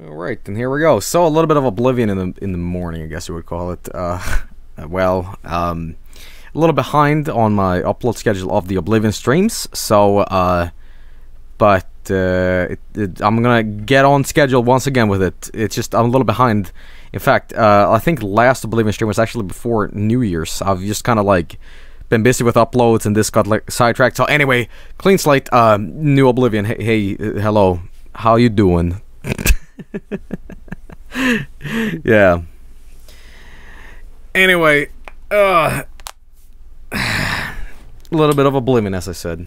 Alright, then here we go. So a little bit of Oblivion in the morning, I guess you would call it. A little behind on my upload schedule of the Oblivion streams, so I'm gonna get on schedule once again with it. It's just I'm a little behind. In fact, I think last Oblivion stream was actually before New Year's. I've just kind of like been busy with uploads and this got like sidetracked. So anyway, clean slate, new Oblivion. Hey, hello, how you doing? Yeah. Anyway, a little bit of Oblivion, as I said.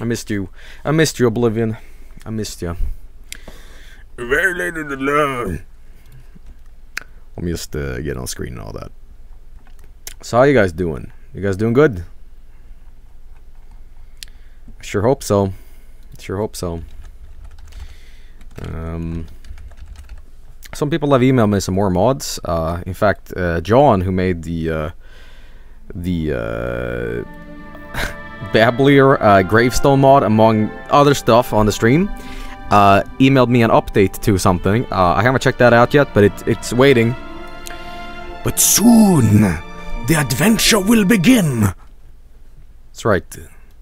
I missed you, Oblivion. I missed you. Very late in the night. Let me just get on screen and all that. So how you guys doing? You guys doing good? I sure hope so. Some people have emailed me some more mods. In fact, John, who made the Bablier gravestone mod, among other stuff on the stream, emailed me an update to something. I haven't checked that out yet, but it's waiting. But soon, the adventure will begin. That's right.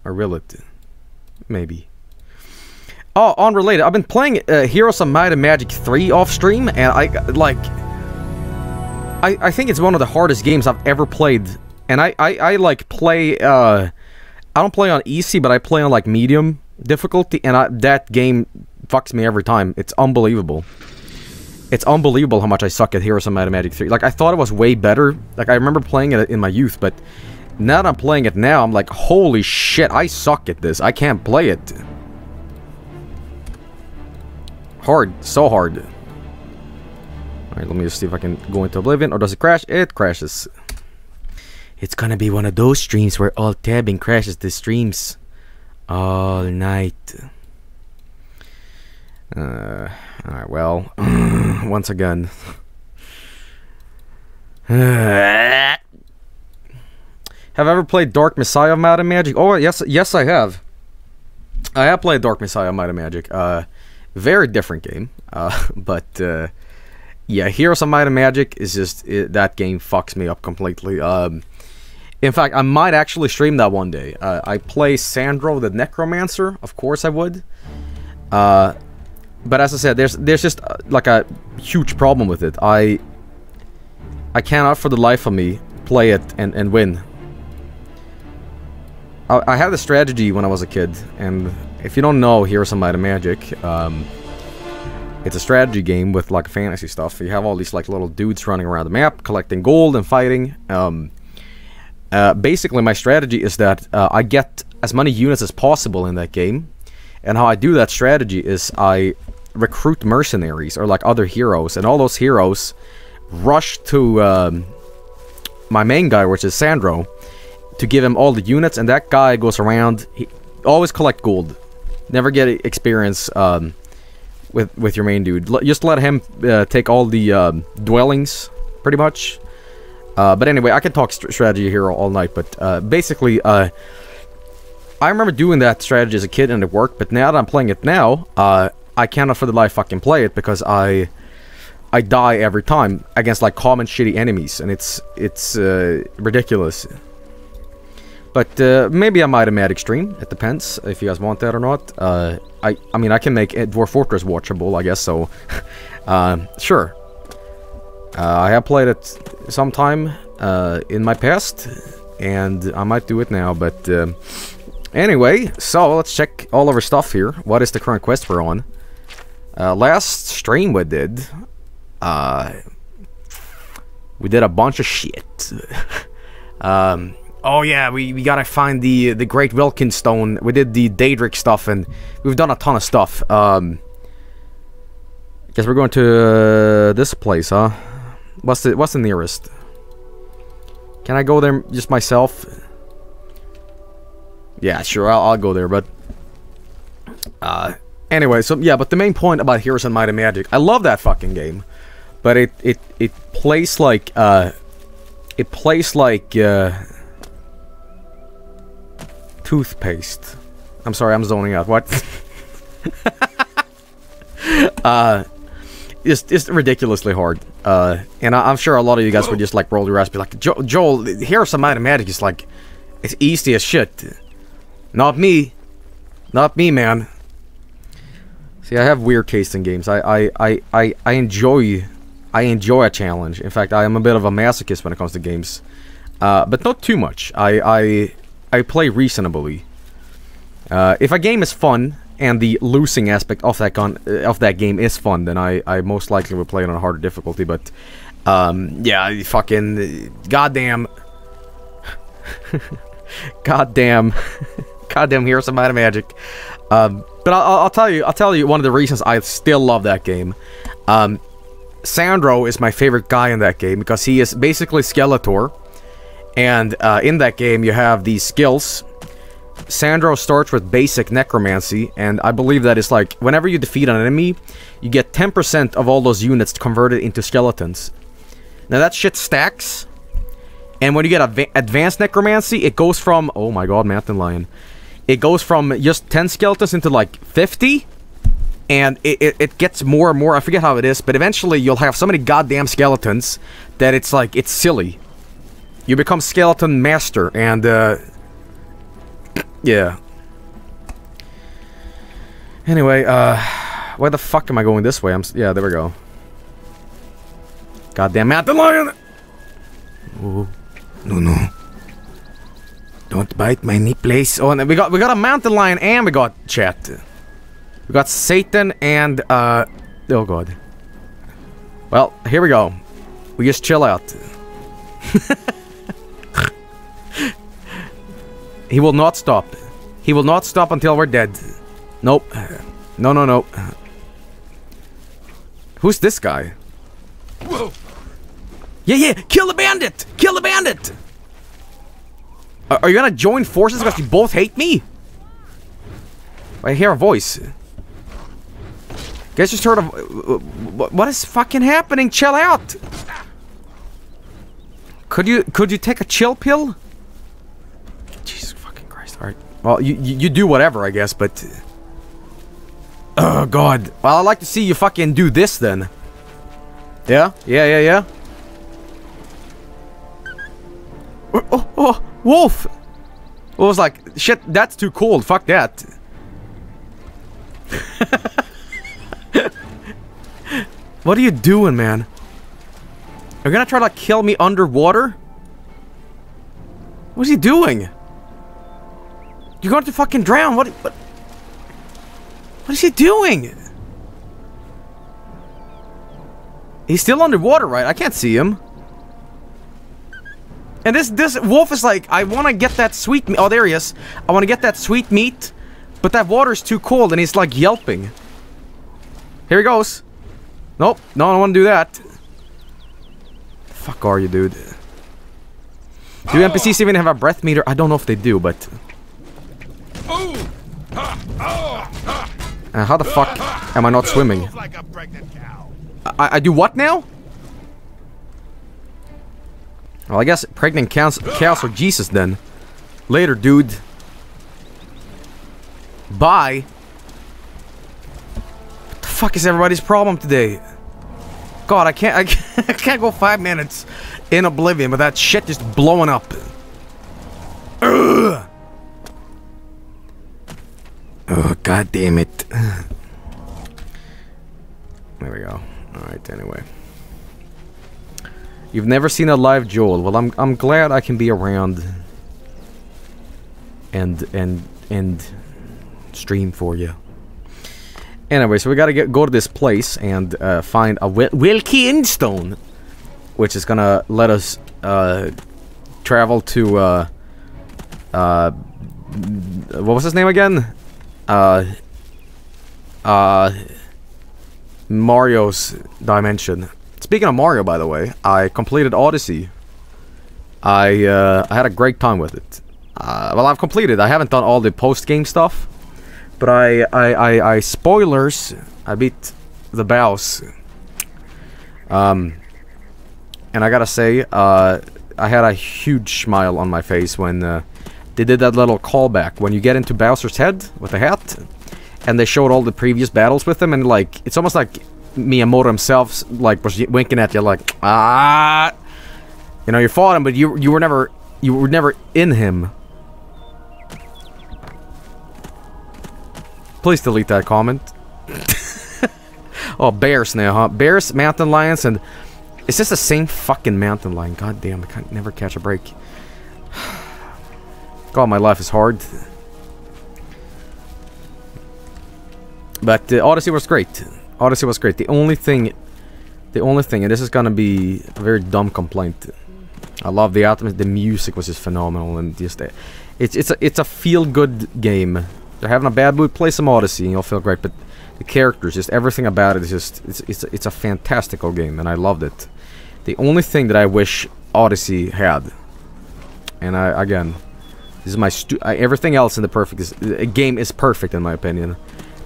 Or will it? Maybe. Oh, unrelated, I've been playing Heroes of Might and Magic 3 off stream, and I think it's one of the hardest games I've ever played. And I like play, I don't play on easy, but I play on like medium difficulty, and that game fucks me every time. It's unbelievable. It's unbelievable how much I suck at Heroes of Might and Magic 3. Like, I thought it was way better. Like, I remember playing it in my youth, but now that I'm playing it now, I'm like, holy shit, I suck at this. I can't play it. Hard, so hard. Alright, let me just see if I can go into Oblivion, or does it crash? It crashes. It's gonna be one of those streams where alt tabbing crashes the streams all night. Alright, well, once again. Have I ever played Dark Messiah of Might and Magic? Oh, yes I have. I have played Dark Messiah of Might and Magic. Very different game, but yeah, Heroes of Might and Magic is just, that game fucks me up completely. In fact, I might actually stream that one day. I play Sandro the Necromancer, of course I would. But as I said, there's just like a huge problem with it. I cannot for the life of me play it and win. I had the strategy when I was a kid, and if you don't know Heroes of Might and Magic, it's a strategy game with like fantasy stuff. You have all these like little dudes running around the map, collecting gold and fighting. Basically, my strategy is that I get as many units as possible in that game, and how I do that strategy is I recruit mercenaries or like other heroes, and all those heroes rush to my main guy, which is Sandro, to give him all the units, and that guy goes around. He always collect gold. Never get experience with your main dude. Just let him take all the dwellings, pretty much. But anyway, I can talk strategy here all night, but basically, I remember doing that strategy as a kid and it worked, but now that I'm playing it now, I cannot for the life fucking play it because I die every time against like common shitty enemies, and it's ridiculous. But maybe I might have magic stream. It depends if you guys want that or not. I mean, I can make Dwarf Fortress watchable, I guess. So, sure. I have played it sometime in my past, and I might do it now. But anyway, so let's check all of our stuff here. What is the current quest we're on? Last stream we did, a bunch of shit. Oh yeah, we gotta find the Great Welkynd Stone. We did the Daedric stuff, and we've done a ton of stuff. Guess we're going to this place, huh? What's the nearest? Can I go there just myself? Yeah, sure, I'll go there, but... anyway, so yeah, but the main point about Heroes of Might and Magic, I love that fucking game. But it plays like, toothpaste. I'm sorry, I'm zoning out. What? It's ridiculously hard. And I'm sure a lot of you guys would just like roll your eyes, be like, Joel, here's some automatic. It's like, it's easy as shit. Not me. Not me, man. See, I have weird taste in games. I enjoy a challenge. In fact, I am a bit of a masochist when it comes to games. But not too much. I play reasonably. If a game is fun, and the losing aspect of that game is fun, then I most likely would play it on a harder difficulty, but... yeah, fucking... Goddamn... Goddamn... Goddamn, here's some out of magic. But I'll tell you one of the reasons I still love that game. Sandro is my favorite guy in that game, because he is basically Skeletor. And in that game, you have these skills. Sandro starts with basic necromancy, and I believe that is like, whenever you defeat an enemy, you get 10% of all those units converted into skeletons. Now that shit stacks, and when you get advanced necromancy, it goes from, oh my god, Mountain Lion. It goes from just 10 skeletons into like 50, and it gets more and more, I forget how it is, but eventually you'll have so many goddamn skeletons that it's like, it's silly. You become Skeleton Master, and yeah. Anyway, why the fuck am I going this way? Yeah, there we go. Goddamn Mountain Lion! Oh, no. Don't bite my knee, please. Oh, and we got a Mountain Lion, and we got chat. We got Satan and oh god. Well, here we go. We just chill out. He will not stop. He will not stop until we're dead. Nope. No. Who's this guy? Whoa. Yeah. Kill the bandit! Kill the bandit! Are you gonna join forces because you both hate me? I hear a voice. You guys just heard of... What is fucking happening? Chill out! Could you take a chill pill? Jesus fucking Christ, alright. Well, you do whatever, I guess, but... Oh, God. Well, I'd like to see you fucking do this, then. Yeah. Oh, wolf! I was like, shit, that's too cold, fuck that. What are you doing, man? You're gonna try to like, kill me underwater? What's he doing? You're going to fucking drown. What is he doing? He's still underwater, right? I can't see him. And this wolf is like, I want to get that sweet meat. Oh, there he is. I want to get that sweet meat, but that water's too cold, and he's like yelping. Here he goes. Nope, no, I don't want to do that. The fuck are you, dude? Do NPCs even have a breath meter? I don't know if they do, but... how the fuck am I not swimming? I do what now? Well, I guess pregnant cows are Jesus then. Later, dude. Bye. What the fuck is everybody's problem today? God, I can't go 5 minutes in Oblivion with that shit just blowing up. Ugh. Oh, god damn it. There we go. Alright, anyway. You've never seen a live Joel. Well, I'm glad I can be around and stream for you. Anyway, so we gotta go to this place and find a Welkynd Stone, which is gonna let us travel to what was his name again? Mario's dimension. Speaking of Mario, by the way, I completed Odyssey. I had a great time with it. Well, I've completed. I haven't done all the post-game stuff, but I spoilers. I beat the boss. And I gotta say, I had a huge smile on my face when. They did that little callback when you get into Bowser's head with the hat, and they showed all the previous battles with him, and like it's almost like Miyamoto himself, like, was winking at you, like, ah, you know, you fought him, but you were never in him. Please delete that comment. Oh, bears now, huh? Bears, mountain lions, and it's just the same fucking mountain lion. God damn, I can't never catch a break. God, my life is hard. But Odyssey was great. Odyssey was great. The only thing, and this is gonna be a very dumb complaint. I love the atmosphere. The music was just phenomenal, and just it's a feel-good game. They're having a bad mood. Play some Odyssey, and you'll feel great. But the characters, just everything about it is just it's a fantastical game, and I loved it. The only thing that I wish Odyssey had, and I again, this is my everything else in the perfect is a game is perfect in my opinion.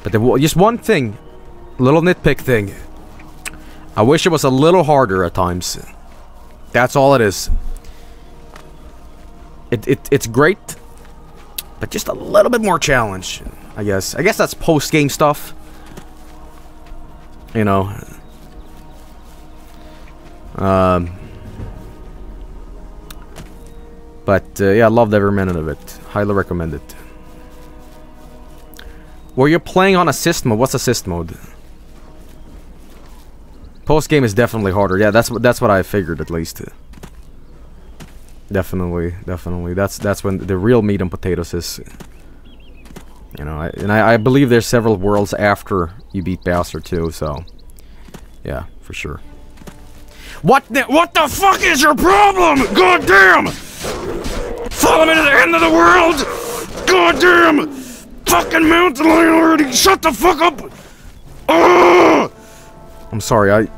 But just one thing, little nitpick thing. I wish it was a little harder at times. That's all it is. It's great, but just a little bit more challenge, I guess. I guess that's post-game stuff. You know. But yeah, I loved every minute of it. Highly recommend it. Were you playing on assist mode? What's assist mode? Post game is definitely harder. Yeah, that's what I figured at least. Definitely. That's when the real meat and potatoes is. You know, I believe there's several worlds after you beat Bowser too. So, yeah, for sure. What the fuck is your problem? God damn! Follow me to the end of the world. God damn! Fucking mountain lion already! Shut the fuck up! Ugh! I'm sorry,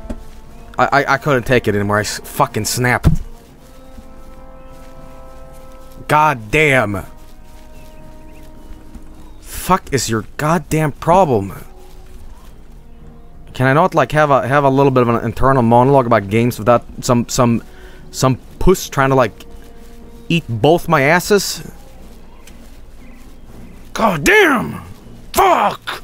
I couldn't take it anymore. I fucking snapped. God damn! Fuck is your goddamn problem? Can I not like have a little bit of an internal monologue about games without some puss trying to like eat both my asses? God damn! Fuck!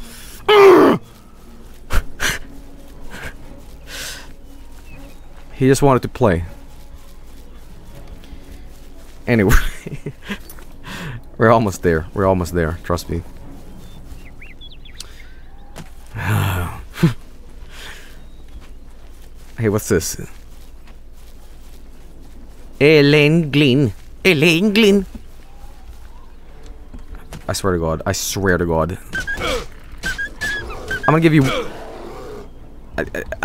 He just wanted to play. Anyway, we're almost there. We're almost there. Trust me. Hey, what's this? Elaine Glynn. Elaine Glynn. I swear to God. I swear to God. I'm gonna give you...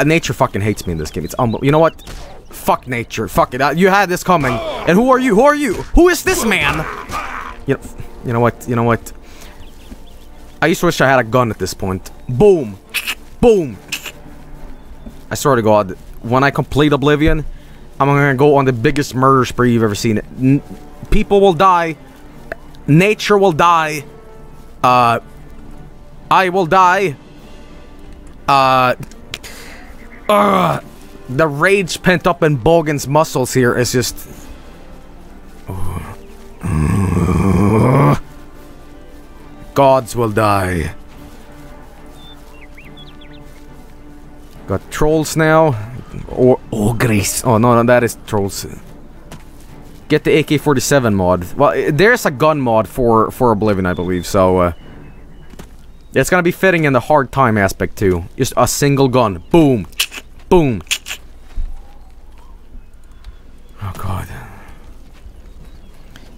nature fucking hates me in this game. It's unbelievable. You know what? Fuck nature. Fuck it. You had this coming. And who are you? Who are you? Who is this man? You know what? I used to wish I had a gun at this point. Boom. Boom. I swear to God. When I complete Oblivion, I'm gonna go on the biggest murder spree you've ever seen. People will die. Nature will die. I will die. The rage pent up in Bogan's muscles here is just... Gods will die. Got trolls now. Or ogres. Oh, no, that is trolls. Get the AK-47 mod. Well, there's a gun mod for Oblivion, I believe, so... it's gonna be fitting in the hard time aspect, too. Just a single gun. Boom. Boom. Oh, God.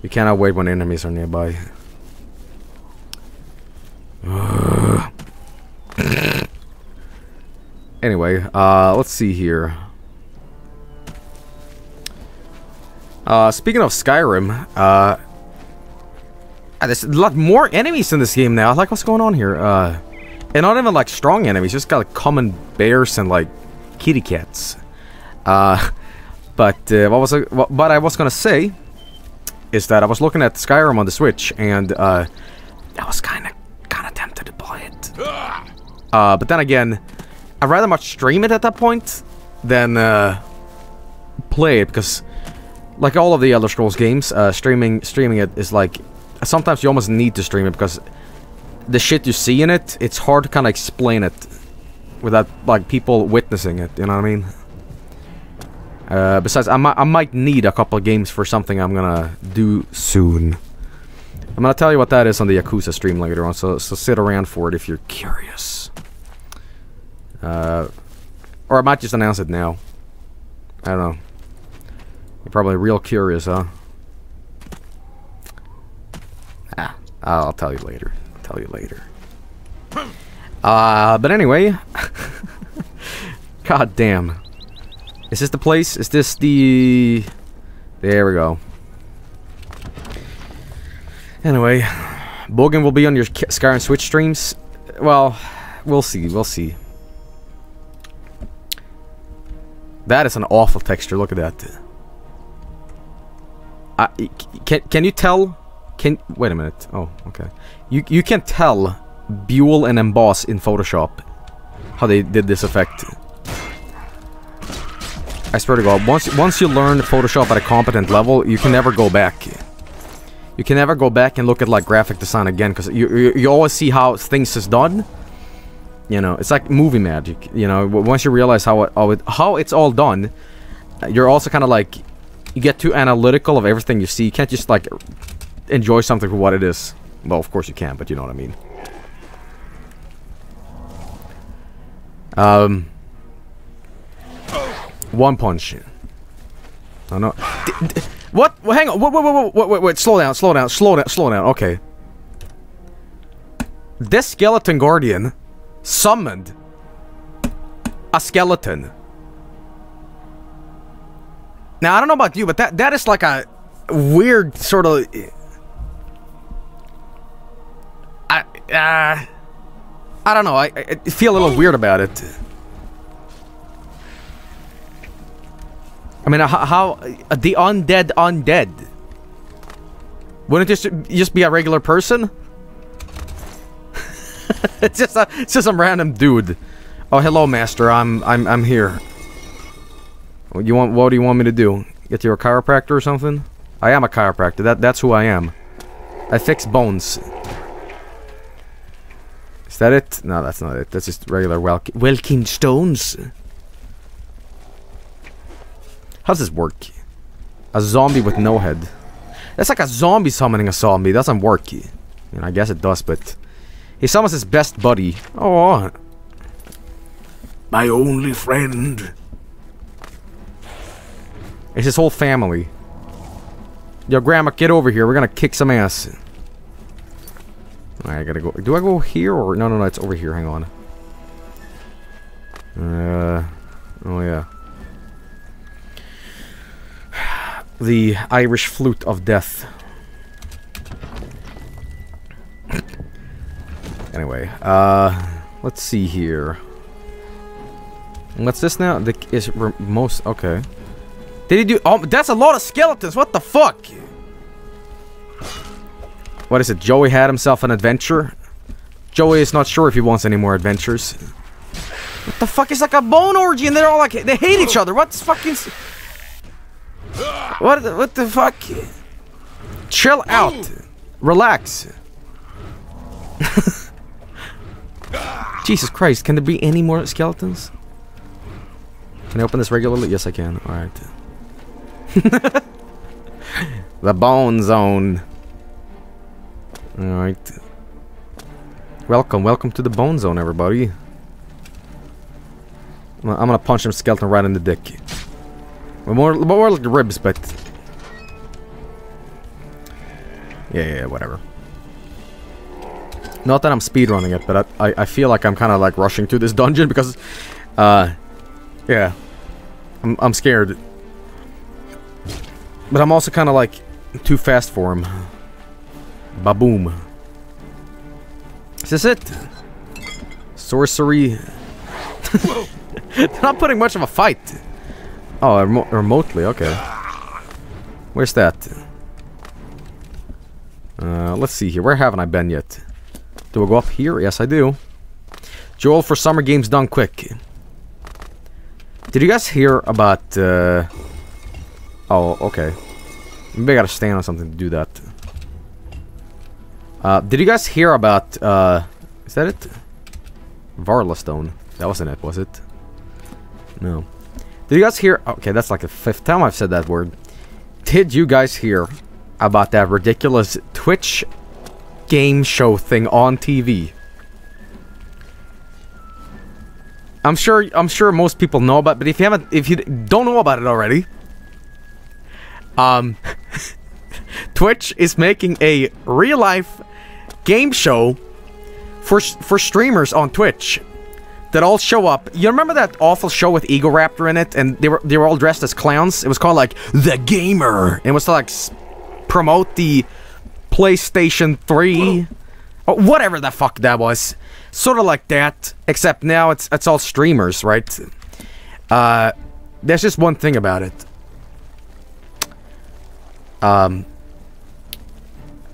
You cannot wait when enemies are nearby. Anyway, let's see here. Speaking of Skyrim, there's a lot more enemies in this game now. Like, what's going on here? And not even, like, strong enemies. Just got, like, common bears and, like, kitty cats. What I was gonna say is that I was looking at Skyrim on the Switch, and, I was kinda tempted to buy it. But then again, I'd rather much stream it at that point than, play it, because... Like all of the Elder Scrolls games, streaming it is like... Sometimes you almost need to stream it because... The shit you see in it, it's hard to kind of explain it. without like people witnessing it, you know what I mean? Besides, I might need a couple of games for something I'm gonna do soon. I'm gonna tell you what that is on the Yakuza stream later on, so sit around for it if you're curious. Or I might just announce it now. I don't know. You're probably real curious, huh? Ah, I'll tell you later. I'll tell you later. But anyway. God damn. Is this the place? Is this the... There we go. Anyway, Bogan will be on your Skyrim Switch streams. Well, we'll see. We'll see. That is an awful texture. Look at that. Can you tell? Wait a minute. Oh, okay. You can tell Buell and Emboss in Photoshop how they did this effect. I swear to God, once you learn Photoshop at a competent level, you can never go back. You can never go back and look at like graphic design again, because you always see how things is done. You know, it's like movie magic. You know, once you realize how it's all done, you're also kind of like, you get too analytical of everything you see. You can't just like enjoy something for what it is. Well, of course you can, but you know what I mean. One punch. Oh no! What? Well, hang on! Wait! Slow down! Okay. This skeleton guardian summoned a skeleton. Now I don't know about you, but that is like a weird sort of. I don't know. I feel a little weird about it. I mean, how the undead? Wouldn't it just be a regular person? it's just some random dude. Oh, hello, master. I'm here. What do you want me to do? Get you a chiropractor or something? I am a chiropractor. That's who I am. I fix bones. Is that it? No, that's not it. That's just regular Welkynd Stones. How does this work? A zombie with no head. That's like a zombie summoning a zombie. It doesn't work. You know, I guess it does, but... He summons his best buddy. Oh, my only friend. It's his whole family. Yo, Grandma, get over here. We're gonna kick some ass. Alright, I gotta go... Do I go here or... No, it's over here. Hang on. Oh, yeah. The Irish Flute of Death. Anyway, let's see here. What's this now? The is most okay. Did he do? Oh, that's a lot of skeletons. What the fuck? What is it? Joey had himself an adventure. Joey is not sure if he wants any more adventures. What the fuck? It's like a bone orgy, and they're all like they hate each other. What's fucking? What the fuck? Chill out. Relax. Jesus Christ, can there be any more skeletons? Can I open this regularly? Yes, I can. Alright. The Bone Zone. Alright. Welcome to the Bone Zone, everybody. I'm gonna punch him skeleton right in the dick. More like the ribs, but... Yeah, whatever. Not that I'm speedrunning it, but I feel like I'm kind of like rushing through this dungeon because... yeah. I'm scared. But I'm also kind of like too fast for him. Baboom. Is this it? Sorcery. They're not putting much of a fight. Oh, remotely, okay. Where's that? Let's see here. Where haven't I been yet? Do I go up here? Yes, I do. Joel for summer games done quick. Did you guys hear about... Oh, okay. Maybe I gotta stand on something to do that. Did you guys hear about... Is that it? Varla Stone. That wasn't it, was it? No. Did you guys hear... Okay, that's like the fifth time I've said that word. Did you guys hear about that ridiculous Twitch game show thing on TV? I'm sure most people know about it, but if you don't know about it already, Twitch is making a real-life game show for streamers on Twitch that all show up. You remember that awful show with Ego Raptor in it, and they were all dressed as clowns? It was called like The Gamer, and it was to like promote the PlayStation 3 or whatever the fuck that was. Sort of like that, except now it's all streamers, right? There's just one thing about it. I'm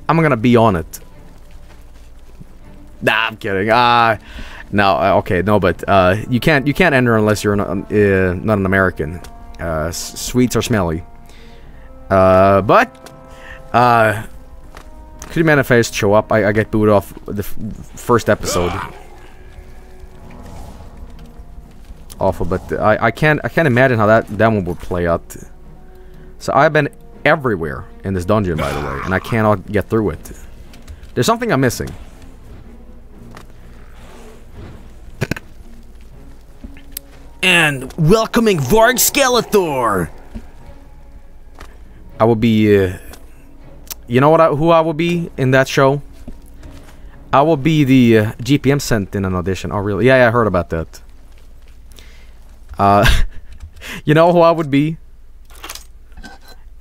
gonna be on it. Nah, I'm kidding. No, but you can't enter unless you're not an American. Sweets are smelly. But could you manifest show up? I get booed off the first episode. Awful, but I can't imagine how that one would play out. So I've been everywhere in this dungeon, by the way, and I cannot get through it. There's something I'm missing. And welcoming Varg Skeletor. I will be. You know what? Who I will be in that show? I will be the GPM sent in an audition. Oh, really? Yeah, I heard about that. You know who I would be?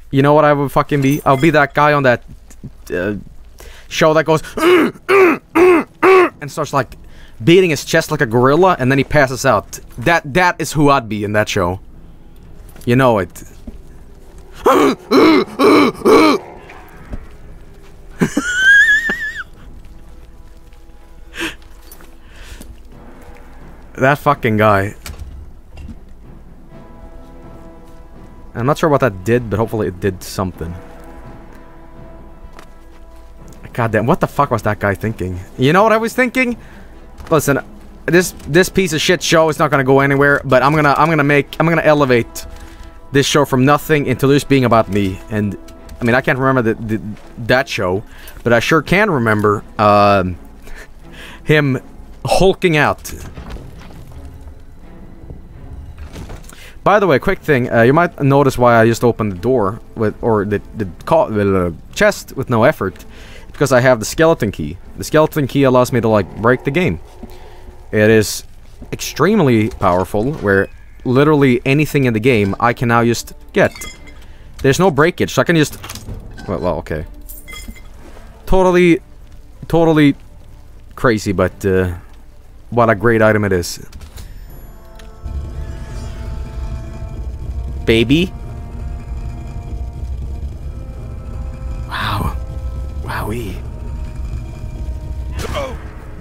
You know what I would fucking be? I'll be that guy on that show that goes and starts like beating his chest like a gorilla, and then he passes out. That is who I'd be in that show. You know it. That fucking guy. I'm not sure what that did, but hopefully it did something. God damn, what the fuck was that guy thinking? You know what I was thinking? Listen, this piece of shit show is not gonna go anywhere, but I'm gonna elevate this show from nothing into just being about me. And I mean, I can't remember that show, but I sure can remember him hulking out. By the way, quick thing, you might notice why I just opened the door with, or the chest with no effort, because I have the Skeleton Key. The Skeleton Key allows me to like break the game. It is extremely powerful, where literally anything in the game I can now just get. There's no breakage, so I can just... Well, okay. Totally crazy, but what a great item it is. Baby. Wow. Wowee.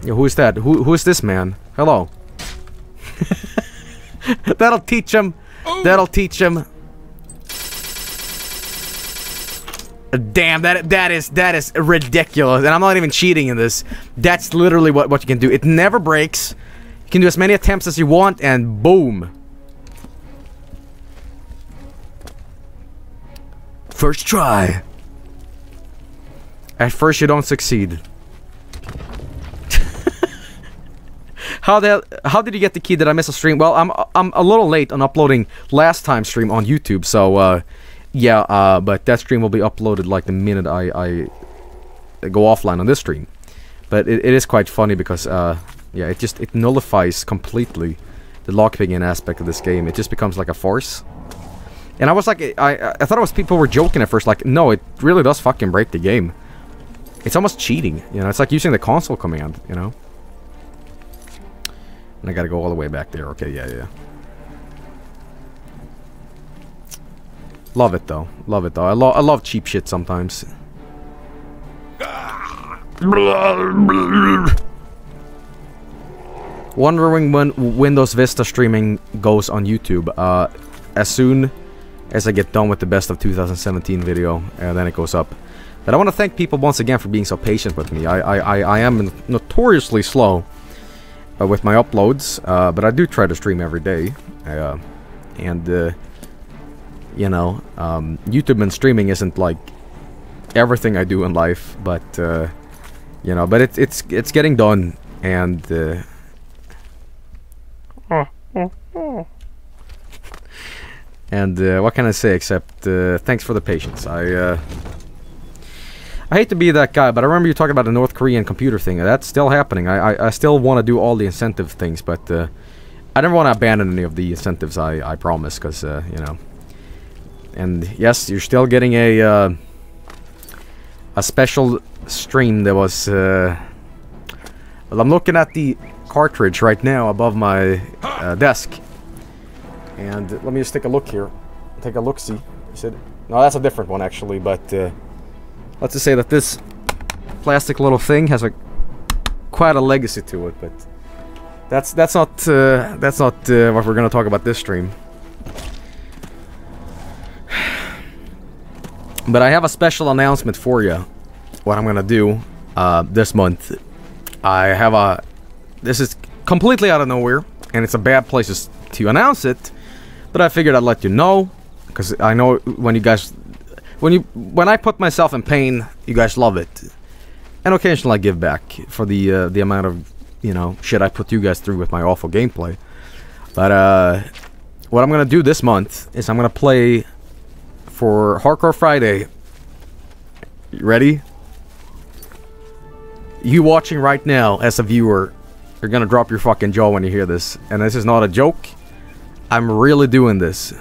Yo, who is that? Who is this man? Hello. That'll teach him. That'll teach him. Damn, that is ridiculous, and I'm not even cheating in this. That's literally what you can do. It never breaks. You can do as many attempts as you want, and boom. First try. At first you don't succeed. How did you get the key? Did I miss a stream? Well, I'm a little late on uploading last time's stream on YouTube, so yeah, but that stream will be uploaded like the minute I go offline on this stream. But it is quite funny because, yeah, it nullifies completely the lockpicking aspect of this game. It just becomes like a farce. And I was like, I thought it was people were joking at first, like, no, it really does fucking break the game. It's almost cheating, you know, it's like using the console command, you know? And I gotta go all the way back there, okay, yeah. Love it though. Love it though. I love cheap shit sometimes. Wondering when Windows Vista streaming goes on YouTube. As soon as I get done with the best of 2017 video, and then it goes up. But I want to thank people once again for being so patient with me. I am notoriously slow. with my uploads, but I do try to stream every day, you know, YouTube and streaming isn't like everything I do in life, but you know, but it's getting done, and what can I say except thanks for the patience. I hate to be that guy, but I remember you talking about the North Korean computer thing. That's still happening. I still want to do all the incentive things, but I never want to abandon any of the incentives, I promise, because, you know. And yes, you're still getting a special stream that was, well, I'm looking at the cartridge right now above my desk. And let me just take a look here. Take a look-see. No, that's a different one, actually, but... let's just say that this plastic little thing has like quite a legacy to it, but that's not what we're gonna talk about this stream. But I have a special announcement for you. What I'm gonna do this month, I have a. This is completely out of nowhere, and it's a bad place to announce it, but I figured I'd let you know, because I know when you guys. When I put myself in pain, you guys love it, and occasionally I give back for the amount of, you know, shit I put you guys through with my awful gameplay. But what I'm gonna do this month is I'm gonna play for Hardcore Friday. You ready? You watching right now as a viewer, you're gonna drop your fucking jaw when you hear this, and this is not a joke. I'm really doing this.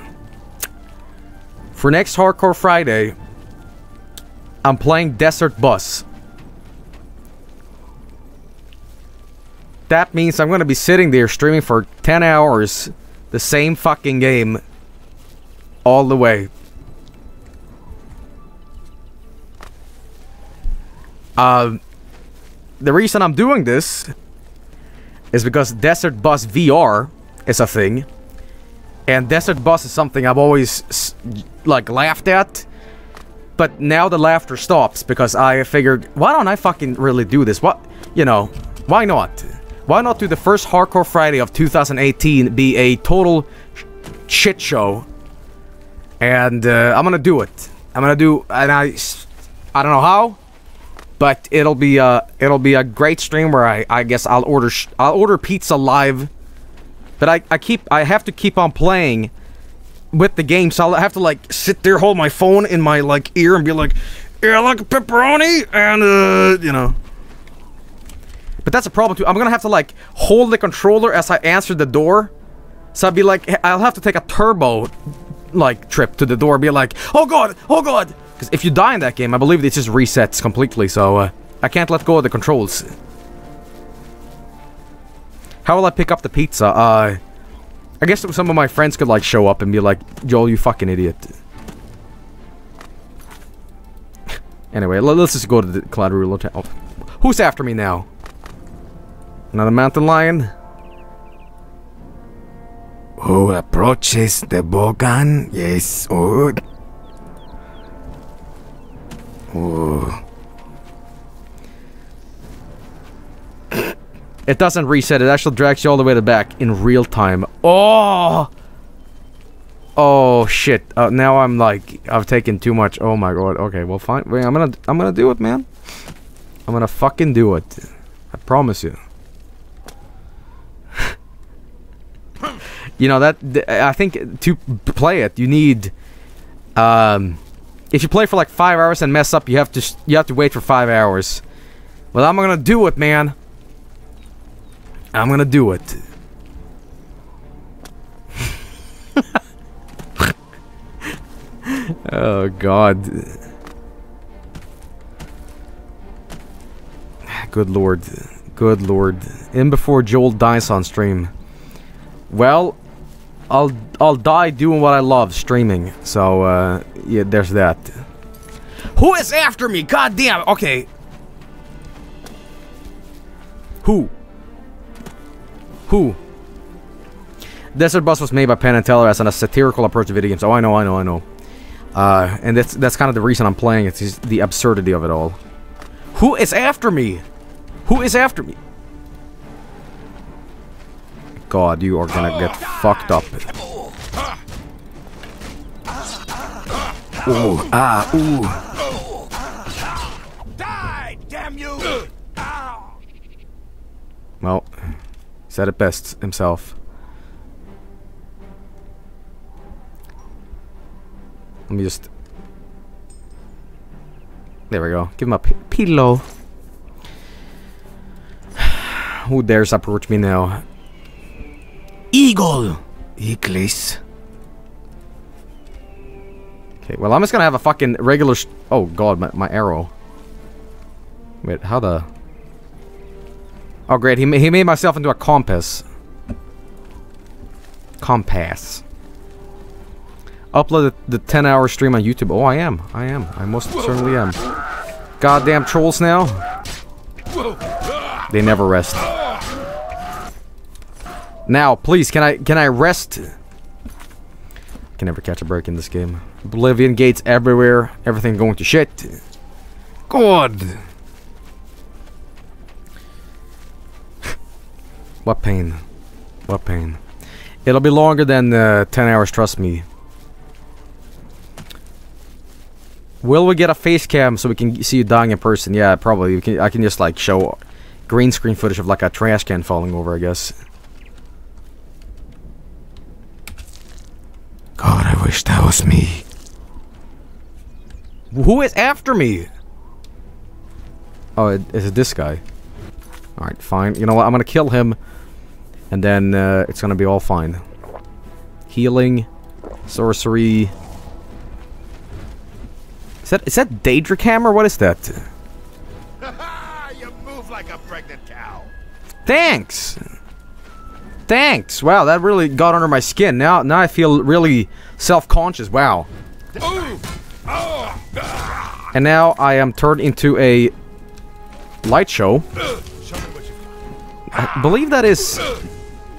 For next Hardcore Friday, I'm playing Desert Bus. That means I'm gonna be sitting there streaming for 10 hours, the same fucking game, all the way. The reason I'm doing this is because Desert Bus VR is a thing. And Desert Bus is something I've always, like, laughed at. But now the laughter stops, because I figured, why don't I fucking really do this? What, you know, why not? Why not do the first Hardcore Friday of 2018 be a total shit show? And, I'm gonna do it. I'm gonna do, and I don't know how, but it'll be a great stream where I guess I'll order pizza live. But I have to keep on playing with the game, so I'll have to like sit there, hold my phone in my like ear, and be like, "Yeah, I like pepperoni," and you know. But that's a problem too. I'm gonna have to like hold the controller as I answer the door, so I'll be like, I'll have to take a turbo like trip to the door, and be like, oh god," because if you die in that game, I believe it just resets completely. So I can't let go of the controls. How will I pick up the pizza? I guess some of my friends could like show up and be like, "Joel, you fucking idiot." Anyway, let's just go to the Cloud Ruler Temple. Who's after me now? Another mountain lion? Who approaches the Bogan? Yes, or... Oh. It doesn't reset, it actually drags you all the way to the back in real time. Oh! Oh shit. Now I'm like, I've taken too much. Oh my god. Okay, well fine. Wait, I'm gonna do it, man. I'm gonna fucking do it. I promise you. You know that I think to play it, you need if you play for like 5 hours and mess up, you have to wait for 5 hours. Well, I'm gonna do it, man. I'm gonna do it. Oh god. Good lord. Good lord. In before Joel dies on stream. Well, I'll die doing what I love, streaming. So yeah, there's that. Who is after me? God damn. Okay. Who? Who? Desert Bus was made by Penn & Teller as a satirical approach to video games. Oh, I know. And that's kind of the reason I'm playing it, is the absurdity of it all. Who is after me? Who is after me? god, you are gonna get fucked up. Ooh, ah, ooh. Die, damn you. Well, he said it best himself. Let me just... There we go. Give him a pillow. Who dares approach me now? Eagle! Eagles. Okay, well, I'm just gonna have a fucking regular... oh, god, my arrow. Wait, how the... Oh, great, he made myself into a compass. Compass. Upload the 10-hour stream on YouTube. Oh, I am. I most certainly am. Goddamn trolls now. They never rest. Now, please, can I rest? I can never catch a break in this game. Oblivion gates everywhere. Everything going to shit. God. What pain. What pain. It'll be longer than 10 hours, trust me. Will we get a face cam so we can see you dying in person? Yeah, probably. I can just, like, show green screen footage of, like, a trash can falling over, I guess. God, I wish that was me. Who is after me? Oh, is it this guy? Alright, fine. You know what? I'm gonna kill him. And then, it's gonna be all fine. Healing. Sorcery. Is that Daedric hammer? What is that? You move like a pregnant cow. Thanks. Thanks. Wow, that really got under my skin. Now I feel really self-conscious. Wow. And now I am turned into a light show. I believe that is.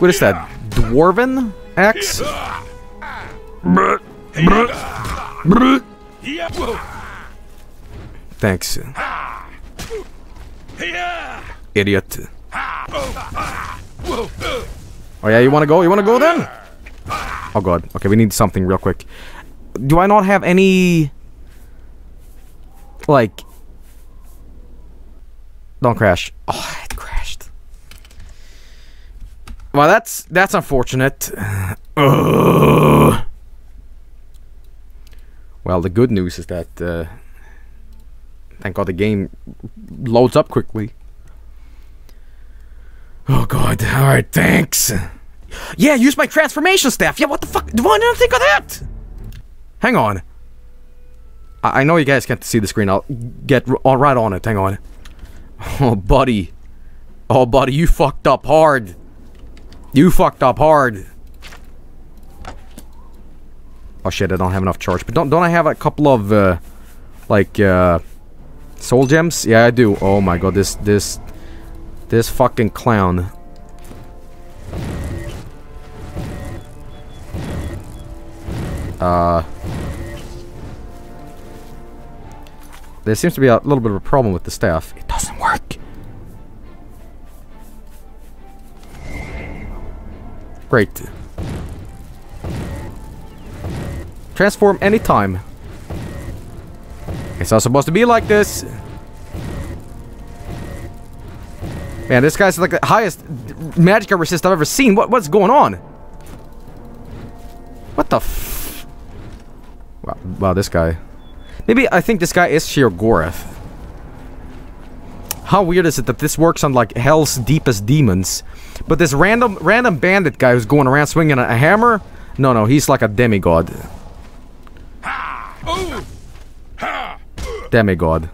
What is that? Dwarven axe? Thanks. Idiot. Oh yeah, you wanna go? You wanna go then? Oh god. Okay, we need something real quick. Do I not have any... Like... Don't crash. Oh, it crashed. Well, that's unfortunate. Well, the good news is that, thank god the game loads up quickly. Oh god, alright, thanks! Yeah, use my transformation staff! Yeah, what the fuck? Why didn't I think of that? Hang on. I know you guys can't see the screen, I'll get right on it, hang on. Oh, buddy. Oh, buddy, you fucked up hard. You fucked up hard. Oh shit, I don't have enough charge, but don't I have a couple of, like, soul gems? Yeah, I do. Oh my god, this fucking clown. There seems to be a little bit of a problem with the staff. It doesn't work. Great. Transform anytime. It's not supposed to be like this. Man, this guy's like the highest magic resist I've ever seen. What's going on? What the f... Wow, this guy. Maybe I think this guy is Sheogorath. How weird is it that this works on like hell's deepest demons? But this random bandit guy who's going around swinging a hammer? No, he's like a demigod. Demigod.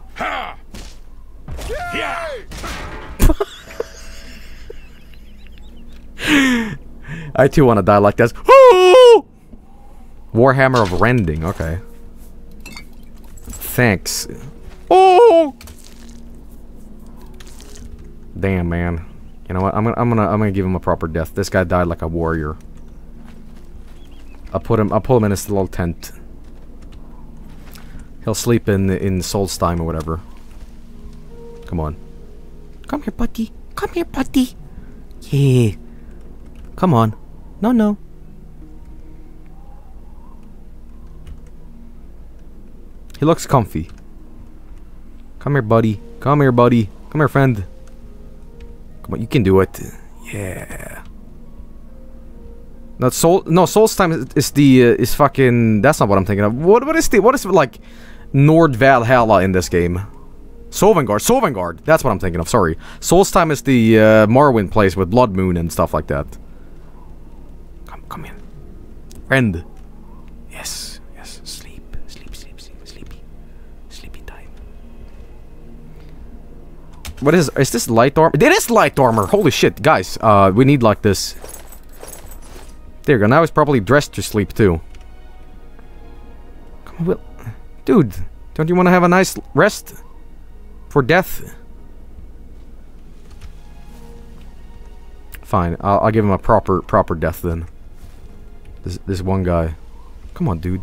I too want to die like this. Warhammer of Rending, okay. Thanks. Oh! Damn, man. You know what? I'm gonna give him a proper death. This guy died like a warrior. I'll pull him in his little tent. He'll sleep in Solstheim or whatever. Come on. Come here, buddy. Come here, buddy. Yeah. Come on. No, no. He looks comfy. Come here, buddy. Come here, buddy. Come here, friend. Come on, you can do it. Yeah. Not soul. No, Solstheim is the is fucking. That's not what I'm thinking of. What is the? What is like Nord Valhalla in this game? Sovngarde. Sovngarde. That's what I'm thinking of. Sorry. Solstheim is the Morrowind place with Blood Moon and stuff like that. Come in, friend. Yes. What is this light armor? It is light armor! Holy shit, guys, we need like this. There you go, now he's probably dressed to sleep too. Come on, Will. Dude, don't you want to have a nice rest? For death? Fine, I'll give him a proper death then. This one guy. Come on, dude.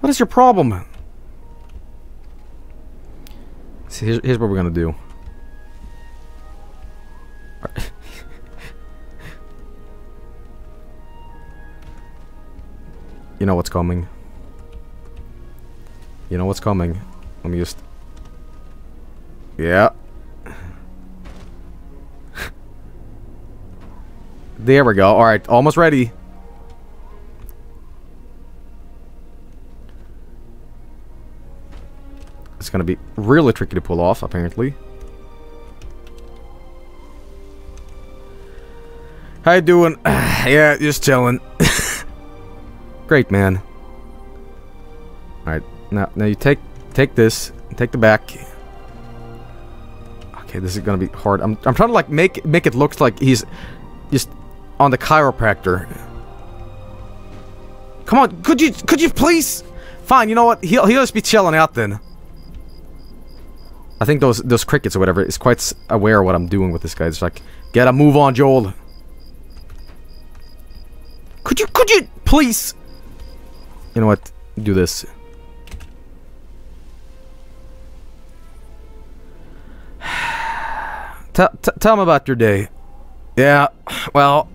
What is your problem? See, here's what we're gonna do. You know what's coming. You know what's coming. Let me just... Yeah. There we go. Alright, almost ready. It's gonna be really tricky to pull off, apparently. How you doing? Yeah, just chilling. Great, man. Alright, now you take this, take the back. Okay, this is gonna be hard. I'm trying to like make it look like he's just on the chiropractor. Come on, could you please? Fine, you know what? He'll just be chilling out then. I think those crickets or whatever is quite aware of what I'm doing with this guy. It's like, get a move on, Joel. Could you please? You know what? Do this. Tell him about your day. Yeah. Well,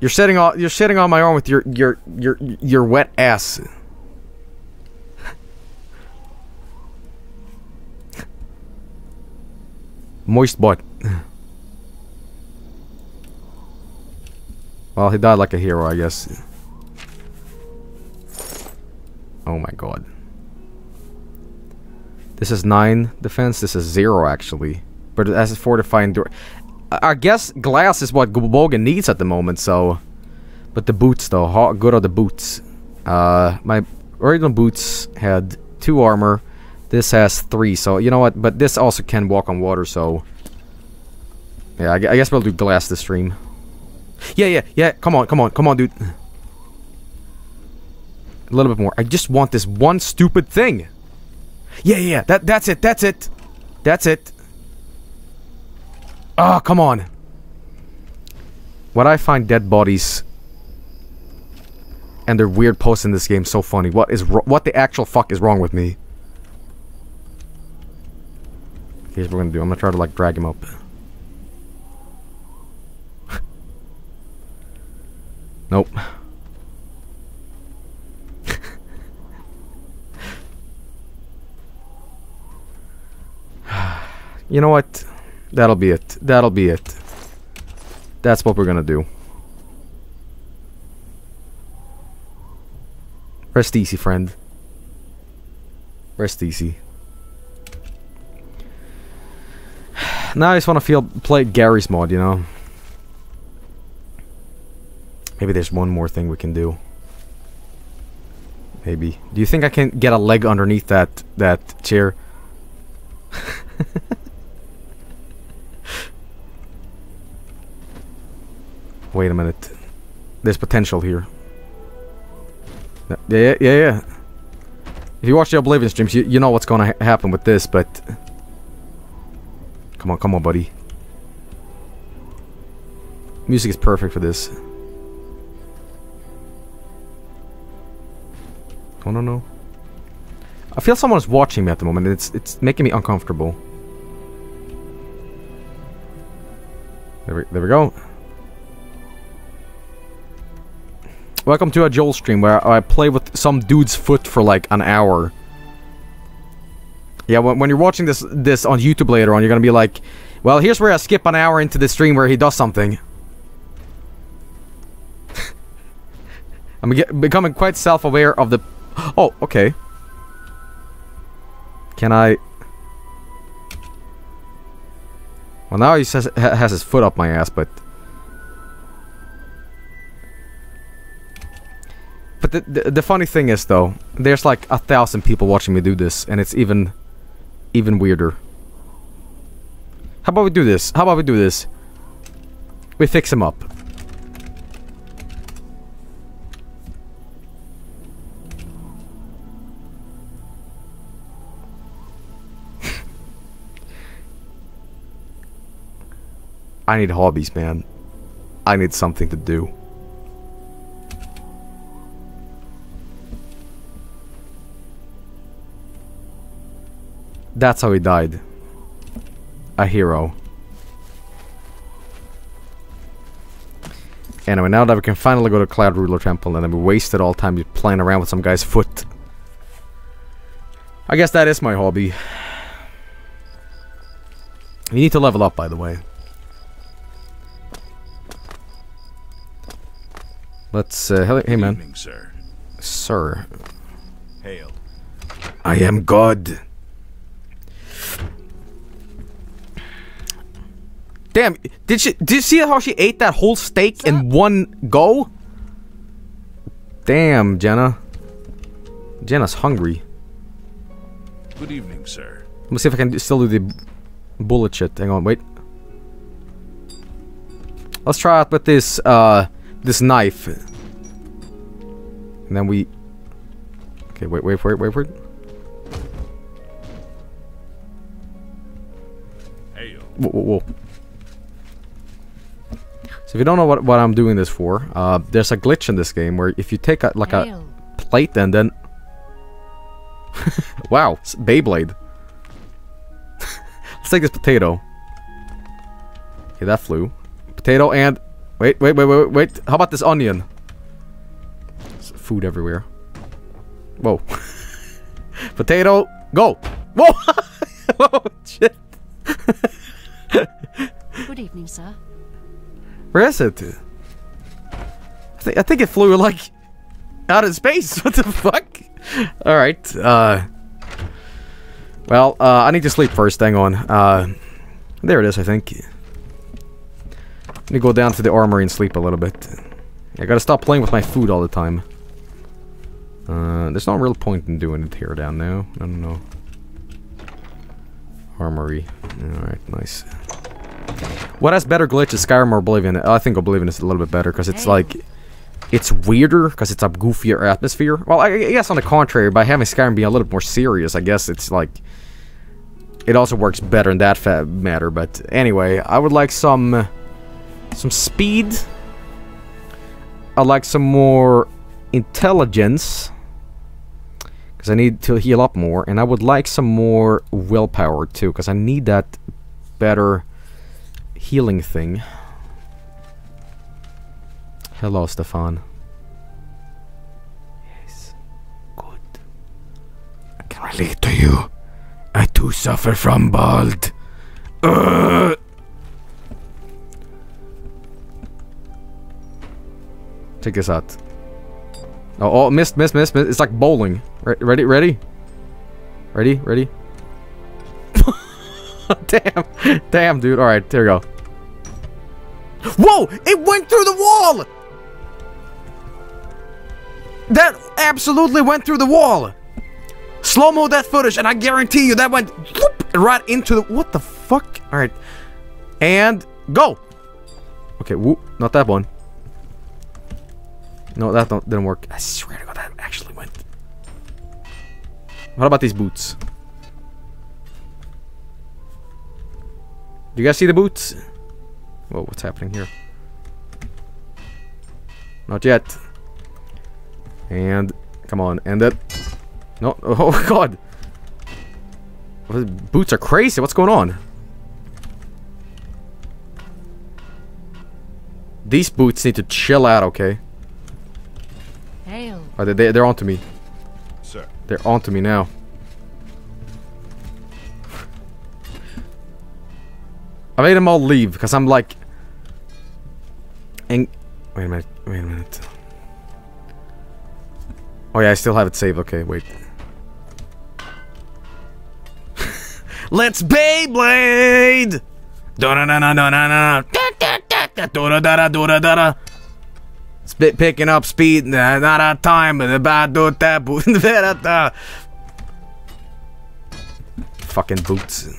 you're sitting on my arm with your wet ass. Moist butt. Well, he died like a hero, I guess. Oh my god. This is 9 defense, this is 0 actually. But it has 4 to find... I guess glass is what Bogan needs at the moment, so... But the boots though, how good are the boots? My original boots had 2 armor. This has 3, so you know what, but this also can walk on water, so... Yeah, I guess we'll do glass this stream. Yeah, come on, dude. A little bit more. I just want this one stupid thing. Yeah, that's it. Oh, come on. When I find dead bodies... And their weird posts in this game so funny. What the actual fuck is wrong with me? Here's what we're gonna do. I'm gonna try to like drag him up. Nope. You know what? That'll be it. That'll be it. That's what we're gonna do. Rest easy, friend. Rest easy. Now I just want to play Gary's mod, you know? Maybe there's one more thing we can do. Maybe. Do you think I can get a leg underneath that chair? Wait a minute. There's potential here. Yeah. If you watch the Oblivion streams, you know what's gonna happen with this, but... Come on, buddy. Music is perfect for this. Oh, no. I feel someone's watching me at the moment. It's making me uncomfortable. There we go. Welcome to a Joel stream where I play with some dude's foot for like an hour. Yeah, when you're watching this on YouTube later on, you're gonna be like, well, here's where I skip an hour into the stream where he does something. I'm becoming quite self-aware of the... Oh, okay. Can I... Well, now he says, has his foot up my ass, but... But the funny thing is, though, there's like 1,000 people watching me do this, and it's even weirder. How about we do this? How about we do this? We fix him up. I need hobbies, man. I need something to do. That's how he died. A hero. Anyway, now that we can finally go to Cloud Ruler Temple, and then we wasted all time playing around with some guy's foot. I guess that is my hobby. You need to level up, by the way. Let's, hey man. Evening, sir. Sir. Hail. I am God. Damn, did you see how she ate that whole steak in one go? Damn, Jenna. Jenna's hungry. Good evening, sir. Let me see if I can still do the bullet shit. Hang on, wait. Let's try out with this, this knife. And then we... Okay, wait for it. Whoa. So if you don't know what I'm doing this for, there's a glitch in this game where if you take a, like a plate and then... Wow, it's Beyblade. Let's take this potato. Okay, that flew. Potato and... Wait. How about this onion? There's food everywhere. Whoa. Potato, go! Whoa! Oh, shit. Good evening, sir. Where is it? I think it flew like out of space. What the fuck? All right. Well, I need to sleep first. Hang on. There it is. I think. Let me go down to the armory and sleep a little bit. I gotta stop playing with my food all the time. There's no real point in doing it here down now. I don't know. Armory. Alright, nice. What has better glitches, Skyrim or Oblivion? I think Oblivion is a little bit better, because it's like... It's weirder, because it's a goofier atmosphere. Well, I guess on the contrary, by having Skyrim be a little bit more serious, I guess it's like... It also works better in that matter, but anyway, I would like some speed. I like some more intelligence, because I need to heal up more, and I would like some more willpower too, because I need that better healing thing. Hello, Stefan. Yes, good. I can relate to you. I too suffer from bald. Check this out. Oh, missed. It's like bowling. Ready? Damn, dude. Alright, here we go. Whoa! It went through the wall! That absolutely went through the wall! Slow-mo that footage, and I guarantee you that went whoop, right into the... What the fuck? Alright. And... Go! Okay, whoop. Not that one. No, that didn't work. I swear to God, that actually went. What about these boots? Do you guys see the boots? Whoa, what's happening here? Not yet. And... Come on, and then... No, oh God! Boots are crazy, what's going on? These boots need to chill out, okay? Hail. Oh, they're onto me. Sir. They're onto me now. I made them all leave because I'm like. And wait a minute. Wait a minute. Oh yeah, I still have it saved. Okay, wait. Let's Beyblade! It's picking up speed, not our time, but about do that. Fucking boots.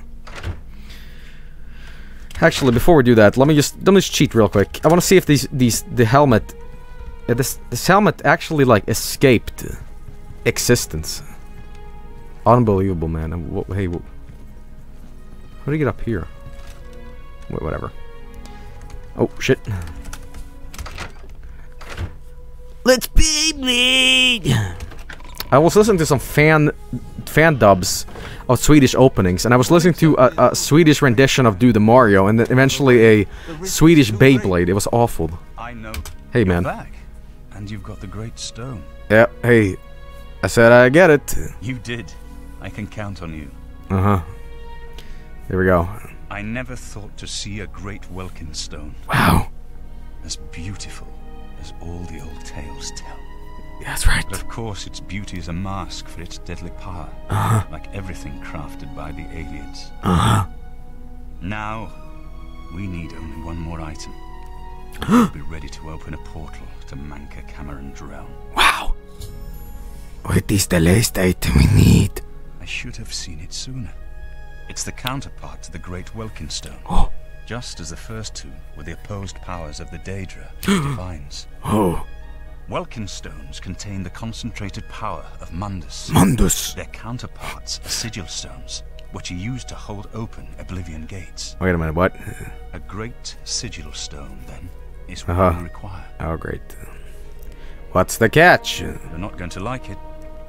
Actually, before we do that, let me just cheat real quick. I want to see if the helmet, this helmet actually like escaped existence. Unbelievable, man. Hey, how do you get up here? Wait, whatever. Oh shit. Let's Beyblade. I was listening to some fan dubs of Swedish openings, and I was listening to a Swedish rendition of Do the Mario, and then eventually a Swedish Beyblade. It was awful. I know. Hey man. Back, and you've got the great stone. Yeah. Hey, I said I get it. You did. I can count on you. Uh huh. Here we go. I never thought to see a great Welkynd Stone. Wow. As beautiful as all the old tales tell. That's right. But of course, its beauty is a mask for its deadly power, like everything crafted by the aliens. Now, we need only one more item. We'll be ready to open a portal to Mankar Camoran's realm. Wow. What is the last item we need? I should have seen it sooner. It's the counterpart to the Great Welkynd Stone. Oh. Just as the first two were the opposed powers of the Daedra, the divines. Oh. Welkynd Stones contain the concentrated power of Mundus. Mundus! Their counterparts are Sigil Stones, which are used to hold open Oblivion Gates. Wait a minute, what? A Great Sigil Stone, then, is what we require. Oh, great. What's the catch? They're not going to like it.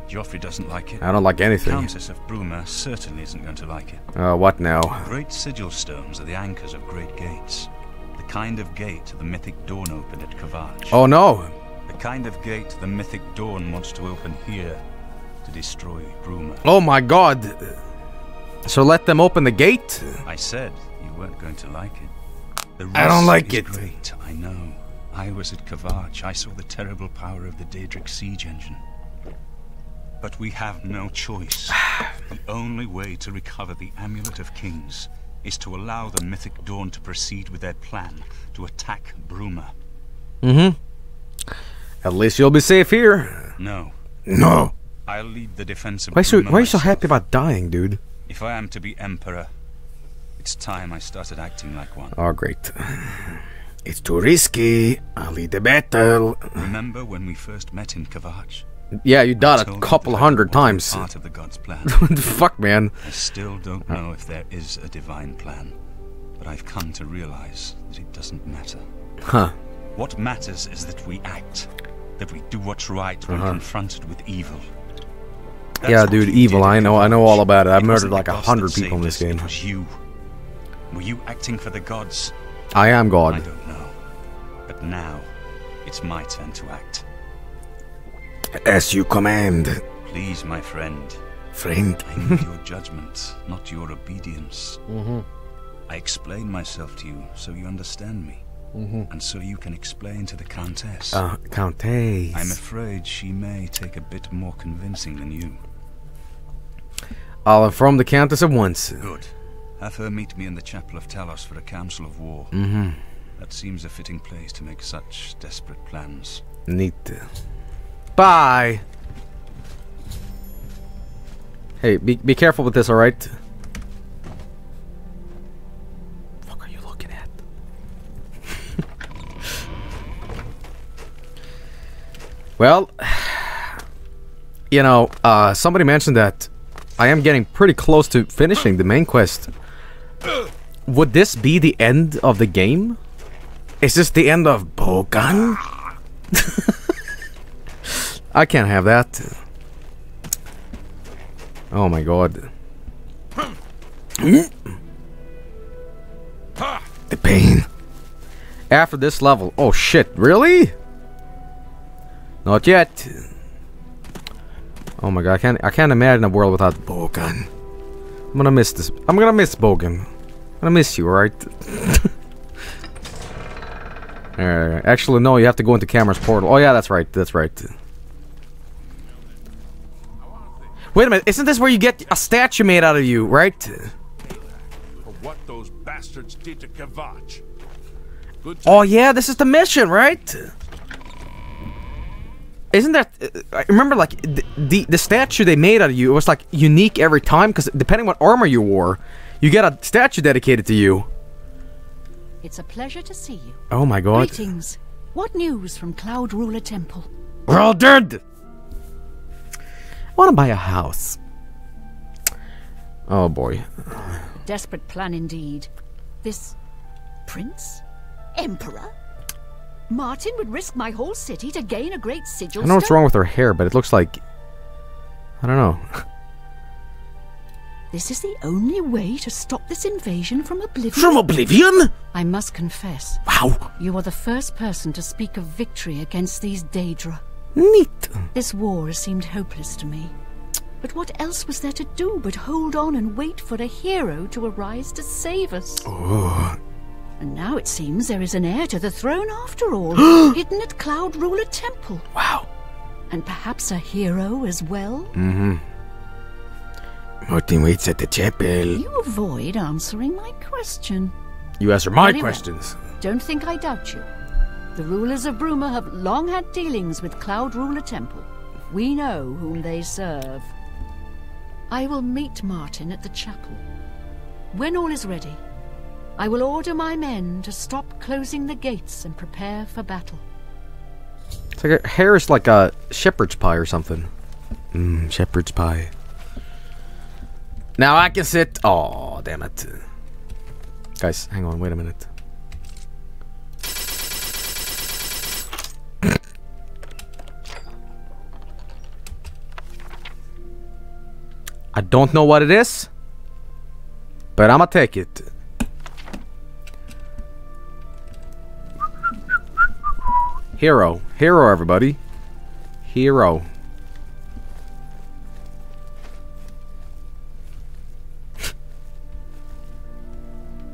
Joffrey doesn't like it. I don't like anything. The Countess of Bruma certainly isn't going to like it. What now? Great Sigil Stones are the anchors of great gates. The kind of gate the Mythic Dawn opened at Kvatch. Oh no! The kind of gate the Mythic Dawn wants to open here to destroy Bruma. Oh my god! So let them open the gate? I said you weren't going to like it. The risk I don't like is it. Great, I know. I was at Kvatch. I saw the terrible power of the Daedric siege engine. But we have no choice. The only way to recover the Amulet of Kings is to allow the Mythic Dawn to proceed with their plan to attack Bruma. At least you'll be safe here. No. No. I'll lead the defense of Bruma myself. Why are you so happy about dying, dude? If I am to be Emperor, it's time I started acting like one. Oh, great. It's too risky. I'll lead the battle. Remember when we first met in Kvatch? Yeah, you died a couple hundred times. Part of the God's plan. Fuck, man. I still don't know if there is a divine plan, but I've come to realize that it doesn't matter. Huh. What matters is that we act, that we do what's right when confronted with evil. That's dude, evil. I know all about it. I've murdered like 100 people in this game. It was you. Were you acting for the gods? I am God. I don't know. But now, it's my turn to act. As you command. Please, my friend. Friend? I need your judgment, not your obedience. I explain myself to you so you understand me. And so you can explain to the Countess. Countess. I'm afraid she may take a bit more convincing than you. I'll inform the Countess at once. Good. Have her meet me in the Chapel of Talos for a council of war. That seems a fitting place to make such desperate plans. Neat. Bye. Hey, be careful with this, all right? Fuck, are you looking at? Well, you know, somebody mentioned that I am getting pretty close to finishing the main quest. Would this be the end of the game? Is this the end of Bogan? I can't have that. Oh my god. The pain. after this level. Oh shit, really? Not yet. Oh my god, I can't imagine a world without Bogan. I'm gonna miss this. I'm gonna miss Bogan. I'm gonna miss you, alright? Actually, no, you have to go into Cameron's portal. Oh yeah, that's right, that's right. Wait a minute, isn't this where you get a statue made out of you, right? For what those bastards did to Kvatch. Oh yeah, this is the mission, right? Isn't that... I remember, like, the statue they made out of you, it was, like, unique every time, because depending on what armor you wore, you get a statue dedicated to you. It's a pleasure to see you. Oh my god. Greetings. What news from Cloud Ruler Temple? We're all dead! I want to buy a house. Oh boy. A desperate plan indeed. This... prince? Emperor? Martin would risk my whole city to gain a great sigil stone? I don't know what's wrong with her hair, but it looks like... I don't know. This is the only way to stop this invasion from Oblivion. From Oblivion? I must confess. Wow. You are the first person to speak of victory against these Daedra. Neat. This war has seemed hopeless to me. But what else was there to do but hold on and wait for a hero to arise to save us? Oh... And now it seems there is an heir to the throne after all, hidden at Cloud Ruler Temple. Wow. And perhaps a hero as well? Mm-hmm. Martin waits at the chapel. You avoid answering my question. You answer my questions. Well, don't think I doubt you. The rulers of Bruma have long had dealings with Cloud Ruler Temple. We know whom they serve. I will meet Martin at the chapel. When all is ready, I will order my men to stop closing the gates and prepare for battle. It's like her hair is like a shepherd's pie or something. Mmm, shepherd's pie. Now I can sit. Oh, damn it. Guys, hang on, wait a minute. I don't know what it is, but I'ma take it. Hero. Hero, everybody. Hero.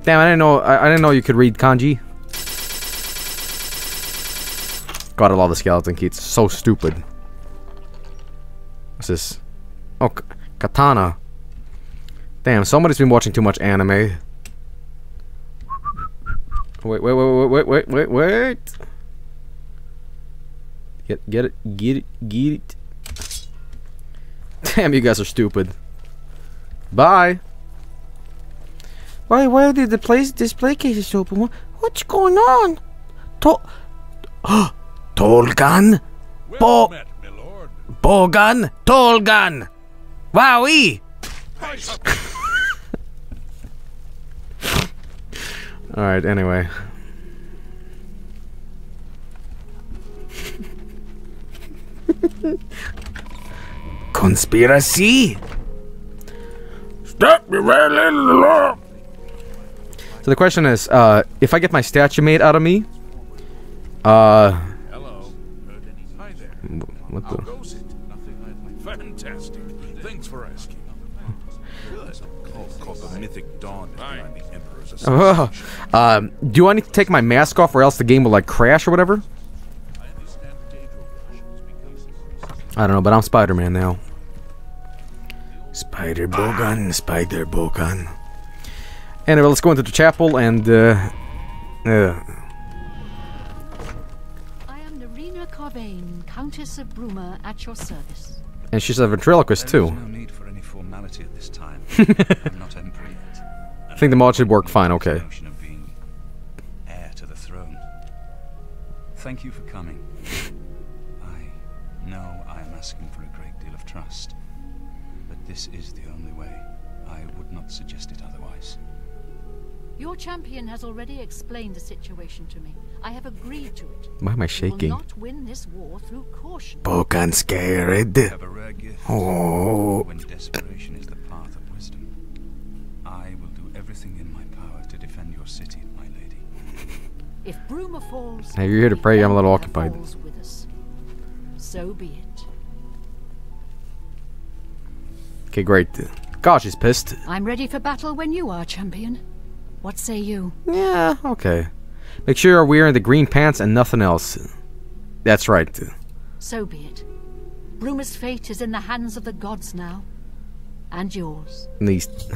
Damn, I didn't know you could read kanji. God, I love the skeleton key. It's so stupid. What's this? Oh, katana. Damn, somebody's been watching too much anime. Wait. Get it. Damn, you guys are stupid. Bye. Why did the display cases open? What's going on? Tolgan? Bogan? Tolgan! Wowie! Alright, anyway. Conspiracy. So the question is, if I get my statue made out of me, hello. Hi there. What the? Fantastic. Thanks for asking. Called the Mythic Dawn. The Emperor's assassin. Do I need to take my mask off, or else the game will like crash or whatever? I don't know, but I'm Spider-Man now. Spider Bogan. Anyway, let's go into the chapel and I am Narina Corvain, Countess of Bruma, at your service. And she's a ventriloquist too. There is no need for any formality at this time. I'm not emperor yet. I think the mod should work fine, okay. Notion of being heir to the throne. Thank you for coming. No, I am asking for a great deal of trust, but this is the only way. I would not suggest it otherwise. Your champion has already explained the situation to me. I have agreed to it. Why am I shaking? You will not win this war through caution. Bogan scared. Have a rare gift. Oh. When desperation is the path of wisdom, I will do everything in my power to defend your city, my lady. If Bruma falls, now you're here to pray. I'm a little occupied. With us. So be it. Okay, great. Gosh, he's pissed. I'm ready for battle when you are, champion. What say you? Yeah, okay. Make sure you're wearing the green pants and nothing else. That's right. So be it. Bruma's fate is in the hands of the gods now. And yours. At least.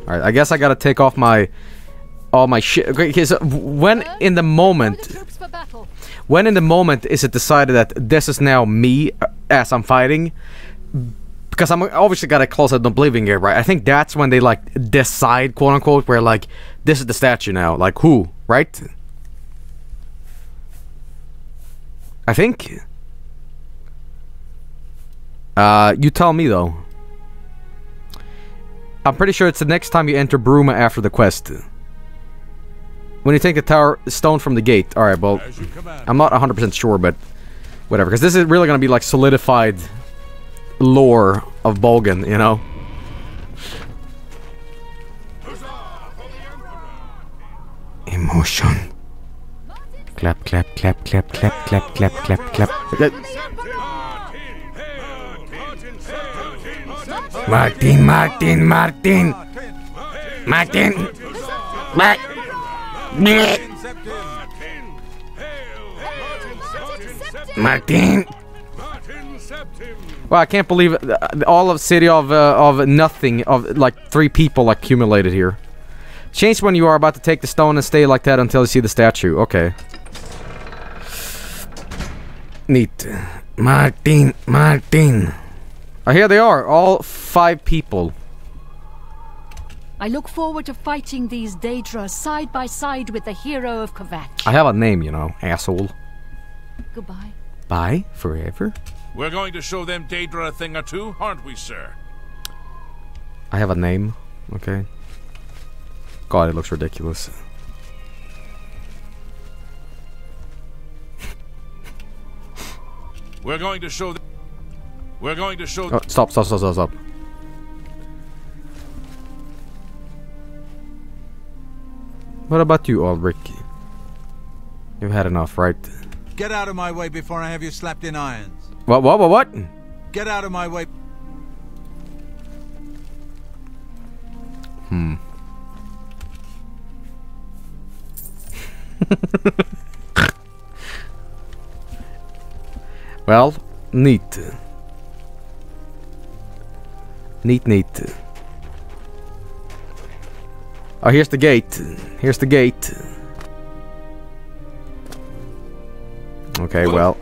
Alright, I guess I gotta take off my... all my shit. Okay, so when in the moment... when in the moment is it decided that this is now me as I'm fighting? Because I'm obviously got a closet Oblivion Gate, right? I think that's when they, like, decide, quote-unquote, where, like, this is the statue now. Like, who? Right? I think. You tell me, though. I'm pretty sure it's the next time you enter Bruma after the quest. When you take the tower stone from the gate. Alright, well, I'm not 100% sure, but whatever. Because this is really going to be, like, solidified lore of Bolgan, you know? Emotion. Clap, clap, clap, clap, clap, clap, clap, clap, clap. Martin, Martin, Martin! Martin! Martin! Wow, I can't believe all of City of Nothing, of like 3 people accumulated here. Change when you are about to take the stone and stay like that until you see the statue. Okay. Neat. Martin, Martin. Oh, here they are, all 5 people. I look forward to fighting these Daedra side by side with the hero of Kvatch. I have a name, you know, asshole. Goodbye. Bye forever. We're going to show them Daedra a thing or two, aren't we, sir? I have a name. Okay. God, it looks ridiculous. We're going to show them. We're going to show. Oh, stop! Stop! Stop! Stop! Stop! What about you, Ulrich? You've had enough, right? Get out of my way before I have you slapped in irons. What? What? What? What? Get out of my way. Hmm. Well, neat. Neat, neat. Oh, here's the gate. Here's the gate. Okay, well.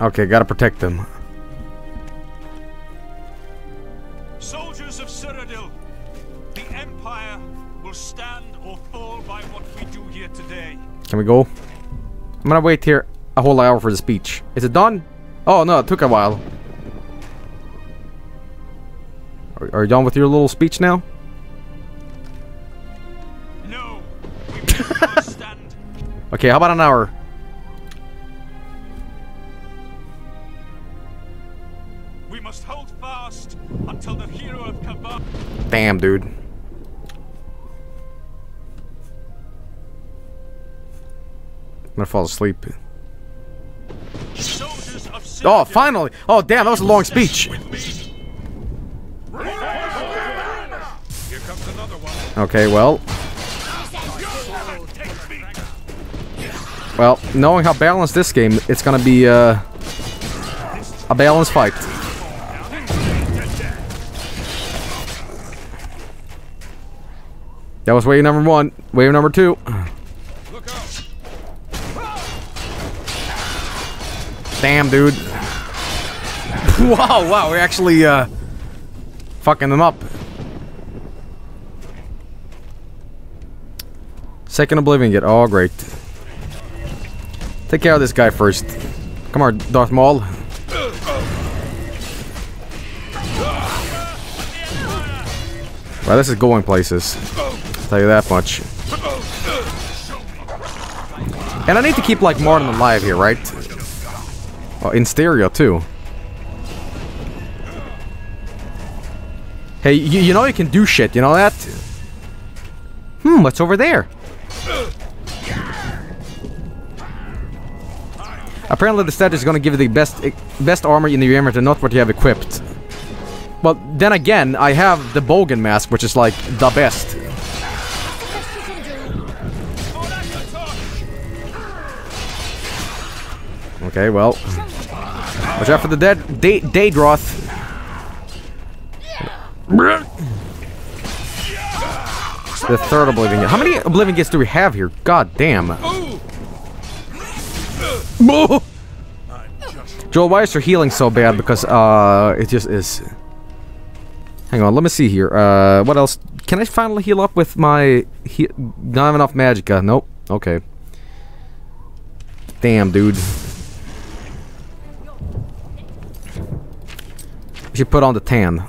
Okay, gotta protect them. Soldiers of Cyrodiil, the Empire will stand or fall by what we do here today. Can we go? I'm gonna wait here a whole hour for the speech. Is it done? Oh no, it took a while. Are you done with your little speech now? No. Okay, how about an hour? We must hold fast until the hero of Kabah. Damn, dude. I'm gonna fall asleep. Oh, finally! Oh, damn, that was a long speech. Okay, well. Well, knowing how balanced this game, it's gonna be a balanced fight. That was wave number 1. Wave number 2. Damn, dude. Wow, wow, we're actually fucking them up. Second Oblivion Gate. Oh, great. Take care of this guy first. Come on, Darth Maul. Wow, this is going places. I'll tell you that much. And I need to keep, like, Martin alive here, right? In stereo, too. Hey, you know you can do shit, you know that? Hmm, what's over there? Apparently the stat is gonna give you the best armor in the inventory, not what you have equipped. Well, then again, I have the Bogan Mask, which is like, the best. Okay, well. Watch out for the dead Daedroth. The third Oblivion Gate. How many Oblivion Gates do we have here? God damn. Joel, why is your healing so bad? Because, it just is. Hang on, let me see here. What else? Can I finally heal up with my... Not have enough magicka. Nope. Okay. Damn, dude. I should put on the tan.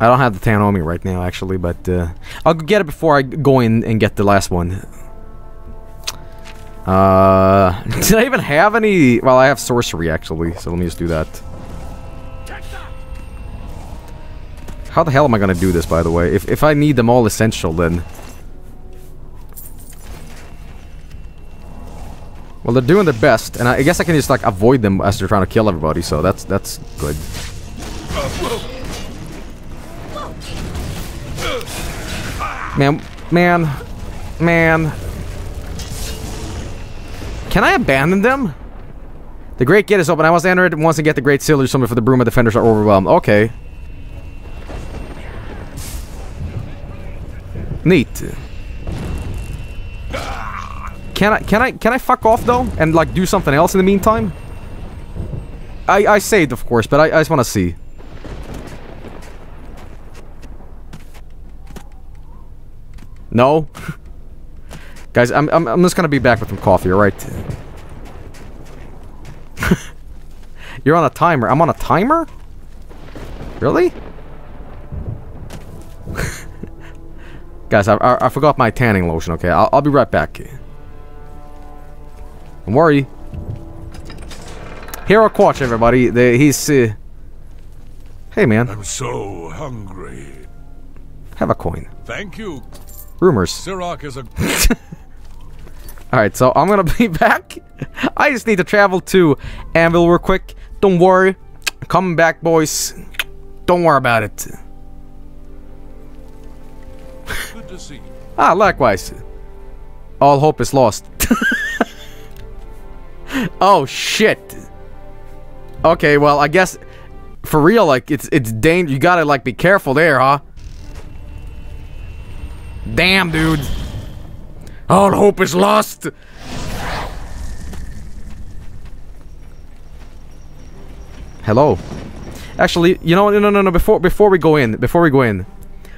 I don't have the tan on me right now, actually, but I'll get it before I go in and get the last one. Did I even have any? Well, I have sorcery, actually, so let me just do that. How the hell am I gonna do this, by the way? If I need them all essential, then... Well, they're doing their best, and I guess I can just, like, avoid them as they're trying to kill everybody, so that's good. Man. Can I abandon them? The Great Gate is open. I must enter it once and get the Great Seal or something for the Bruma defenders are overwhelmed. Okay. Neat. Can I fuck off though and like do something else in the meantime? I saved of course, but I just want to see. No? Guys, I'm just gonna be back with some coffee, alright? You're on a timer. I'm on a timer? Really? Guys, I forgot my tanning lotion, okay? I'll be right back. Don't worry. Hero Kvatch, everybody. He's... Hey, man. I'm so hungry. Have a coin. Thank you. Rumors. Sirach is a... Alright, so I'm gonna be back. I just need to travel to Anvil real quick. Don't worry. Coming back, boys. Don't worry about it. Good to see you. Ah, likewise. All hope is lost. Oh, shit. Okay, well, I guess... For real, like, it's dangerous. You gotta, like, be careful there, huh? Damn, dude. All hope is lost. Hello. Actually, you know what? No. Before we go in,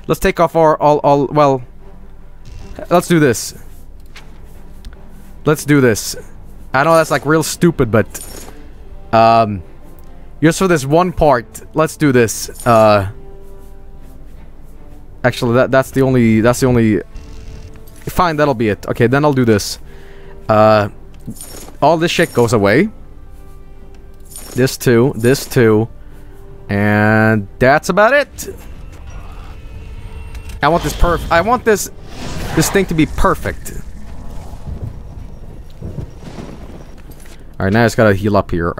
let's take off our all. Well, let's do this. I know that's like real stupid, but just for this one part, let's do this. Actually, that's the only... Fine, that'll be it. Okay, then I'll do this. All this shit goes away. This too. And that's about it. I want this thing to be perfect. Alright, now I just gotta heal up here.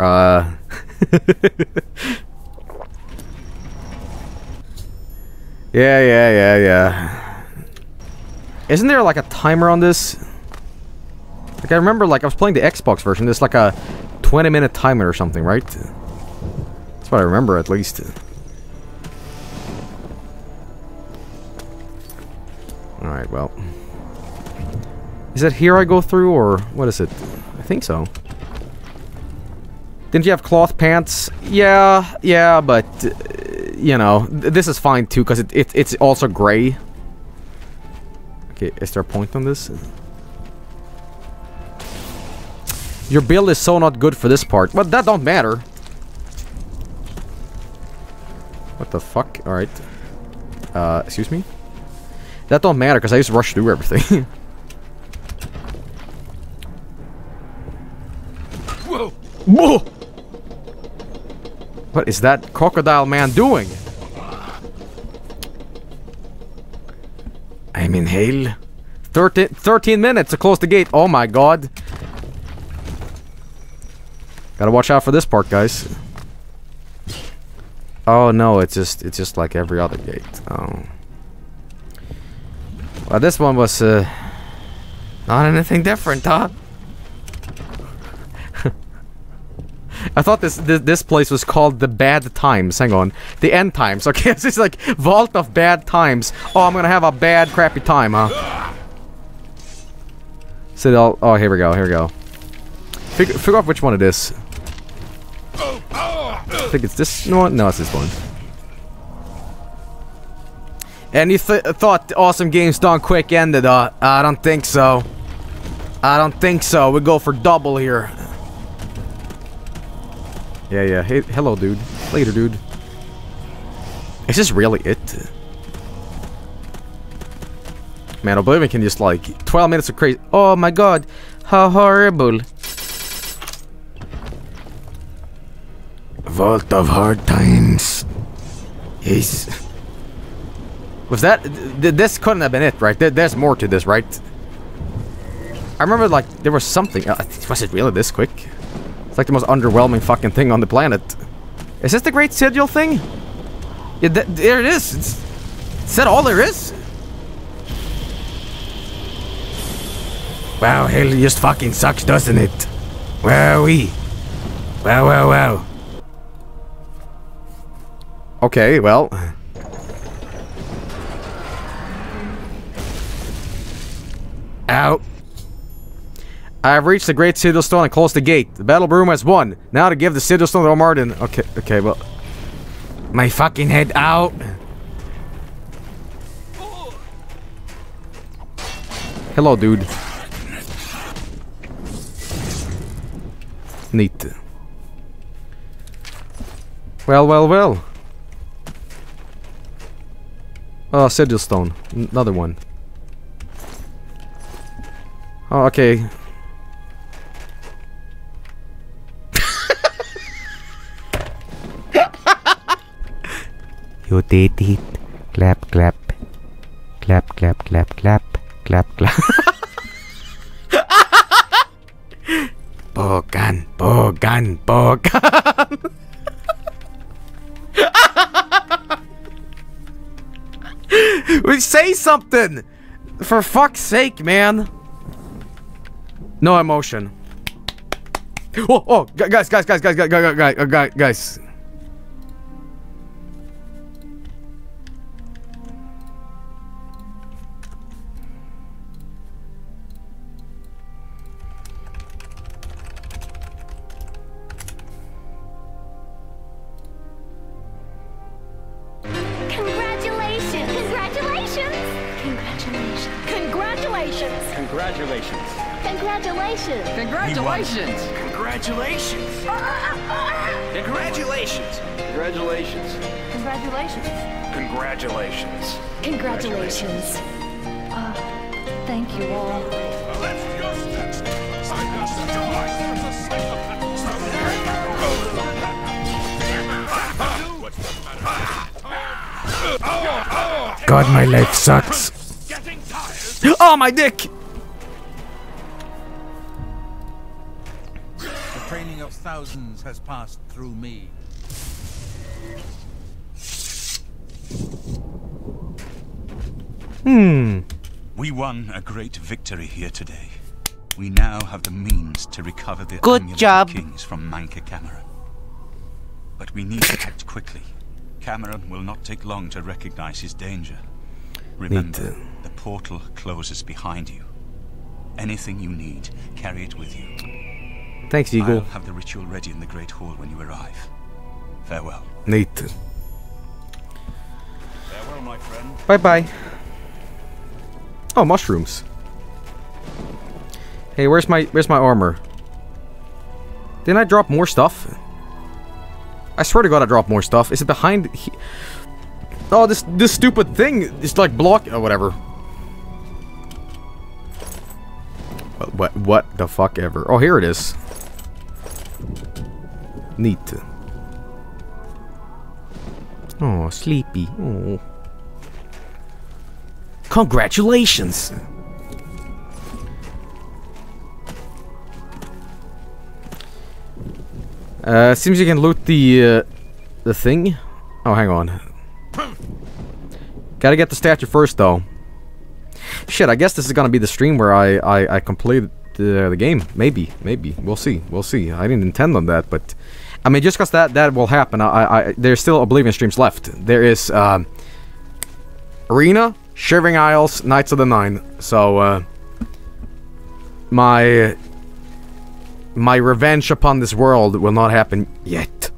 Yeah. Isn't there like a timer on this? Like I remember like I was playing the Xbox version, there's like a 20-minute timer or something, right? That's what I remember at least. Alright, well. Is that here I go through or what is it? I think so. Didn't you have cloth pants? Yeah, but... you know, this is fine too, because it's also gray. Okay, is there a point on this? Your build is so not good for this part. But that don't matter. What the fuck? Alright. Excuse me? That don't matter, because I just rushed through everything. Whoa! Whoa! What is that crocodile man doing? Inhale. 13 minutes to close the gate. Oh my god. Gotta watch out for this part, guys. Oh no, it's just like every other gate. Oh. Well, this one was not anything different, huh? I thought this place was called the Bad Times. Hang on, the End Times. Okay, it's like Vault of Bad Times. Oh, I'm gonna have a bad, crappy time, huh? So, oh, here we go. Here we go. Figure out which one it is. I think it's this one. No, it's this one. And you thought Awesome Games Done Quick ended? I don't think so. I don't think so. We go for double here. Yeah, yeah. Hey, hello, dude. Later, dude. Is this really it? Man, Oblivion can just like 12 minutes of crazy. Oh my god, how horrible! Vault of Hard Times. Is was that? This couldn't have been it, right? There's more to this, right? I remember like there was something. Was it really this quick? It's like the most underwhelming fucking thing on the planet. Is this the Great Sigil thing? Yeah, there it is. Is that all there is? Wow, hell just fucking sucks, doesn't it? Wowee. Wow, wow, wow. Okay, well. Ow. I have reached the Great Sigil Stone and closed the gate. The Battle Broom has won. Now to give the Sigil Stone to Martin. Okay, okay, well. My fucking head out. Hello, dude. Neat. Well, well, well. Oh, Sigil Stone. Another one. Oh, okay. You did it. Clap, clap. Clap, clap, clap, clap. Clap, clap. Bogan, Bogan, Bogan. We say something! For fuck's sake, man. No emotion. Oh, oh, guys. Congratulations. Thank you all. God, my life sucks. Oh, my dick! The training of thousands has passed through me. We won a great victory here today. We now have the means to recover the Amulet of Kings from Mankar Camoran. But we need to act quickly. Camoran will not take long to recognize his danger. Remember, the portal closes behind you. Anything you need, carry it with you. Thanks, Eagle. I'll have the ritual ready in the Great Hall when you arrive. Farewell. Nathan. Farewell, my friend. Bye-bye. Oh, mushrooms. Hey, where's my armor? Didn't I drop more stuff? I swear to God, I dropped more stuff. Is it behind? Oh, this stupid thing is like block. Oh, whatever. What the fuck ever? Oh, here it is. Neat. Oh, sleepy. Oh. Congratulations! Seems you can loot the thing. Oh, hang on. Gotta get the statue first, though. Shit, I guess this is gonna be the stream where I complete the game. Maybe. We'll see. I didn't intend on that, but... I mean, just cause that will happen, there's still Oblivion streams left. There is, Arena, Shivering Isles, Knights of the Nine. So, my revenge upon this world will not happen yet.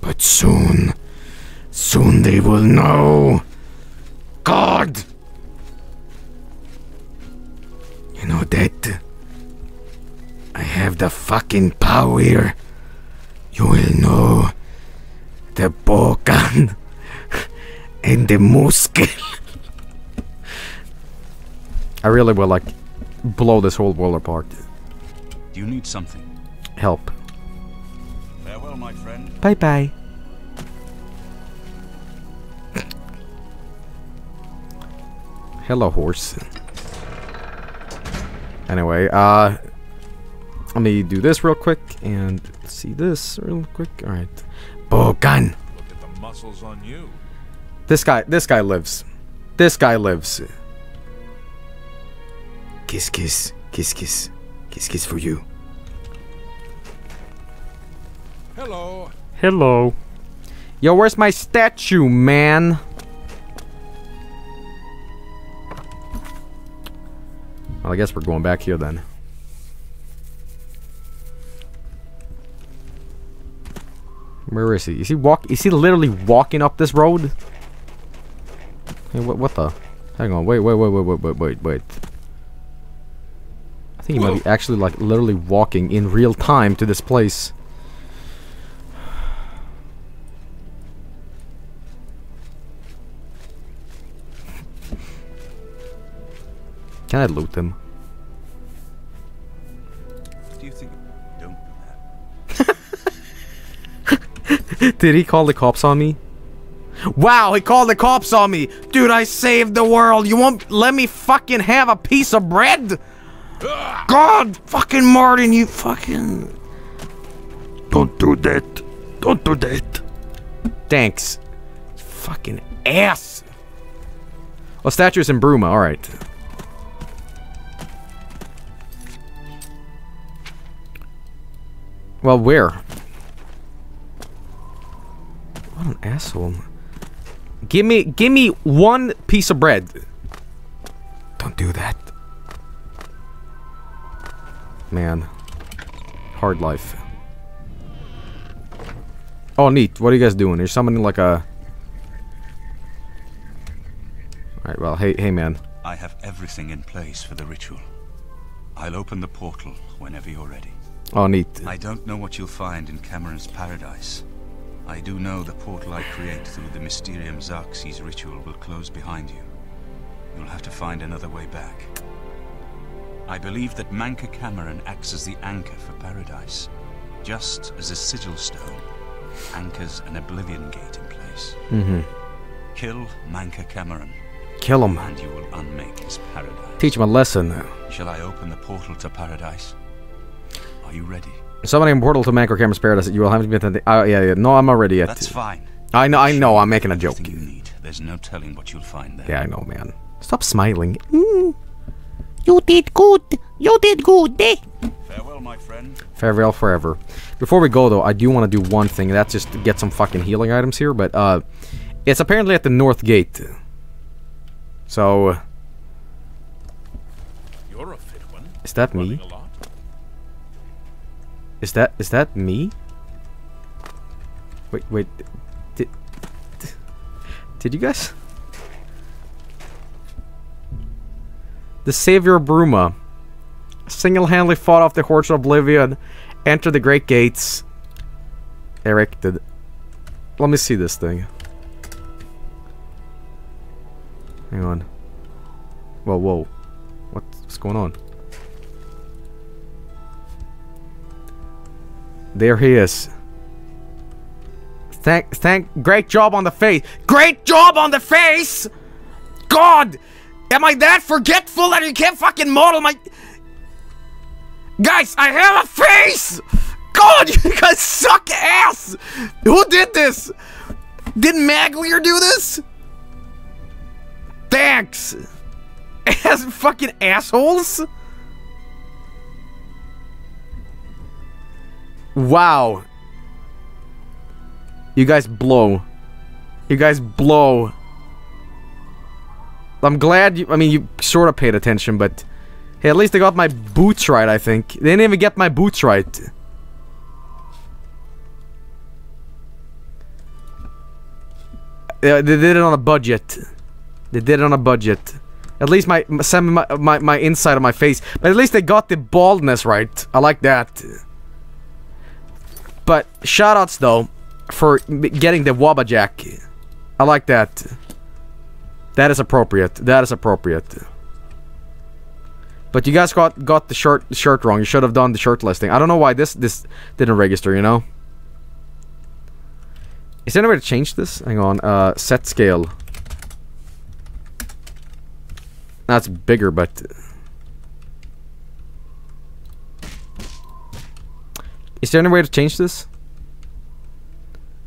But soon. Soon they will know. God! You know that? I have the fucking power. You will know. The Bokan. And the Muskel. I really will, like, blow this whole world apart. Do you need something? Help. Farewell, my friend. Bye-bye. Hello, horse. Anyway, let me do this real quick and see this real quick. All right. Bogan. Look at the muscles on you. This guy lives. Kiss, kiss, kiss, kiss, kiss, kiss for you. Hello. Hello. Yo, where's my statue, man? Well, I guess we're going back here then. Where is he? Is he literally walking up this road? Hey, what the? Hang on. Wait. I think he might be actually, like, literally walking in real time to this place. Can I loot them? Do you think? Don't do that. Did he call the cops on me? Wow, he called the cops on me, dude! I saved the world. You won't let me fucking have a piece of bread? God, fucking Martin, you fucking... Don't do that. Don't do that. Thanks. Fucking ass. Oh, statue's in Bruma, alright. Well, where? What an asshole. Give me one piece of bread. Don't do that. Man, hard life. Oh, neat. What are you guys doing? There's somebody like a... Alright, well, hey, man. I have everything in place for the ritual. I'll open the portal whenever you're ready. Oh, neat. I don't know what you'll find in Camoran's paradise. I do know the portal I create through the Mysterium Xarxes ritual will close behind you. You'll have to find another way back. I believe that Mankar Camoran acts as the anchor for paradise, just as a sigil stone anchors an Oblivion Gate in place. Mm-hmm. Kill Mankar Camoran. Kill him. And you will unmake his paradise. Teach him a lesson. Shall I open the portal to paradise? Are you ready? Summoning portal to Mankar Camoran's paradise. You will have to be... Yeah. No, I'm already yet. That's fine. I know. I'm making a joke. You need. There's no telling what you'll find there. Yeah, I know, man. Stop smiling. Mm. You did good. Eh? Farewell, my friend. Farewell forever. Before we go, though, I do want to do one thing. That's just to get some fucking healing items here, but, it's apparently at the North Gate. So... You're a fit one. Is that me? Is that me? Wait. Did you guys... The Savior Bruma single-handedly fought off the hordes of Oblivion, entered the Great Gates, erected. Let me see this thing. Hang on. Whoa. What's going on? There he is. Great job on the face. Great job on the face! God! Am I that forgetful that you can't fucking model my... Guys, I have a face! God, you guys suck ass! Who did this? Did Maglier do this? Thanks! As fucking assholes? Wow. You guys blow. You guys blow. I'm glad you, I mean, you sort of paid attention, but... Hey, at least they got my boots right, I think. They didn't even get my boots right. They did it on a budget. They did it on a budget. At least my inside of my face. But at least they got the baldness right. I like that. But shoutouts though for getting the Wabajack. I like that. That is appropriate. That is appropriate. But you guys got the shirt wrong. You should have done the shirtless thing. I don't know why this didn't register, you know? Is there any way to change this? Hang on. Set scale. That's bigger, but... Is there any way to change this?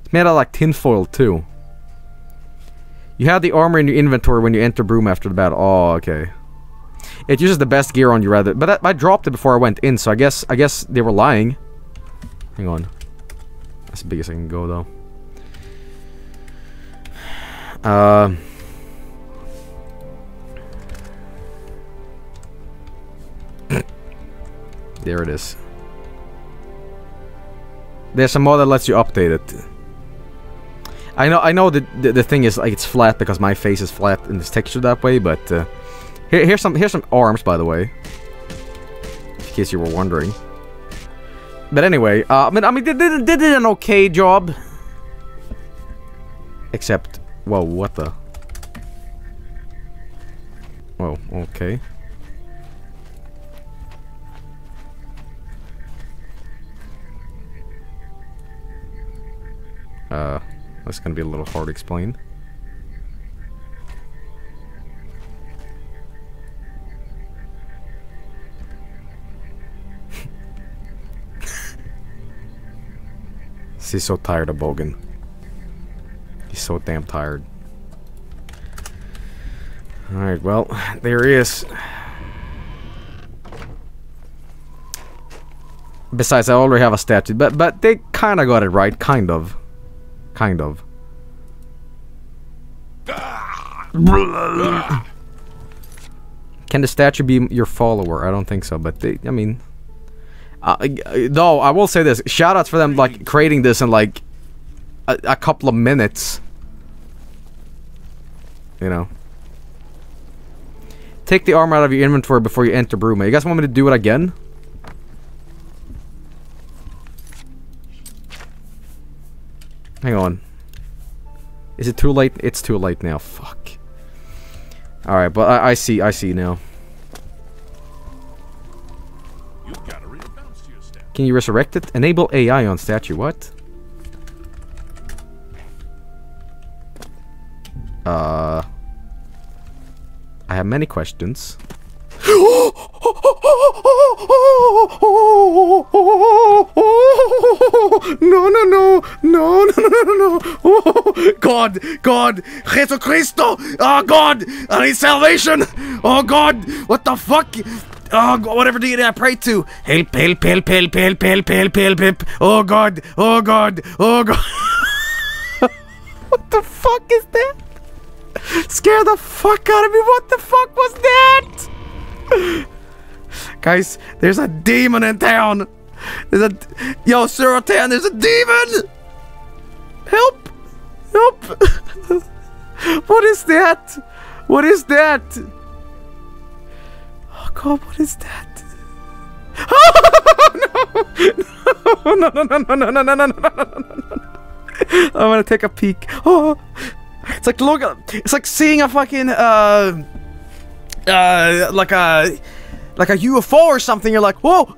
It's made out of like tinfoil, too. You have the armor in your inventory when you enter Bruma after the battle. Oh, okay. It uses the best gear on you rather... But I dropped it before I went in, so I guess they were lying. Hang on. That's the biggest I can go, though. There it is. There's a mod that lets you update it. I know that the thing is like it's flat because my face is flat and it's textured that way, but here's some arms, by the way, in case you were wondering. But anyway, I mean they did an okay job, except. Whoa, what the? Whoa, okay. That's gonna be a little hard to explain. He's so tired of Bogan. He's so damn tired. Alright, well, there he is. Besides, I already have a statue, but they kinda got it right, kind of. Kind of. Can the statue be your follower? I don't think so, but they, I mean... Though, I will say this, shoutouts for them, like, creating this in, like, a couple of minutes. You know. Take the armor out of your inventory before you enter Bruma. You guys want me to do it again? Hang on. Is it too late? It's too late now. Fuck. Alright, but I see now. You've got to rebalance your stat. Can you resurrect it? Enable AI on statue. What? I have many questions. No. God, Jesus Christo. Oh God, I need salvation. Oh God, what the fuck? Oh, whatever deity I pray to. Help. Oh God. What the fuck is that? Scare the fuck out of me. What the fuck was that? Guys, there's a demon in town. Yo, Suratan, there's a demon. Help. What is that? Oh God, what is that? Oh, no. I want to take a peek. Oh. It's like look, it's like seeing a fucking like a UFO or something. You're like, whoa.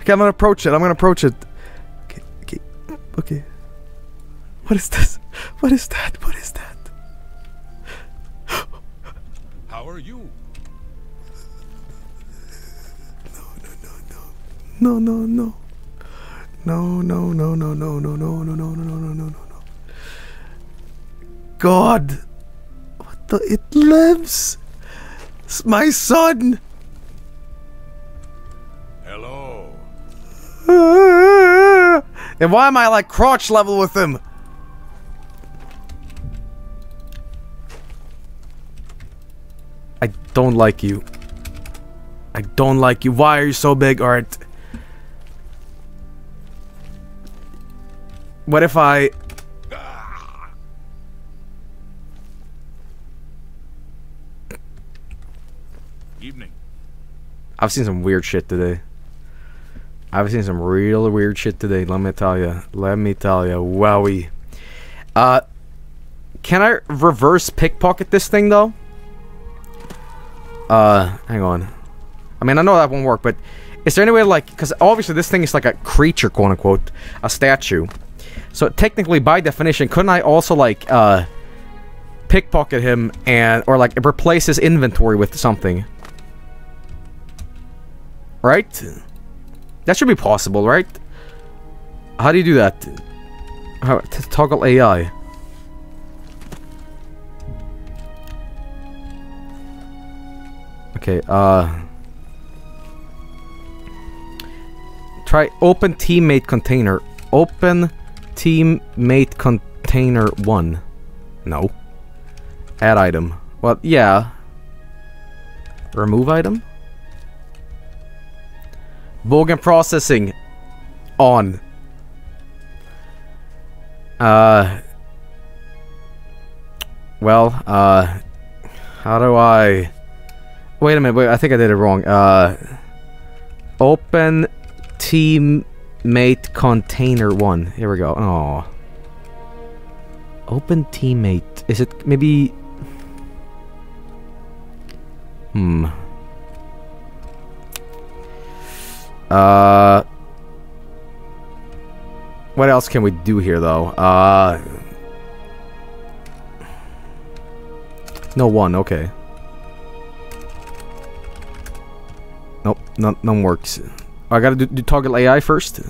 Okay, I'm gonna approach it. Okay. What is this? What is that? What is that? How are you? No, no, no. No, no, no, no, no, no, no, no, no, no, no, no, no. God! What the? It lives! It's my son! Hello. And why am I like crotch level with him? I don't like you. I don't like you. Why are you so big, Art? What if I... Evening. I've seen some weird shit today. I've seen some real weird shit today. Let me tell you. Let me tell you. Wowie. Can I reverse pickpocket this thing though? Hang on. I mean, I know that won't work, but is there any way to, like, because obviously this thing is like a creature, quote unquote, a statue. So technically, by definition, couldn't I also like pickpocket him and or like replace his inventory with something? Right? That should be possible, right? How do you do that? How, toggle AI. Okay, try open teammate container. Open teammate container 1. No. Add item. Well, yeah. Remove item? Bogan processing. On. Well, how do I... Wait a minute, wait, I think I did it wrong. Open teammate container 1. Here we go. Oh. Open teammate. Is it maybe... What else can we do here, though? No one, okay. Nope, none works. I gotta do toggle AI first.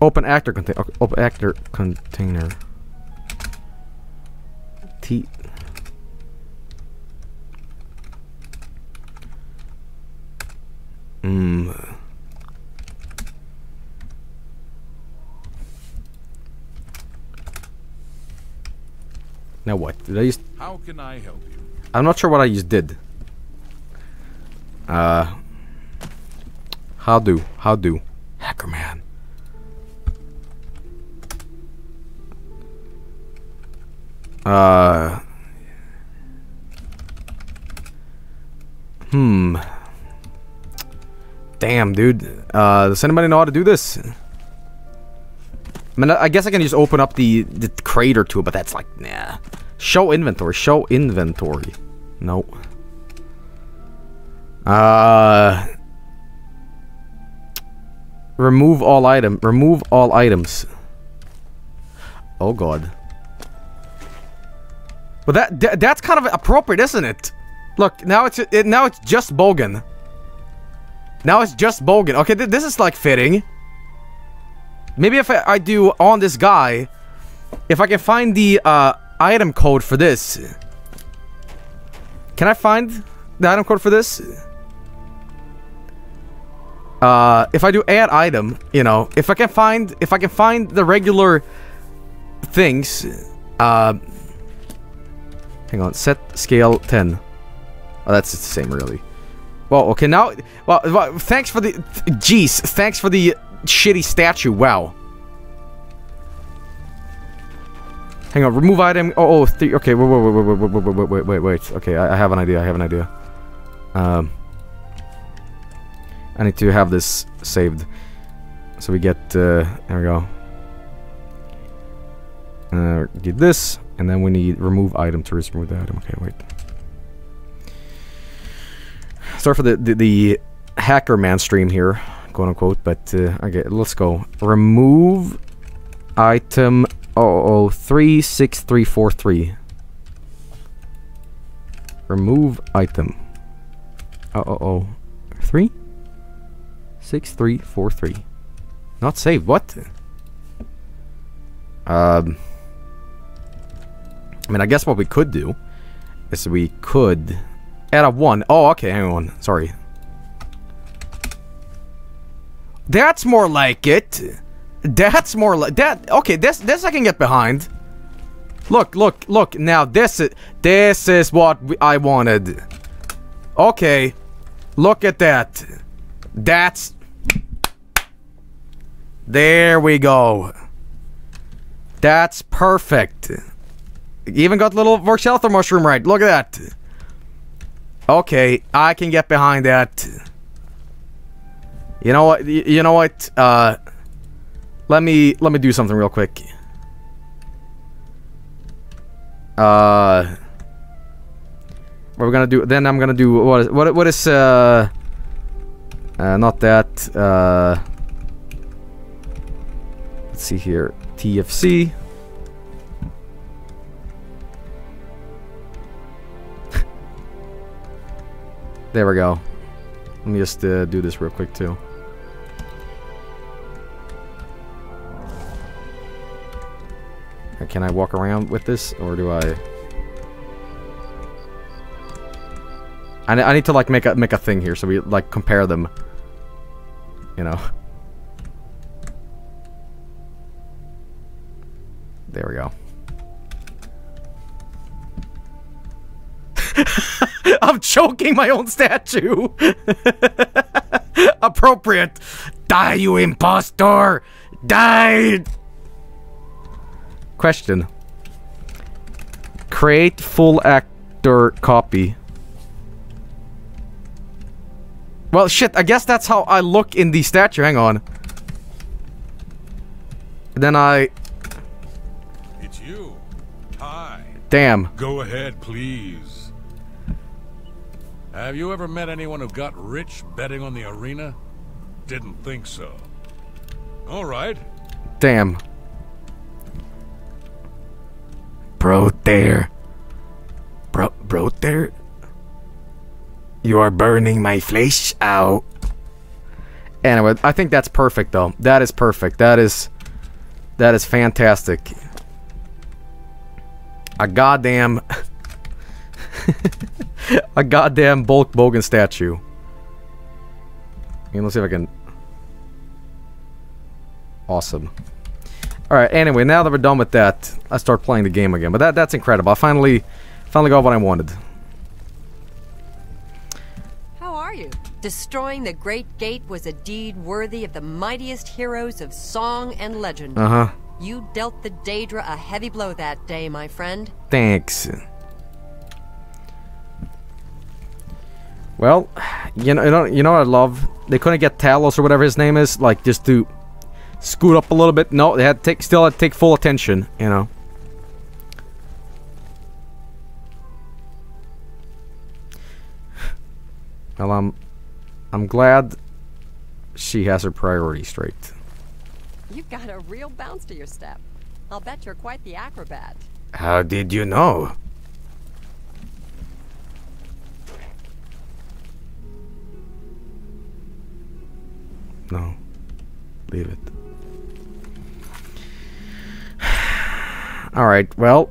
Open actor container. Open actor container. T. Now what? Did I just... How can I help you? I'm not sure what I just did. How do? Hacker man. Damn, dude. Does anybody know how to do this? I mean, I guess I can just open up the crate or two, but that's like, nah. Show inventory. Show inventory. No. Remove all item. Remove all items. Oh god. Well, that's kind of appropriate, isn't it? Look, now it's just Bogan. Now it's just Bogan. Okay, this is like fitting. Maybe if I do on this guy, if I can find the item code for this. Can I find the item code for this? If I do add item, you know, if I can find the regular things, hang on, set scale 10. Oh, that's the same really. Well, okay, now... Well, thanks for the... Jeez, thanks for the shitty statue, wow. Hang on, remove item... Oh, three... Okay, wait. Okay, I have an idea, I need to have this saved. So we get... there we go. Get this, and then we need remove item to remove the item. Okay, wait. Sorry for the hacker man stream here, quote unquote, but okay, let's go. Remove item 00363343. Remove item 00363343. Not saved. What? I mean, I guess what we could do is we could add a 1. Oh, okay, hang on. Sorry. That's more like it. That's more like that. Okay, this I can get behind. Look, look, look. Now this is what I wanted. Okay. Look at that. That's... There we go. That's perfect. Even got little Vorkshelther mushroom right. Look at that. Okay, I can get behind that. You know what? You know what? Let me do something real quick. What we're gonna do? Then I'm gonna do not that. Let's see here. TFC. There we go. Let me just do this real quick too. Can I walk around with this, or do I? I need to like make a thing here, so we like compare them. You know. There we go. I'm choking my own statue. Appropriate. Die, you impostor. Die. Question. Create full actor copy. Well, shit, I guess that's how I look in the statue. Hang on. Then I... It's you. Hi. Damn. Go ahead, please. Have you ever met anyone who got rich betting on the arena? Didn't think so. All right. Damn. Bro there. You are burning my flesh out. Anyway, I think that's perfect though. That is perfect. That is fantastic. A goddamn Bulk Bogan statue. And let's see if I can. Awesome. Alright, anyway, now that we're done with that, I start playing the game again. But that's incredible. I finally got what I wanted. How are you? Destroying the Great Gate was a deed worthy of the mightiest heroes of song and legend. Uh-huh. You dealt the Daedra a heavy blow that day, my friend. Thanks. Well, you know what I love? They couldn't get Talos or whatever his name is, like, just to... scoot up a little bit. No, they had to take, still had to take full attention, you know. Well, I'm glad she has her priorities straight. You've got a real bounce to your step. I'll bet you're quite the acrobat. How did you know? No. Leave it. Alright, well,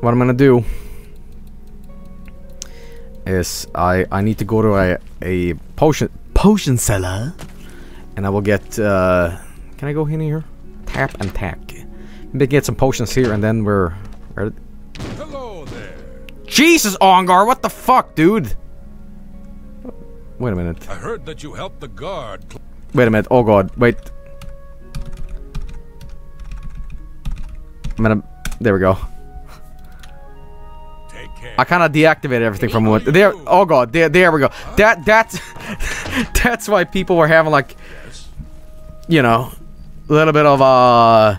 what I'm gonna do is I need to go to a potion cellar, and I will get, can I go in here? Tap and tack. Maybe get some potions here, and then we're... Hello there. Jesus, Ongar, what the fuck, dude? Wait a minute. I heard that you helped the guard. Wait a minute, oh god, wait. I'm gonna, there we go. Take care. I kind of deactivated everything from what there. Oh god, there we go. Huh? That's why people were having like, yes, you know, a little bit of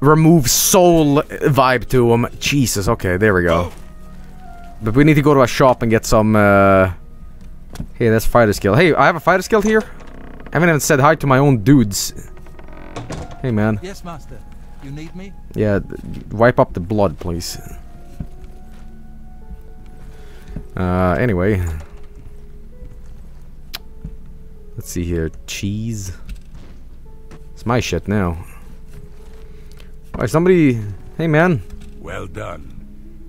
remove soul vibe to them. Jesus. Okay, there we go. Oh. But we need to go to a shop and get some Hey, that's fighter skill. Hey, I have a fighter skill here? I haven't even said hi to my own dudes. Hey, man. Yes, master. You need me? Yeah, wipe up the blood, please. Anyway. Let's see here. Cheese. It's my shit now. Alright, somebody... Hey, man. Well done.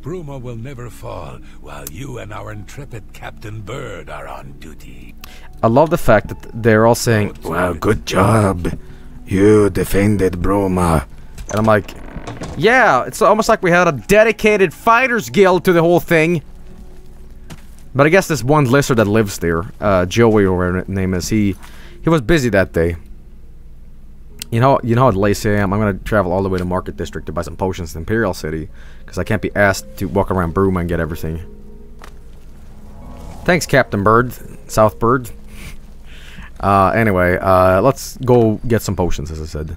Bruma will never fall, while you and our intrepid Captain Bird are on duty. I love the fact that they're all saying, well, good job. You defended Bruma. And I'm like, yeah, it's almost like we had a dedicated fighters guild to the whole thing. But I guess this one lizard that lives there, Joey or whatever his name is, he was busy that day. You know how lazy I am. I'm gonna travel all the way to Market District to buy some potions in Imperial City, because I can't be asked to walk around Bruma and get everything. Thanks, Captain Bird, South Bird. Anyway, let's go get some potions, as I said.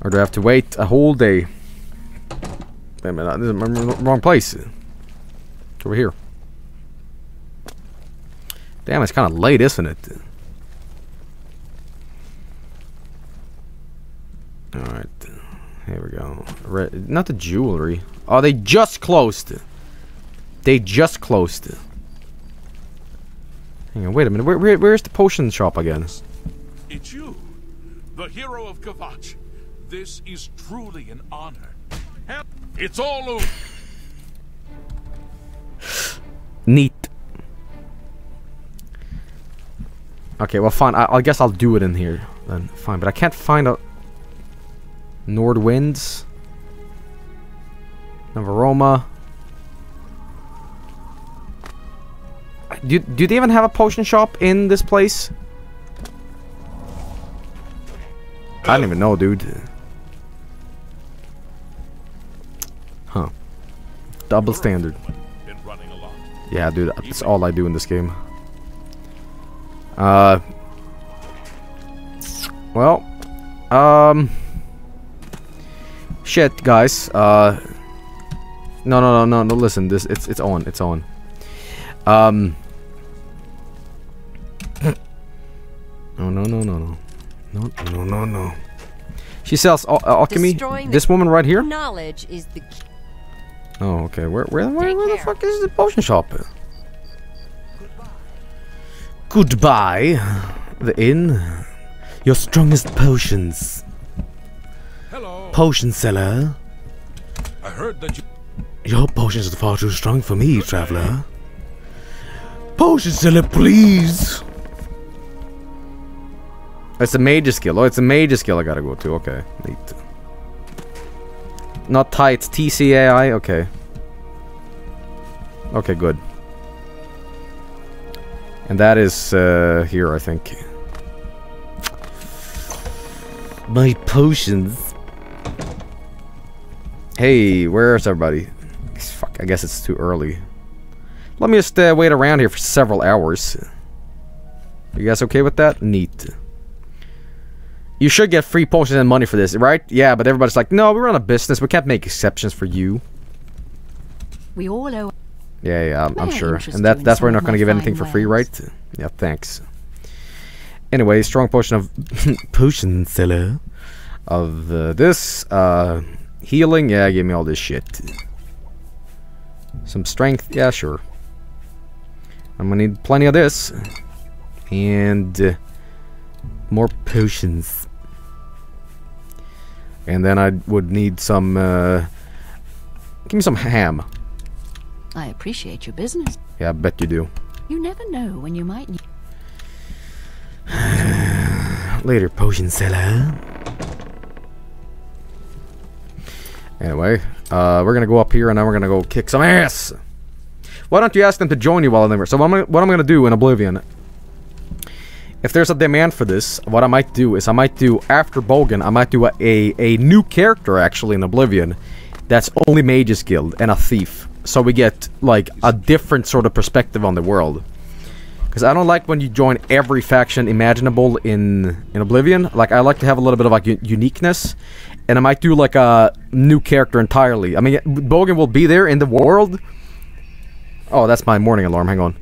Or do I have to wait a whole day? Wait a minute, this is my wrong place. It's over here. Damn, it's kind of late, isn't it? Alright, here we go. Red, not the jewelry. Oh, they just closed. They just closed. Hang on, wait a minute. Where's the potion shop again? It's you, the hero of Kvatch. This is truly an honor. It's all over. Neat. Okay, well, fine. I guess I'll do it in here then. Fine, but I can't find a. Nordwinds, Navaroma. Do they even have a potion shop in this place? I don't even know, dude. Huh. Double standard. Yeah, dude, that's all I do in this game. Well. Shit, guys. No. Listen, this it's on. It's on. No. She sells alchemy. This woman right here. Knowledge is the key. Oh, okay. Where the fuck is the potion shop? Goodbye. The inn. Your strongest potions. Potion seller. I heard that you... Your potions are far too strong for me, traveler. Potion seller, please. It's a mage skill. Oh, it's a mage skill I gotta go to. Okay. Neat. Not tight. TCAI. Okay. Okay, good. And that is here, I think. My potions. Hey, where's everybody? Fuck, I guess it's too early. Let me just wait around here for several hours. You guys okay with that? Neat. You should get free potions and money for this, right? Yeah, but everybody's like, no, we're on a business. We can't make exceptions for you. We all owe. Yeah, yeah, I'm sure. And that's why we're not going to give anything for free, right? Yeah, thanks. Anyway, strong potion of... potion seller. Of this, healing, yeah, give me all this shit. Some strength, yeah, sure. I'm gonna need plenty of this. And... more potions. And then I would need some, give me some ham. I appreciate your business. Yeah, I bet you do. You never know when you might need... Later, potion seller. Anyway, we're gonna go up here and now we're gonna go kick some ass! Why don't you ask them to join you while I'm there? So what I'm gonna do in Oblivion... If there's a demand for this, what I might do is I might do, after Bogan, I might do a new character actually in Oblivion. That's only Mage's Guild and a thief. So we get, like, a different sort of perspective on the world. Because I don't like when you join every faction imaginable in Oblivion. Like, I like to have a little bit of, like, uniqueness. And I might do, like, a new character entirely. I mean, Bogan will be there in the world. Oh, that's my morning alarm. Hang on.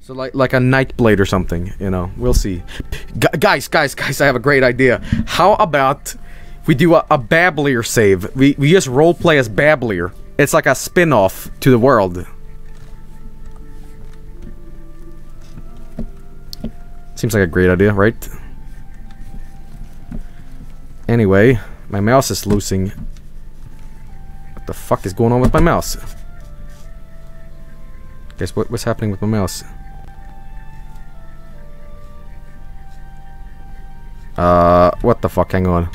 So like a Nightblade or something, you know. We'll see. Guys, I have a great idea. How about we do a Bablier save? We just roleplay as Bablier. It's like a spin-off to the world. Seems like a great idea, right? Anyway, my mouse is losing. What the fuck is going on with my mouse? Guess what's happening with my mouse? What the fuck? Hang on.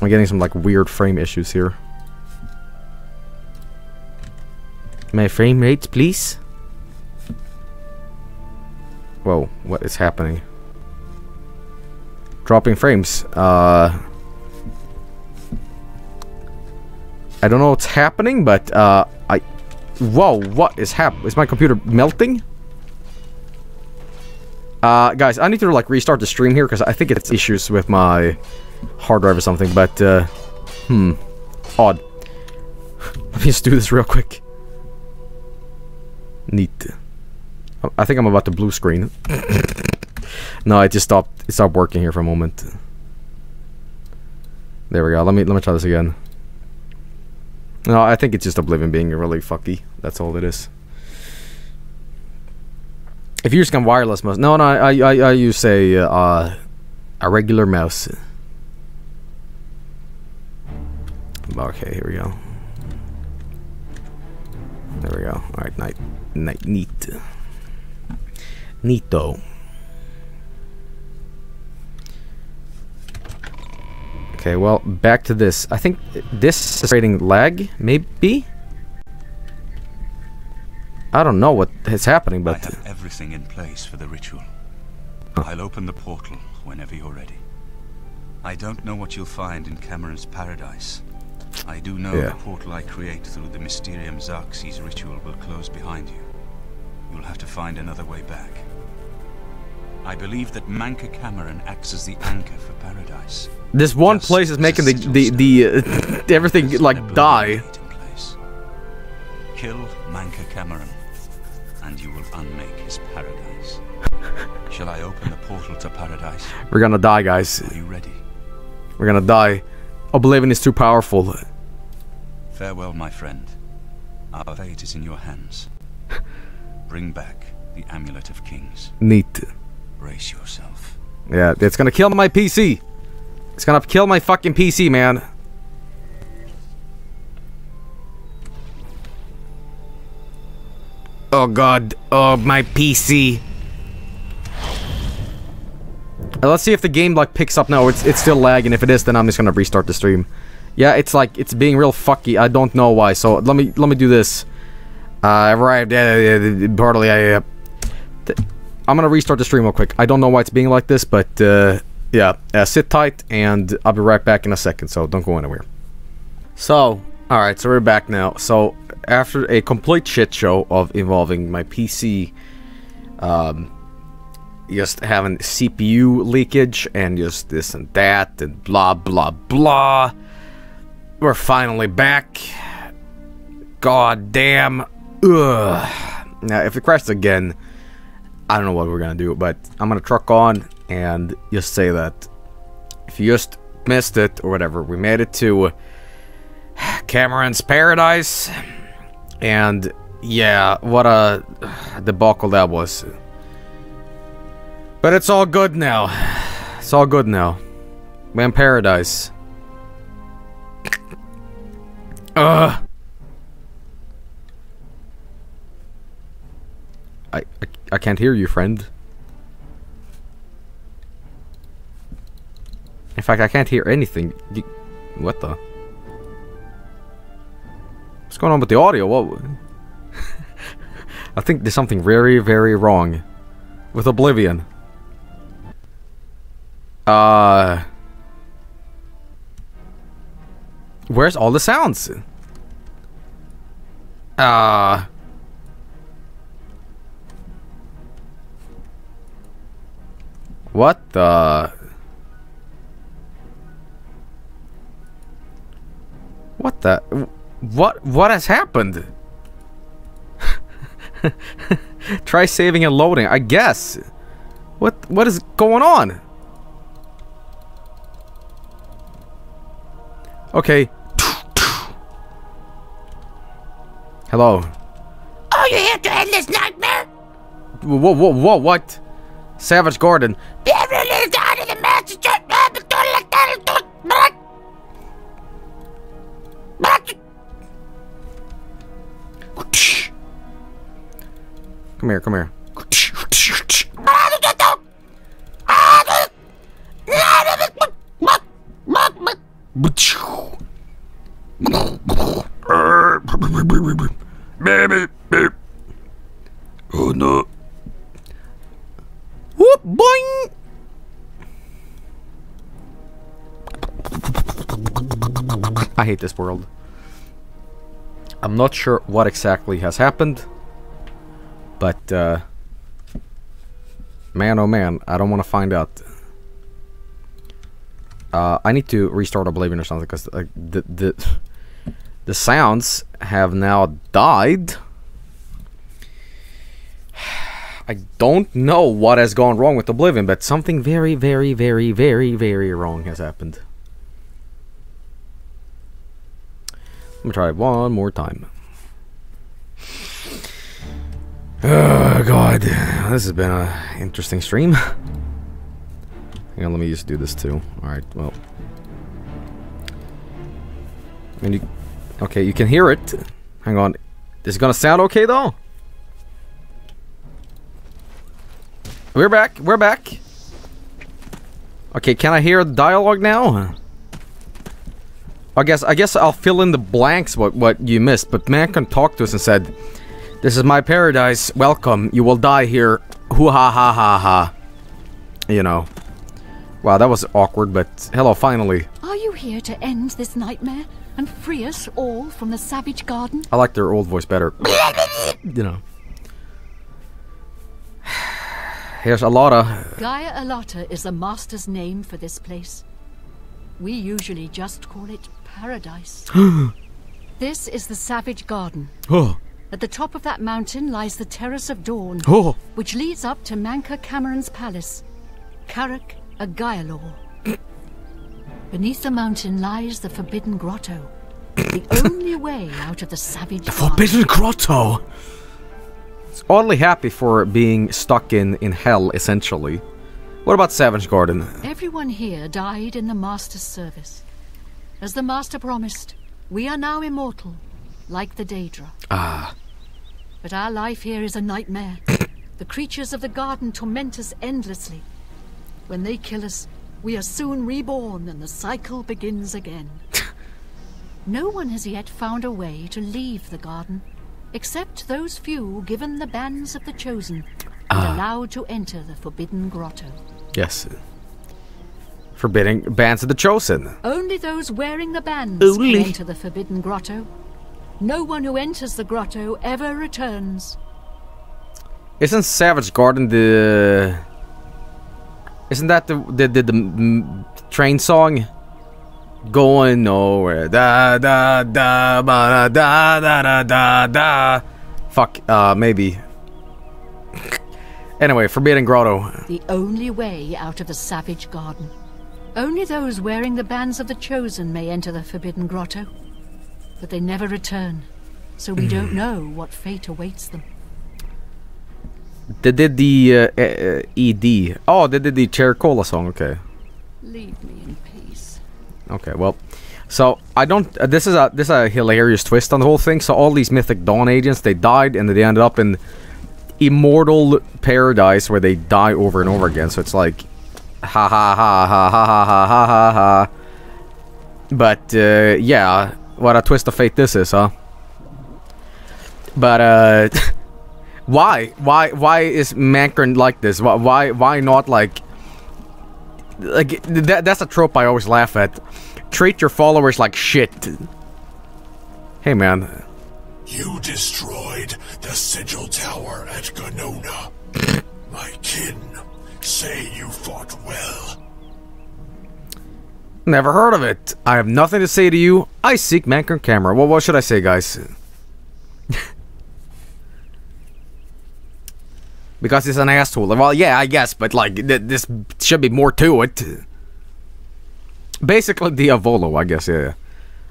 I'm getting some like weird frame issues here. My frame rate, please. Whoa, what is happening? Dropping frames. I don't know what's happening, but Whoa, what is happening? Is my computer melting? Guys, I need to like restart the stream here because I think it's issues with my hard drive or something, but odd. Let me just do this real quick. Neat. I think I'm about to blue screen. No, it just stopped. It stopped working here for a moment. There we go. Let me try this again. No, I think it's just Oblivion being really fucky. That's all it is. If you're just on wireless mouse, no, I use a regular mouse. Okay, here we go. There we go. All right, night, neat. Neato. Okay, well, back to this. I think this is creating lag, maybe? I don't know what is happening, but... I have everything in place for the ritual. Huh. I'll open the portal whenever you're ready. I don't know what you'll find in Camoran's paradise. I do know the portal I create through the Mysterium Xarxes ritual will close behind you. You'll have to find another way back. I believe that Mankar Camoran acts as the anchor for paradise. This one just place is making the everything like die. Kill Mankar Camoran, and you will unmake his paradise. Shall I open the portal to paradise? We're gonna die, guys. Are you ready? We're gonna die. Oblivion is too powerful. Farewell, my friend. Our fate is in your hands. Bring back the Amulet of Kings. Neat. Brace yourself. Yeah, it's gonna kill my PC. It's gonna kill my fucking PC, man. Oh god. Oh, my PC. Let's see if the game like picks up now. It's still lagging. If it is, then I'm just gonna restart the stream. Yeah, it's like it's being real fucky. I don't know why. So let me do this. I'm gonna restart the stream real quick. I don't know why it's being like this, but yeah, sit tight, and I'll be right back in a second. So don't go anywhere. So all right, so we're back now. So after a complete shit show of involving my PC, just having CPU leakage and just this and that and blah blah blah, we're finally back. God damn. Ugh. Now, if it crashes again, I don't know what we're gonna do, but I'm gonna truck on and just say that if you just missed it or whatever, we made it to Camoran's paradise, and yeah, what a debacle that was. But it's all good now. It's all good now. We're in paradise. Ugh. I can't hear you, friend. In fact, I can't hear anything. What the? What's going on with the audio? What? I think there's something very, very wrong with Oblivion. Where's all the sounds? What the? What the? What has happened? Try saving and loading, I guess. What is going on? Okay. Hello. Oh, you're here to end this nightmare? Whoa, whoa, whoa, what? Savage Garden. Come here, come here. Oh no. Whoop boing. I hate this world. I'm not sure what exactly has happened, but man oh man, I don't want to find out. I need to restart Oblivion or something, because the sounds have now died. I don't know what has gone wrong with Oblivion, but something very, very, very, very, very wrong has happened. Let me try it one more time. Oh god, this has been an interesting stream. Hang on, let me just do this too. Alright, well. And you, okay, you can hear it. Hang on. Is it gonna sound okay though? We're back, we're back. Okay, can I hear the dialogue now? I guess I'll fill in the blanks what you missed, but Mankar talked to us and said, "This is my paradise, welcome, you will die here, hoo ha ha ha ha." You know. Wow, that was awkward, but hello, finally. Are you here to end this nightmare and free us all from the Savage Garden? I like their old voice better. You know. Here's Alata. Gaia Alata is the master's name for this place. We usually just call it paradise. This is the Savage Garden. Oh. At the top of that mountain lies the Terrace of Dawn, oh, which leads up to Mankar Camoran's palace, Karak Agaialor. Beneath the mountain lies the Forbidden Grotto, the only way out of the Savage Garden. Forbidden Grotto! It's oddly happy for being stuck in hell, essentially. What about Savage Garden? Everyone here died in the Master's service. As the Master promised, we are now immortal, like the Daedra. Ah. But our life here is a nightmare. The creatures of the garden torment us endlessly. When they kill us, we are soon reborn and the cycle begins again. No one has yet found a way to leave the garden, except those few given the bans of the Chosen and allowed to enter the Forbidden Grotto. Yes. Forbidding bans of the Chosen. Only those wearing the bans can enter the Forbidden Grotto. No one who enters the grotto ever returns. Isn't Savage Garden the... Isn't that the train song? Going nowhere. Da da da ba, da da da da da. Fuck. Maybe. Anyway, Forbidden Grotto. The only way out of the Savage Garden. Only those wearing the bans of the Chosen may enter the Forbidden Grotto, but they never return. So we don't know what fate awaits them. They did the ED. Oh, they did the Chercola song. Okay. Leave me in peace. Okay, well, so I don't. This is a hilarious twist on the whole thing. So all these Mythic Dawn agents, they died and they ended up in immortal paradise where they die over and over again. So it's like, ha ha ha ha ha ha ha ha ha ha. But yeah, what a twist of fate this is, huh? But Why is Mankar like this? Why not like that's a trope I always laugh at. Treat your followers like shit. Hey man. You destroyed the Sigil Tower at Ganona. My kin say you fought well. Never heard of it. I have nothing to say to you. I seek Mankar Camoran. Well, what should I say, guys? Because he's an asshole. Well, yeah, I guess, but like, this should be more to it. Basically, the Avolo, I guess, yeah.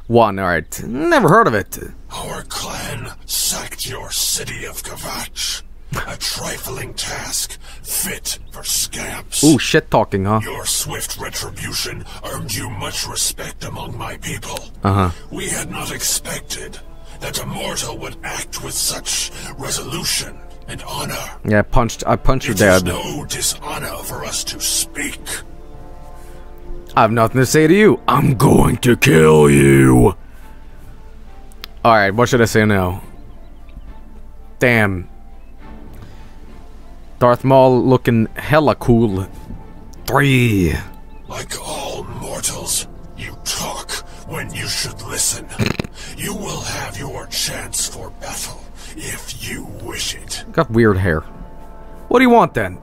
One, alright. Never heard of it. Our clan sacked your city of Kvatch. A trifling task, fit for scamps. Ooh, shit-talking, huh? Your swift retribution earned you much respect among my people. We had not expected that a mortal would act with such resolution and honor. Yeah, I punched your dad. It is no dishonor for us to speak. I have nothing to say to you. I'm going to kill you. Alright, what should I say now? Damn. Darth Maul looking hella cool. 3. Like all mortals, you talk when you should listen. You will have your chance for battle if you wish it. Got weird hair. What do you want then?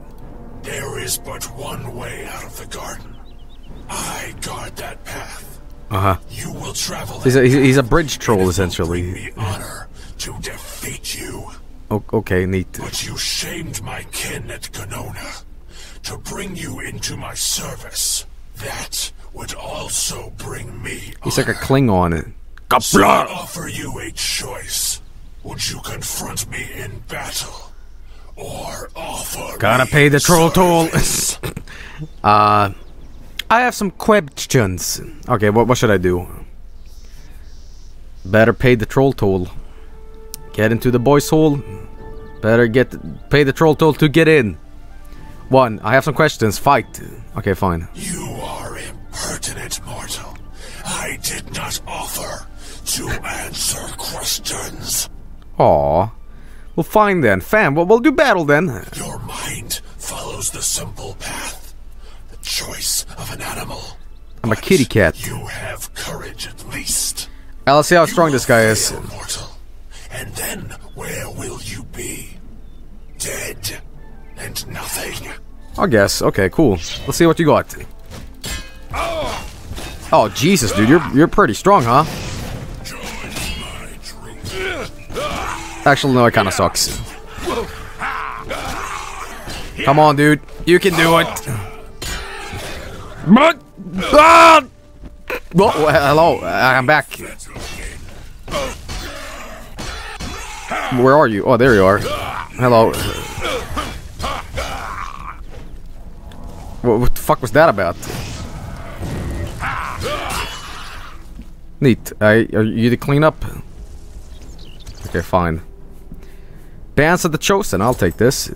There is but one way out of the garden. I guard that path. You will travel. He's a bridge troll essentially. Bring me honor to defeat you. Okay, neat. But you shamed my kin at Ganona to bring you into my service. That would also bring me. He's like a Klingon. So I offer you a choice. Would you confront me in battle, or offer? Gotta me pay the troll toll. I have some questions. Okay, what should I do? Better pay the troll toll. Get into the boys' hole. Better pay the troll toll to get in. 1. I have some questions. Fight. Okay, fine. You are impertinent, mortal. I did not offer to answer questions. Aww. Well, fine then. Fam, we'll do battle then. Your mind follows the simple path. The choice of an animal. I'm a kitty cat. You have courage at least. Well, let's see how strong this guy is. Mortal. And then, where will you be? Dead and nothing. I guess. Okay, cool. Let's see what you got. Oh, Jesus, dude. You're pretty strong, huh? Actually, no, it kind of sucks. Come on, dude. You can do it. Whoa, hello. I'm back. Where are you? Oh, there you are. Hello. What the fuck was that about? Neat. Are you the cleanup? Okay, fine. Dance of the Chosen. I'll take this.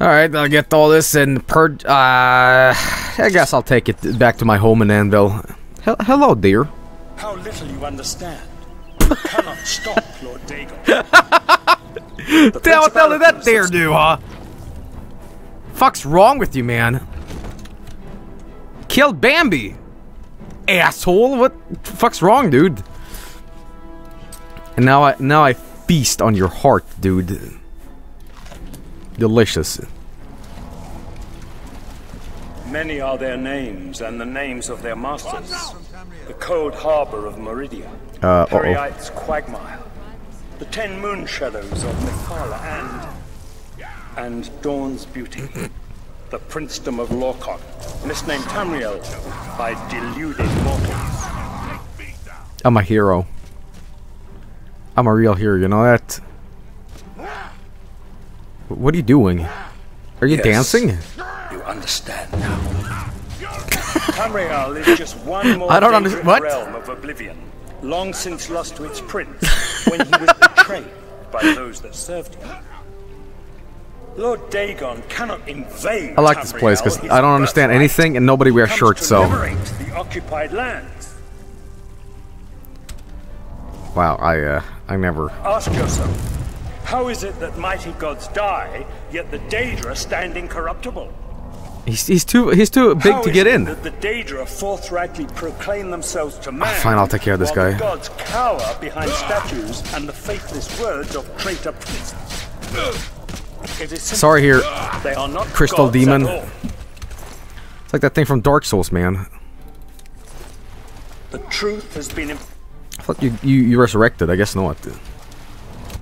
Alright, I'll get all this and purge. I guess I'll take it back to my home in Anvil. Hello, dear. How little you understand. Cannot stop Lord Dagon. What the hell did that dare do, huh? Fuck's wrong with you, man? Killed Bambi, asshole. What fuck's wrong, dude? And now I feast on your heart, dude. Delicious. Many are their names and the names of their masters. The cold harbor of Meridia, Periite's Quagmire, the 10 moon shadows of Mephala and Dawn's Beauty, the princedom of Lorcon, misnamed Tamriel by deluded mortals. I'm a hero. I'm a real hero, you know that? What are you doing? Are you dancing? You understand now. Tamriel is just one more realm of Oblivion, long since lost to its prince when he was betrayed by those that served him. Lord Dagon cannot invade. I like this place because I don't understand anything and nobody wears shirts, so. The occupied lands. Wow, I never. Ask yourself, how is it that mighty gods die, yet the Daedra stand incorruptible? He's too big to get in. The Daedra forthrightly proclaim themselves to man. Fine, I'll take care of this guy. The gods cower behind statues and the faithless words of traitor priests. Sorry, here, they are not Crystal Demon. It's like that thing from Dark Souls, man. The truth has been. I thought you resurrected. I guess not.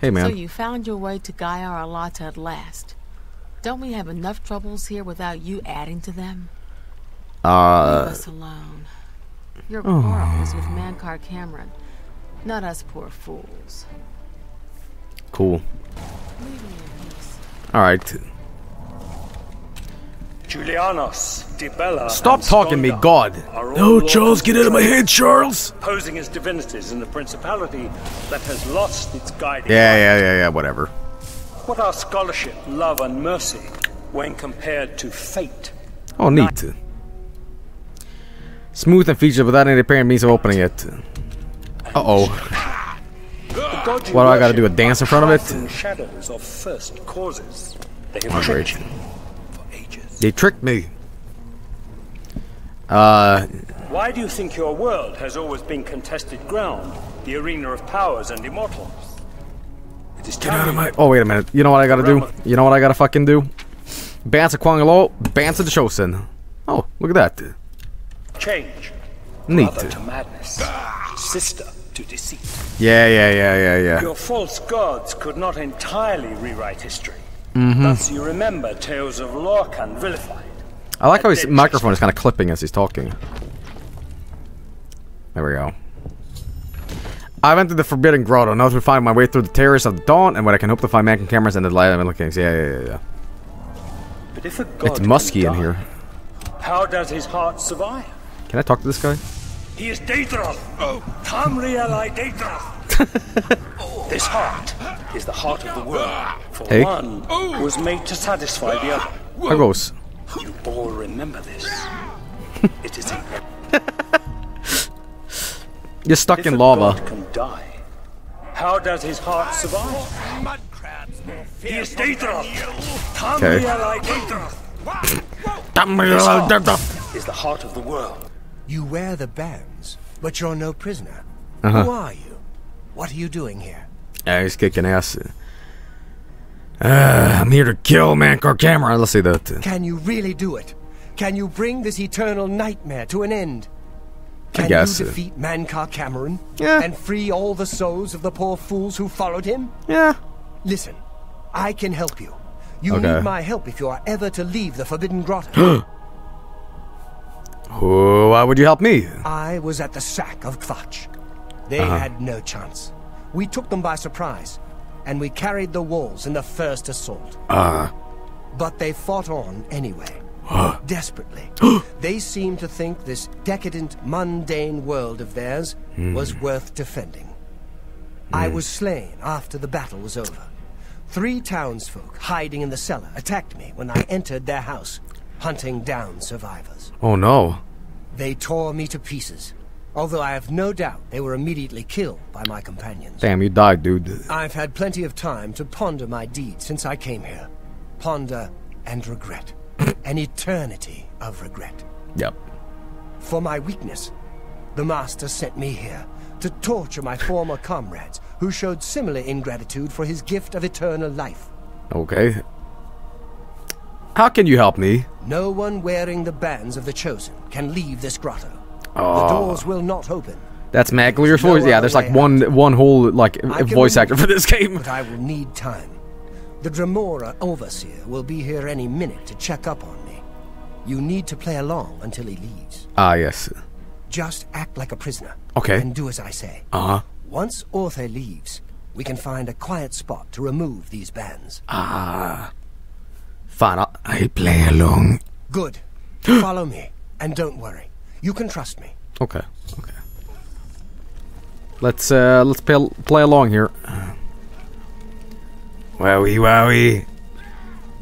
Hey, man. So you found your way to Gaia Arlata at last. Don't we have enough troubles here without you adding to them? Leave us alone. Your quarrel is with Mankar Camoran, not us poor fools. Cool. Alright. Julianos, DiBella, stop talking to me, God. No, Charles, get out of my head, Charles. Posing as divinities in the principality that has lost its guiding light. Whatever. What are scholarship, love, and mercy when compared to fate? Oh, neat. Smooth and featured without any apparent means of opening it. Uh-oh. What do I gotta do, a dance in front of it? Shadows of first causes. They have tricked you. They tricked me. Why do you think your world has always been contested ground, the arena of powers and immortals? It is get out of my. Oh wait a minute. You know what I gotta do? You know what I gotta fucking do? Bansa Kwangalo, Bansa the Chosen. Oh, look at that. Change. Neat. Brother to madness. Sister to deceit. Yeah. Your false gods could not entirely rewrite history. Thus you remember tales of Lorcan vilified. I like how his microphone is kind of clipping as he's talking. There we go. I've entered the Forbidden Grotto. Now to find my way through the terrors of the dawn, and what I can hope to find Mankar Camoran and the Light of the Kings. But if a god it's musky in here. How does his heart survive? Can I talk to this guy? He is Daedra. Oh, Tamrielai Daedra. This heart is the heart of the world, for one was made to satisfy the other. You all remember this. It is You're stuck in lava. God can die. How does his heart survive? He is Daedra. Tamrielai is the heart of the world. You wear the bands, but you're no prisoner. Who are you? What are you doing here? He's kicking ass. I'm here to kill Mankar Camoran. Let's see that. Can you really do it? Can you bring this eternal nightmare to an end? Can you defeat Mankar Camoran and free all the souls of the poor fools who followed him? Listen, I can help you. You need my help if you are ever to leave the Forbidden Grotto. Why would you help me? I was at the sack of Kvatch. They had no chance. We took them by surprise, and we carried the walls in the first assault. But they fought on anyway, desperately. They seemed to think this decadent, mundane world of theirs was worth defending. I was slain after the battle was over. 3 townsfolk hiding in the cellar attacked me when I entered their house, hunting down survivors. Oh no. They tore me to pieces. Although I have no doubt they were immediately killed by my companions. Damn, you died, dude. I've had plenty of time to ponder my deed since I came here. Ponder and regret. An eternity of regret. Yep. For my weakness, the Master sent me here to torture my former comrades who showed similar ingratitude for his gift of eternal life. Okay. How can you help me? No one wearing the bands of the Chosen can leave this grotto. The doors will not open. That's Maglier's voice. Yeah, there's like one whole like voice actor for this game. But I will need time. The Dremora Overseer will be here any minute to check up on me. You need to play along until he leaves. Yes. Just act like a prisoner. Okay. And do as I say. Once Orthe leaves, we can find a quiet spot to remove these bands. Fine. I play along. Good. Follow me, and don't worry. You can trust me. Okay. Okay. Let's play along here. Wowie, wowie.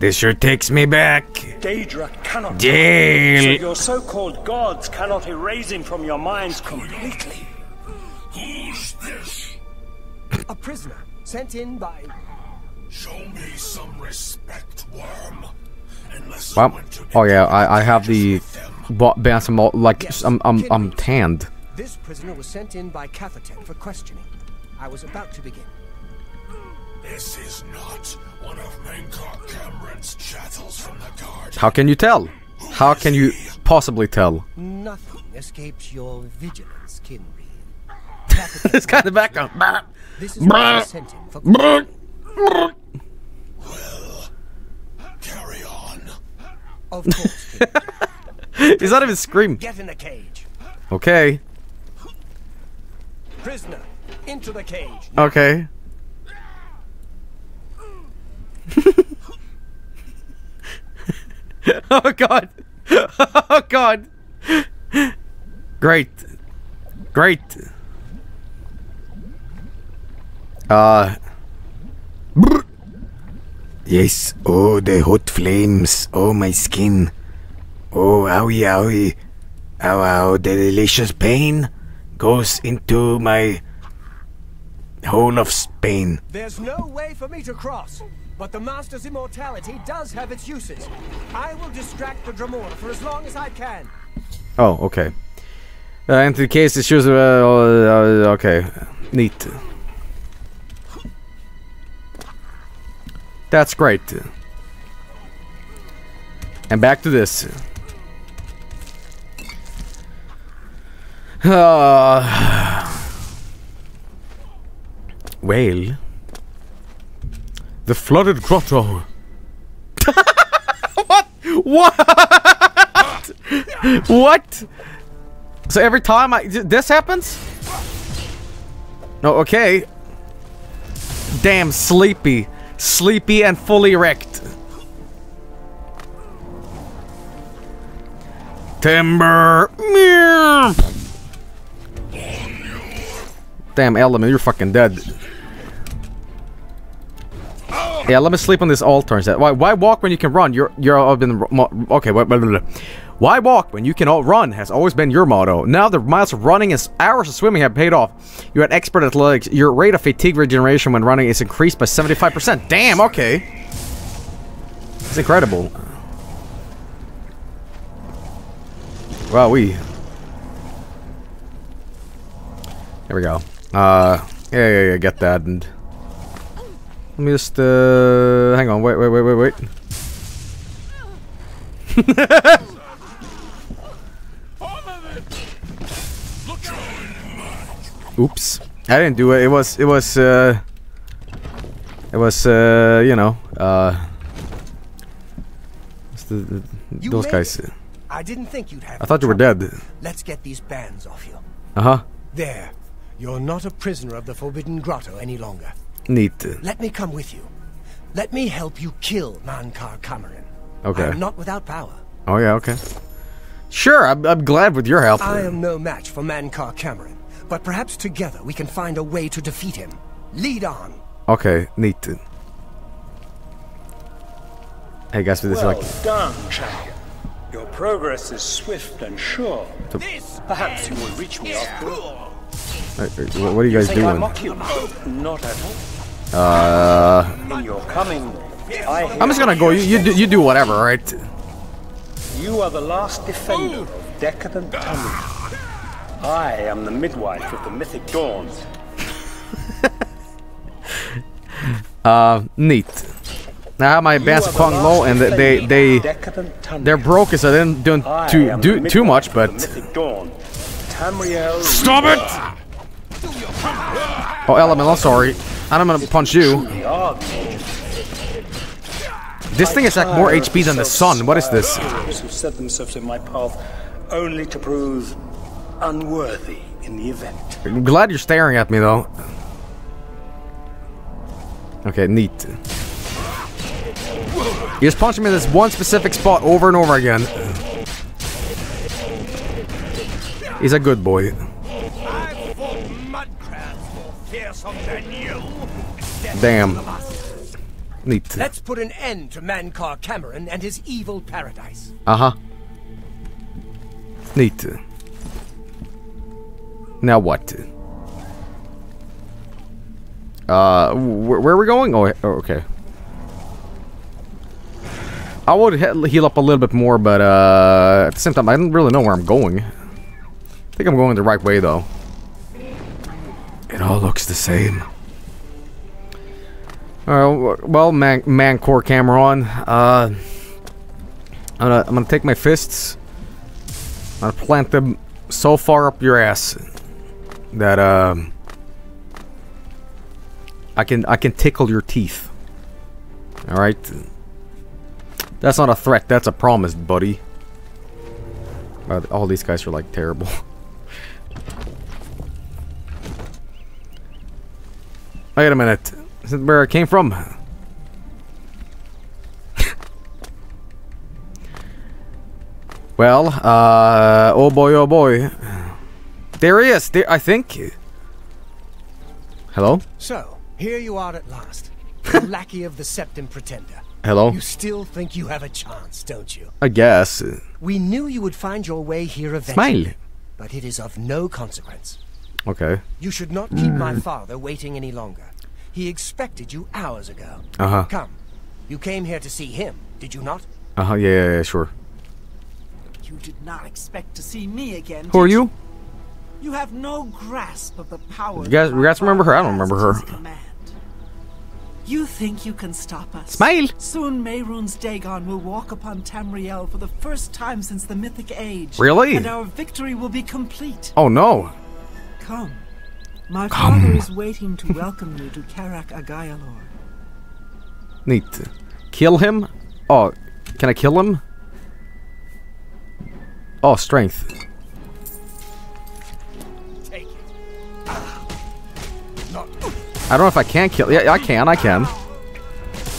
This sure takes me back. Daedra cannot. So your so-called gods cannot erase him from your minds completely. Who's this? A prisoner sent in by. Show me some respect, worm. Well, oh yeah, I have the Bantam, like I'm tanned. This prisoner was sent in by Catherton for questioning. I was about to begin. This is not one of Mankar Camoran's chattels from the guard. How can you tell? How can you possibly tell? Nothing escapes your vigilance, Kinreed. This guy in the background. This is what I sent him for. Well, carry on. Of course. He's not even screaming. Get in the cage. Okay. Prisoner, into the cage. Okay. Oh god. Oh god. Great. Great. Yes. Oh, the hot flames. Oh, my skin. Oh, owie, owie. Ow, ow. The delicious pain goes into my whole of Spain. There's no way for me to cross. But the Master's immortality does have its uses. I will distract the Dremora for as long as I can. Oh, okay. And in case it shows... okay. Neat. That's great. And back to this. Well... The flooded grotto. What? What? What? So every time this happens? No, oh, okay. Damn, sleepy. Sleepy and fully wrecked. Timber. Damn, Element, you're fucking dead. Yeah, let me sleep on this altar instead. Why walk when you can run? You're been okay. Why walk when you can all run has always been your motto. Now the miles of running and hours of swimming have paid off. You're an expert at athletics. Your rate of fatigue regeneration when running is increased by 75%. Damn. Okay. It's incredible. Wow. There we go. Yeah. Get that and. Let me just, hang on, wait. Oops. I didn't do it, it was, you know, those guys. I didn't think you'd have. I thought you were dead. Let's get these bands off you. Uh-huh. There. You're not a prisoner of the Forbidden Grotto any longer. Neat. Let me come with you. Let me help you kill Mankar Camoran. Okay. I'm not without power. Oh yeah, okay. Sure, I'm glad with your help. I am no match for Mankar Camoran, but perhaps together we can find a way to defeat him. Lead on. Okay, neat. Hey guys, this well is like done, champion. Your progress is swift and sure. Perhaps you will reach me after all. What are you guys doing? Not at all. I'm just gonna go. You do whatever, right? You are the last defender of decadent talent. I am the midwife of the Mythic Dawn. Neat. Now my bands are low and they're broke, so they didn't do too much, but. Stop it! Oh, Element, I'm sorry. I'm gonna punch you. This thing is like more HP than the sun. What is this? Who set themselves in my path only to prove unworthy in the event. I'm glad you're staring at me, though. Okay, neat. You just punching me in this one specific spot over and over again. He's a good boy. Damn. Neat. Let's put an end to Mankar Camoran and his evil paradise. Uh-huh. Neat. Now what? Where are we going? Oh, okay. I would heal up a little bit more, but at the same time, I don't really know where I'm going. I think I'm going the right way, though. It all looks the same. Alright, well, Mankar Camoran. I'm gonna take my fists. I'm gonna plant them so far up your ass. that I can tickle your teeth. All right. That's not a threat. That's a promise, buddy. All these guys are like terrible. Wait a minute. Is that where I came from? Well, oh boy, there he is. There, I think. Hello. So here you are at last, the lackey of the Septim Pretender. Hello. You still think you have a chance, don't you? I guess. We knew you would find your way here eventually. Smile. But it is of no consequence. Okay. You should not keep my father waiting any longer. He expected you hours ago. Uh huh. Come, you came here to see him, did you not? Uh huh. Yeah, sure. You did not expect to see me again. Who are you? You have no grasp of the power. You guys remember her? I don't remember her. You think you can stop us? Smile. Soon Mehrunes Dagon will walk upon Tamriel for the first time since the Mythic Age. Really? And our victory will be complete. Oh no. Come. My father is waiting to welcome you to Karak Agaialor. Neat. Kill him? Oh, can I kill him? Oh, strength. Take it. I don't know if I can kill. Yeah, I can.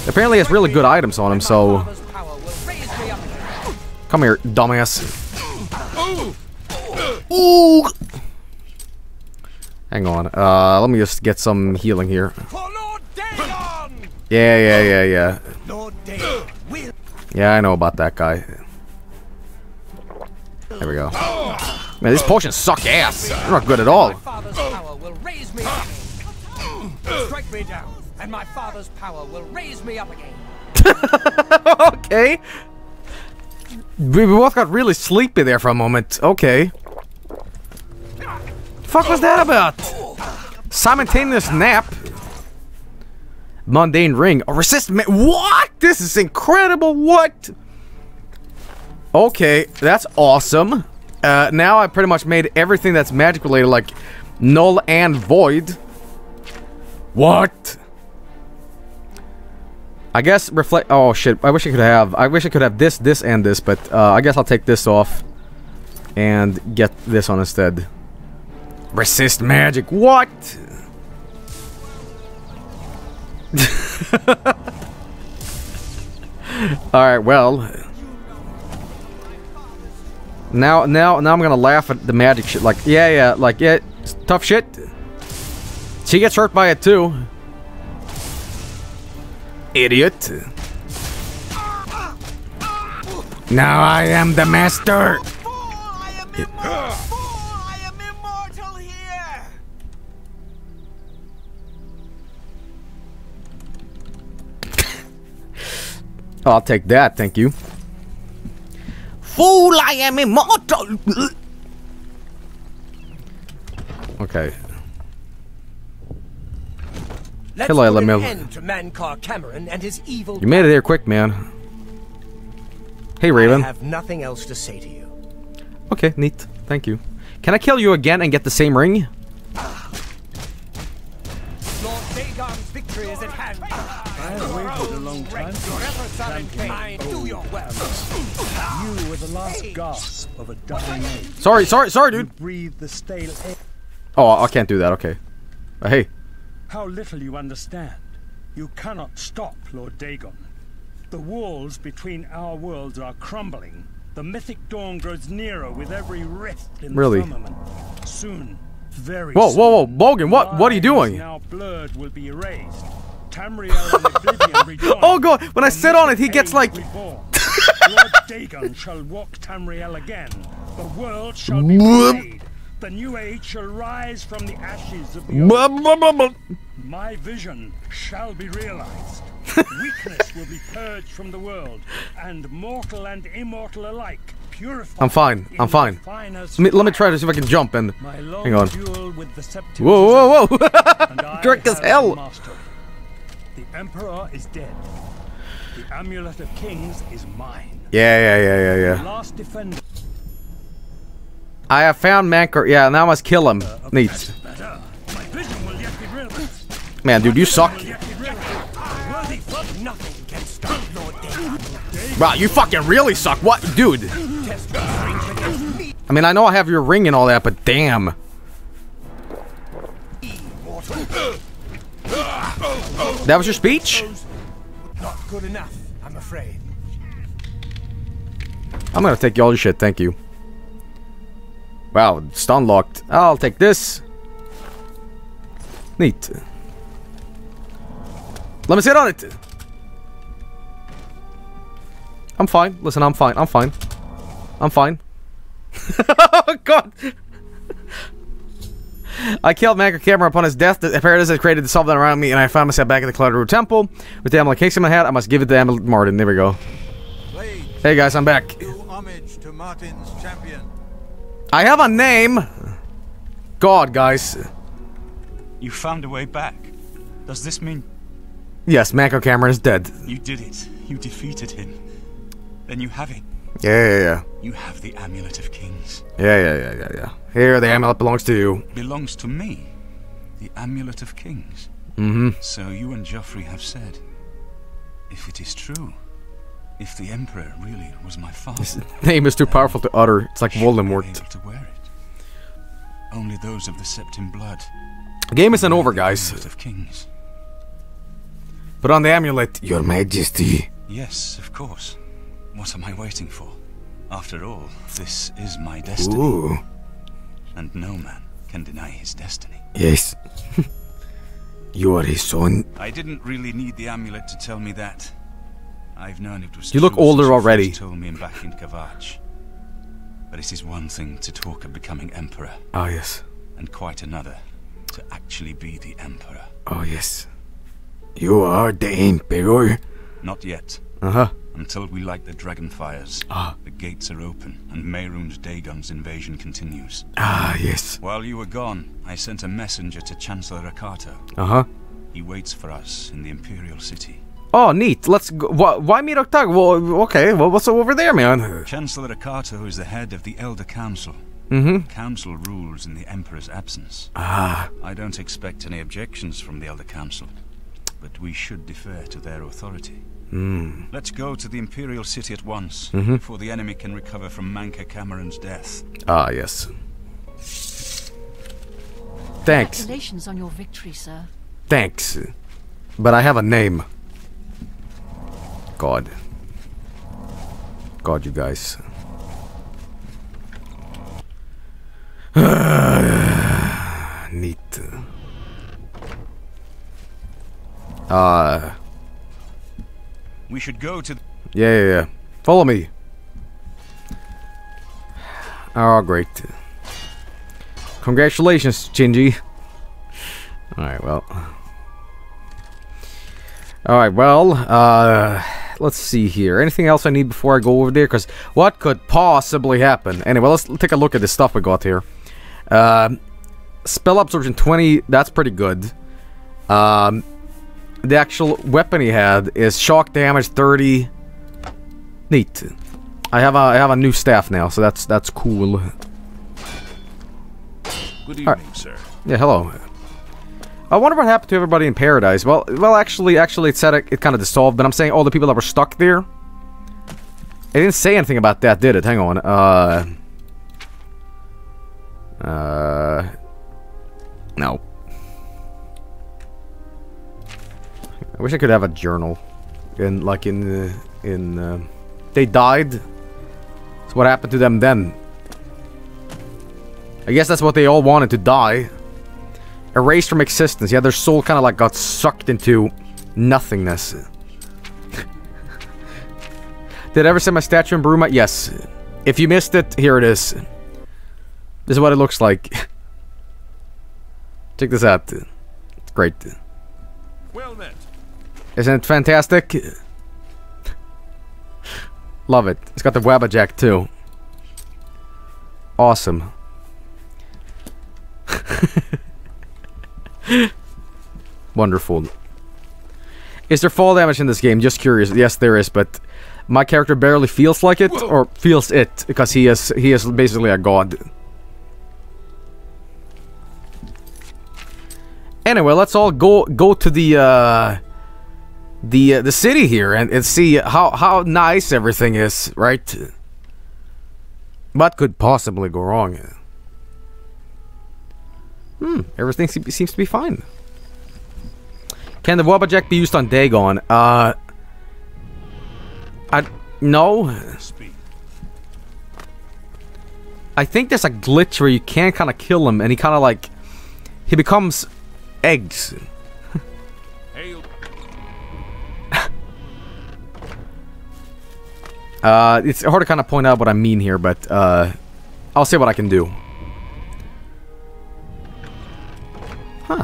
Apparently he has really good items on him, so... Come here, dumbass. Ooh! Hang on. Let me just get some healing here. Yeah. Yeah, I know about that guy. There we go. Man, these potions suck ass. They're not good at all. Okay. We both got really sleepy there for a moment. Okay. The fuck was that about? Simultaneous nap. Mundane ring. A resist. What? This is incredible. What? Okay, that's awesome. Now I pretty much made everything that's magic related like null and void. What? I guess reflect. Oh shit! I wish I could have. I wish I could have this, this, and this. But I guess I'll take this off and get this on instead. Resist magic. What? All right. Well. Now I'm gonna laugh at the magic shit. Like, yeah, it's tough shit. She gets hurt by it too. Idiot. Now I am the master. I am immortal here. Oh, I'll take that, thank you. Fool, I am immortal! Okay. Hello, Lemil. To Mankar Camoran and his evil. You made it here quick, man. Hey, Raven. I have nothing else to say to you. Okay, neat. Thank you. Can I kill you again and get the same ring? Lord Dagon's victory is at hand. I have waited a long time for your weapons. You were the last gasp of a dying age. Sorry, dude. Breathe the stale air. Oh, I can't do that. Okay. Hey. How little you understand. You cannot stop Lord Dagon. The walls between our worlds are crumbling. The mythic dawn grows nearer with every rift in the firmament. Soon. Very whoa, Bogan, what are you doing? Now blurred will be erased. Tamriel and Oblivion reborn. Oh god, when I sit on it, he gets like... Lord Dagon shall walk Tamriel again. The world shall be remade. The new age shall rise from the ashes of the old. My vision shall be realized. Weakness will be purged from the world. And mortal and immortal alike. I'm fine. Let me try to see if I can jump and... Hang on. Whoa. Drunk as hell. The Emperor is dead. The Amulet of Kings is mine. Yeah. Last defender. I have found Mankar. Yeah, now I must kill him. Neat. Man, dude, you suck. Wow, you fucking really suck. What? Dude. I mean, I know I have your ring and all that, but damn. That was your speech? Not good enough, I'm afraid. I'm gonna take all your shit, thank you. Wow, it's unlocked. I'll take this. Neat. Let me sit on it! I'm fine. Listen, I'm fine. I'm fine. I'm fine. Oh, God! I killed Mankar Camoran upon his death. The paradise had created the something around me, and I found myself back at the Cloud Ruler Temple. With the amulet case in my hand, I must give it to Amulet Martin. There we go. Hey, guys, I'm back. Do homage to Martin's champion. I have a name! God, guys. You found a way back. Does this mean... Yes, Mankar Camoran is dead. You did it. You defeated him. Then you have it. Yeah. You have the Amulet of Kings. Yeah. Here, the amulet belongs to you. Belongs to me? The Amulet of Kings? Mm-hmm. So you and Joffrey have said, if it is true, if the Emperor really was my father... His name is too powerful to utter. It's like Voldemort. Able to wear it. Only those of the Septim blood. The game isn't over, guys. Amulet of Kings. Put on the amulet, Your Majesty. Yes, of course. What am I waiting for? After all, this is my destiny. Ooh. And no man can deny his destiny. Yes. You are his son. I didn't really need the amulet to tell me that. I've known it was... You look older already. Told me back in Kvatch. But it is one thing to talk of becoming emperor. Oh, yes. And quite another to actually be the emperor. Oh, yes. You are the emperor? Not yet. Uh-huh. Until we light the Dragonfires, the gates are open, and Mehrunes Dagon's invasion continues. Ah, yes. While you were gone, I sent a messenger to Chancellor Akato. Uh-huh. He waits for us in the Imperial City. Oh, neat. Let's go. Why meet Oktago? Well, okay, well, what's over there, man? Chancellor Akato is the head of the Elder Council. Mm-hmm. The Council rules in the Emperor's absence. Ah. I don't expect any objections from the Elder Council, but we should defer to their authority. Mm. Let's go to the Imperial City at once, before the enemy can recover from Mankar Camoran's death. Ah, yes. Thanks. Congratulations on your victory, sir. Thanks. But I have a name. God. God, you guys. Neat. We should go to... Yeah. Follow me. Oh, great. Congratulations, Shinji. Alright, well... let's see here. Anything else I need before I go over there? Because what could possibly happen? Anyway, let's take a look at the stuff we got here. Spell absorption 20, that's pretty good. The actual weapon he had is shock damage 30. Neat. I have a new staff now, so that's cool. Good evening, sir. Yeah, hello. I wonder what happened to everybody in Paradise. Well, actually, it said it kind of dissolved, but I'm saying all the people that were stuck there. It didn't say anything about that, did it? Hang on. No. I wish I could have a journal, and like in they died. So what happened to them then? I guess that's what they all wanted to die, erased from existence. Yeah, their soul kind of like got sucked into nothingness. Did I ever see my statue in Bruma? Yes. If you missed it, here it is. This is what it looks like. Check this out. It's great. Well then. Isn't it fantastic? Love it. It's got the Wabajack too. Awesome. Wonderful. Is there fall damage in this game? Just curious. Yes, there is, but my character barely feels like it, or feels it, because he is basically a god. Anyway, let's all go to the city here and see how nice everything is, right? What could possibly go wrong? Hmm, everything seems to be fine. Can the Wabajack be used on Dagon? No. I think there's a glitch where you can kind of kill him, and he kind of like... He becomes... eggs. It's hard to kind of point out what I mean here, but... I'll see what I can do. Huh.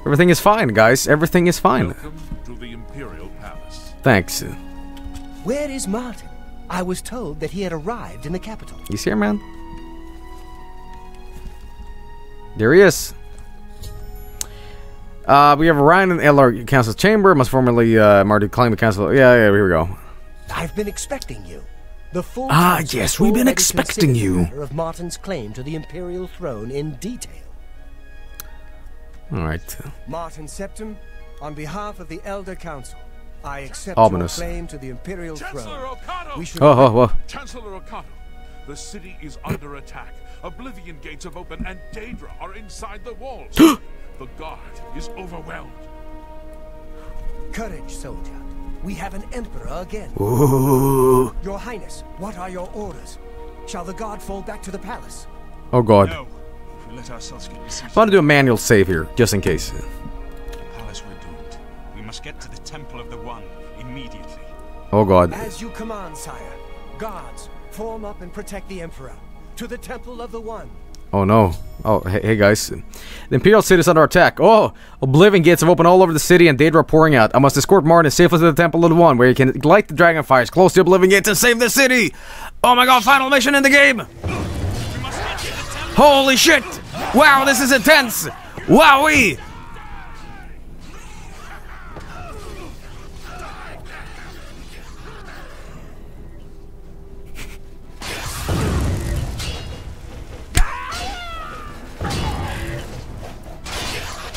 Everything is fine, guys. Everything is fine. Welcome to the Imperial Palace. Thanks. Where is Martin? I was told that he had arrived in the capital. He's here, man. There he is. We have Ryan in the Elder Council chamber. Must formally Marty climb the council. Yeah, here we go. I've been expecting you. The full yes, we've been expecting you. Of Martin's claim to the imperial throne in detail. All right. Martin Septim, on behalf of the Elder Council. I accept ominous. Your claim to the imperial throne. Chancellor Okado, the city is under attack. Oblivion gates have opened and Daedra are inside the walls. The guard is overwhelmed. Courage, soldier. We have an emperor again. Ooh. Your Highness, what are your orders? Shall the guard fall back to the palace? Oh God. No. Let ourselves get I want to do a manual save here, just in case. Get to the Temple of the One immediately. Oh God. As you command, sire. Guards, form up and protect the Emperor. To the Temple of the One. Oh no. Oh, hey guys. The Imperial City is under attack. Oh! Oblivion gates have opened all over the city and Daedra are pouring out. I must escort Martin safely to the Temple of the One, where he can light the Dragonfires, close the Oblivion gates, and save the city! Oh my God, final mission in the game! Holy shit! Wow, this is intense! Wowee!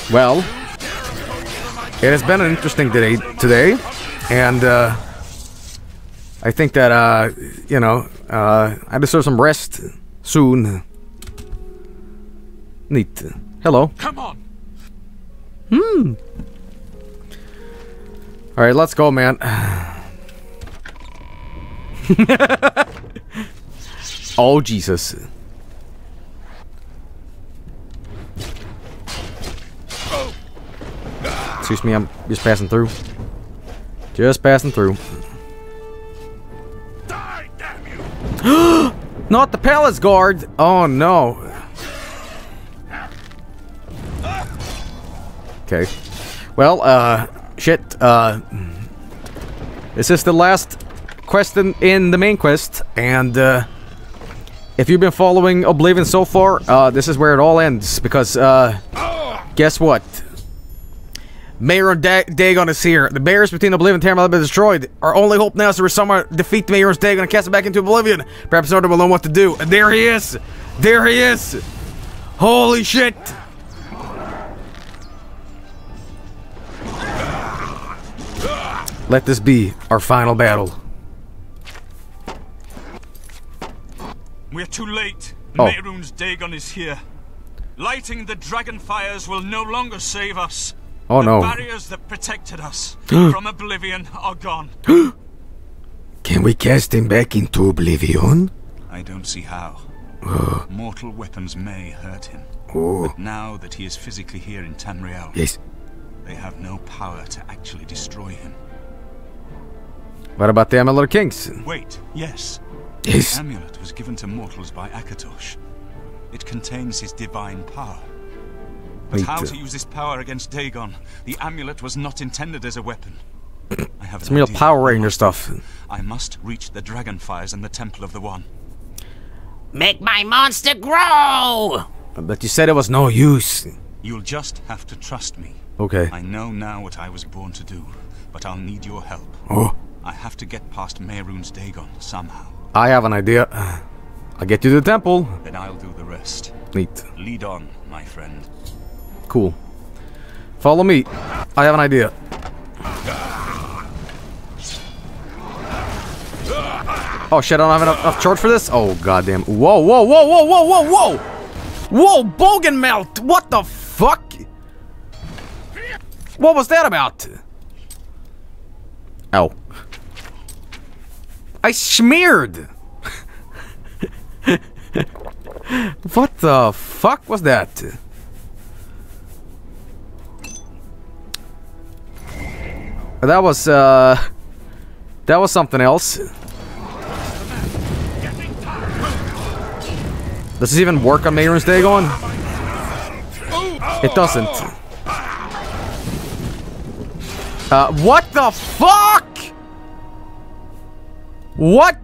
Well, it has been an interesting day today, and I think that you know, I deserve some rest soon. Neat. Hello. Come on. Hmm. All right, let's go, man. Oh Jesus. Excuse me, I'm just passing through. Just passing through. Die, damn you. Not the palace guard! Oh no. Okay. Well, shit, this is the last quest in the main quest, and if you've been following Oblivion so far, this is where it all ends, because guess what? Mehrunes Dagon is here. The barriers between Oblivion and Tamriel have been destroyed. Our only hope now is to somehow defeat Mehrunes Dagon and cast him back into Oblivion. Perhaps Order will know what to do. And there he is! There he is! Holy shit! Let this be our final battle. We're too late. Oh. Mehrunes Dagon is here. Lighting the Dragonfires will no longer save us. Oh no. The barriers that protected us from Oblivion are gone. Can we cast him back into Oblivion? I don't see how. Mortal weapons may hurt him. But now that he is physically here in Tamriel, yes, they have no power to actually destroy him. What about the Amulet of Kings? Wait, yes. Yes. The amulet was given to mortals by Akatosh. It contains his divine power. But how to use this power against Dagon? The amulet was not intended as a weapon. I have some real Power Ranger stuff. I must reach the Dragonfires and the Temple of the One. Make my monster grow! But you said it was no use. You'll just have to trust me. Okay. I know now what I was born to do, but I'll need your help. Oh. I have to get past Mehrunes Dagon somehow. I have an idea. I'll get you to the temple. Then I'll do the rest. Neat. Lead on, my friend. Cool. Follow me. I have an idea. Oh shit, I don't have enough charge for this? Oh goddamn. Whoa, whoa, whoa, whoa, whoa, whoa, whoa! Whoa, Bogenmouth! What the fuck? What was that about? Ow. I smeared! What the fuck was that? That was something else. Does this even work on Mehrunes Dagon? It doesn't. What the fuck? What?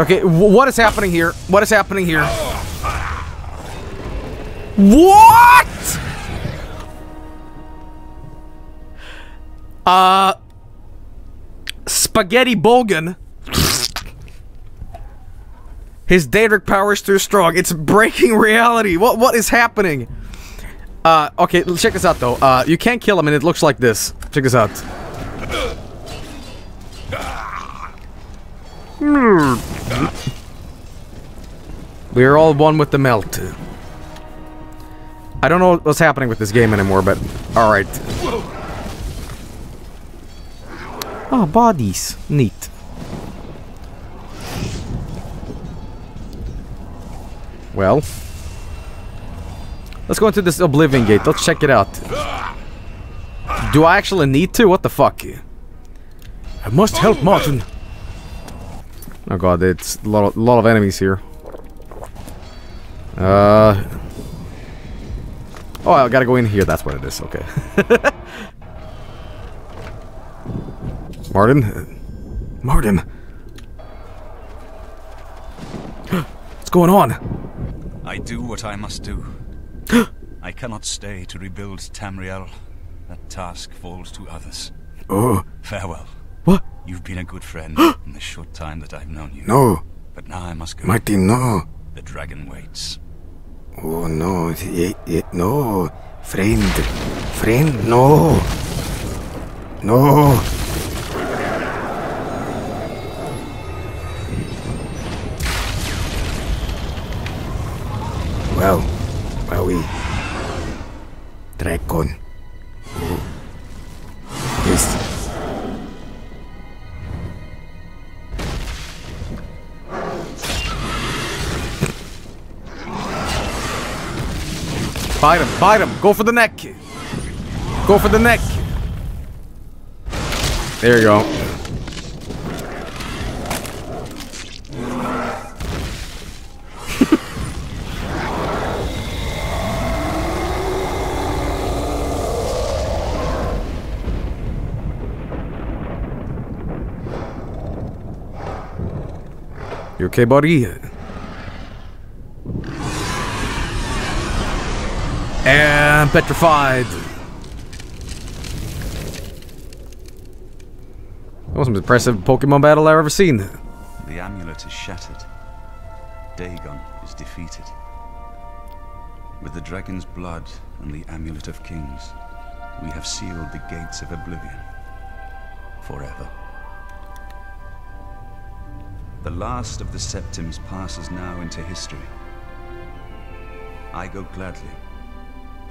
Okay, what is happening here? What is happening here? What? Spaghetti Bogan. His Daedric power is too strong. It's breaking reality. What is happening? Okay, check this out though. You can't kill him and it looks like this. Check this out. We are all one with the melt. I don't know what's happening with this game anymore, but alright. Oh, bodies. Neat. Well, let's go into this Oblivion Gate. Let's check it out. Do I actually need to? What the fuck? I must help Martin. Oh god, it's a lot of enemies here. Oh, I gotta go in here. That's what it is. Okay. Martin? Martin! What's going on? I do what I must do. I cannot stay to rebuild Tamriel. That task falls to others. Oh. Farewell. What? You've been a good friend in the short time that I've known you. No. But now I must go. Martin, no. The dragon waits. Oh, no. No. Friend. Friend, no. No. Well, we dragon. Oh. Yes. Fight him! Fight him! Go for the neck! Go for the neck! There you go. You okay, buddy? And petrified. That was the most impressive Pokemon battle I've ever seen. The amulet is shattered. Dagon is defeated. With the dragon's blood and the Amulet of Kings, we have sealed the gates of Oblivion. Forever. The last of the Septims passes now into history. I go gladly,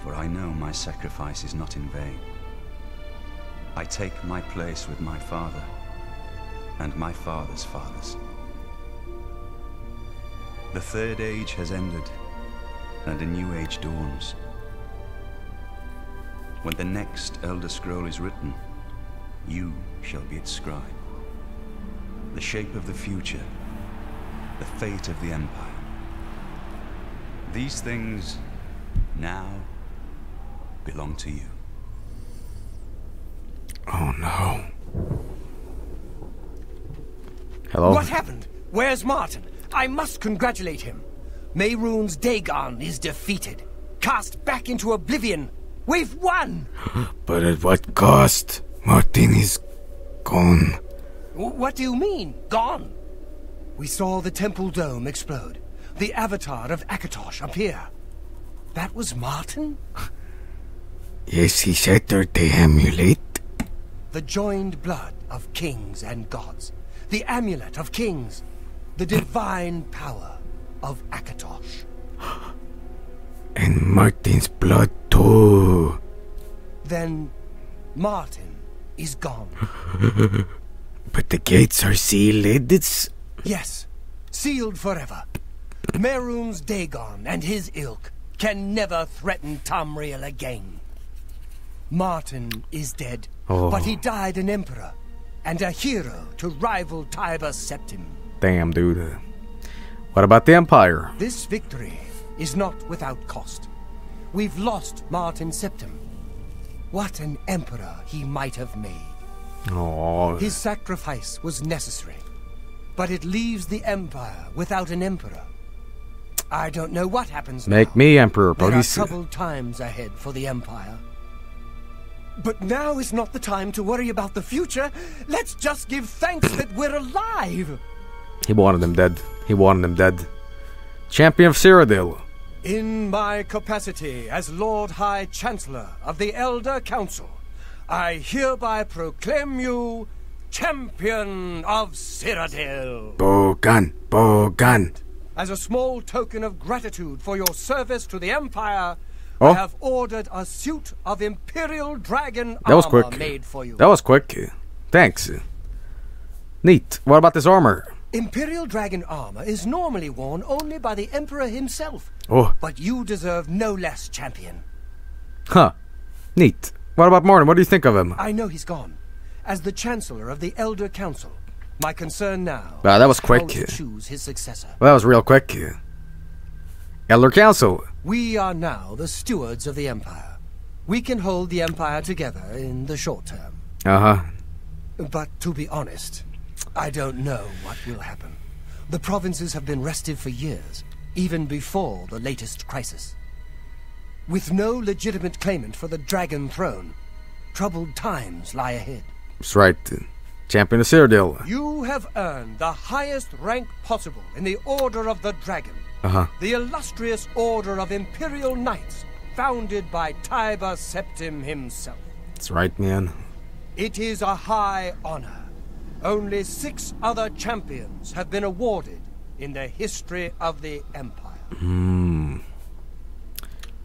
for I know my sacrifice is not in vain. I take my place with my father, and my father's fathers. The Third Age has ended, and a new age dawns. When the next Elder Scroll is written, you shall be its scribe. The shape of the future, the fate of the Empire. These things now belong to you. Oh no. Hello? What happened? Where's Martin? I must congratulate him. Mehrunes Dagon is defeated. Cast back into oblivion. We've won! But at what cost? Martin is gone. What do you mean, gone? We saw the temple dome explode. The avatar of Akatosh appear. That was Martin? Yes, he shattered the amulet. The joined blood of kings and gods. The amulet of kings. The divine power of Akatosh. And Martin's blood too. Then Martin is gone. But the gates are sealed. Yes, sealed forever. Mehrunes Dagon and his ilk can never threaten Tamriel again. Martin is dead, but he died an emperor and a hero to rival Tiber Septim. Damn, dude. What about the Empire? This victory is not without cost. We've lost Martin Septim. What an emperor he might have made. His sacrifice was necessary, but it leaves the Empire without an emperor. I don't know what happens now. Make me emperor, buddy. There are troubled times ahead for the Empire. But now is not the time to worry about the future. Let's just give thanks that we're alive. He wanted them dead. He wanted them dead. Champion of Cyrodiil. In my capacity as Lord High Chancellor of the Elder Council, I hereby proclaim you Champion of Cyrodiil. Bogan, Bogan. As a small token of gratitude for your service to the Empire, I have ordered a suit of Imperial Dragon armor made for you. That was quick. Thanks. Neat. What about this armor? Imperial Dragon armor is normally worn only by the Emperor himself. But you deserve no less, champion. Huh. Neat. What about Martin? What do you think of him? I know he's gone. As the Chancellor of the Elder Council, my concern now... Wow, that was quick. ...choose his successor. Well, that was real quick. Elder Council. We are now the stewards of the Empire. We can hold the Empire together in the short term. But to be honest, I don't know what will happen. The provinces have been restive for years, even before the latest crisis. With no legitimate claimant for the Dragon Throne, troubled times lie ahead. That's right. Champion of Cyrodiil. You have earned the highest rank possible in the Order of the Dragon. The illustrious order of Imperial Knights, founded by Tiber Septim himself. That's right, man. It is a high honor. Only 6 other champions have been awarded in the history of the Empire.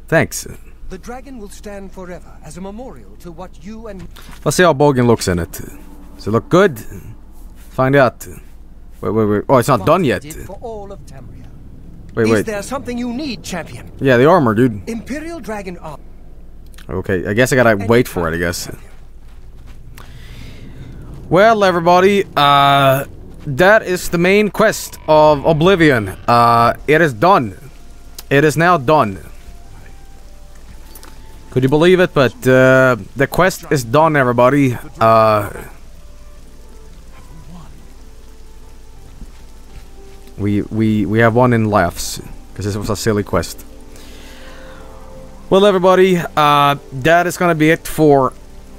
Thanks. The dragon will stand forever as a memorial to what you and... Let's see how Bogan looks in it. Does it look good? Find out. Wait. Oh, it's not done yet. For all of Tamriel. Wait. Is there something you need, champion? Yeah, the armor, dude. Imperial Dragon armor. Okay, I guess I gotta wait for it, I guess. Well, everybody, that is the main quest of Oblivion. It is done. It is now done. Could you believe it? But the quest is done, everybody. We have one in laughs because this was a silly quest. Well, everybody, that is gonna be it for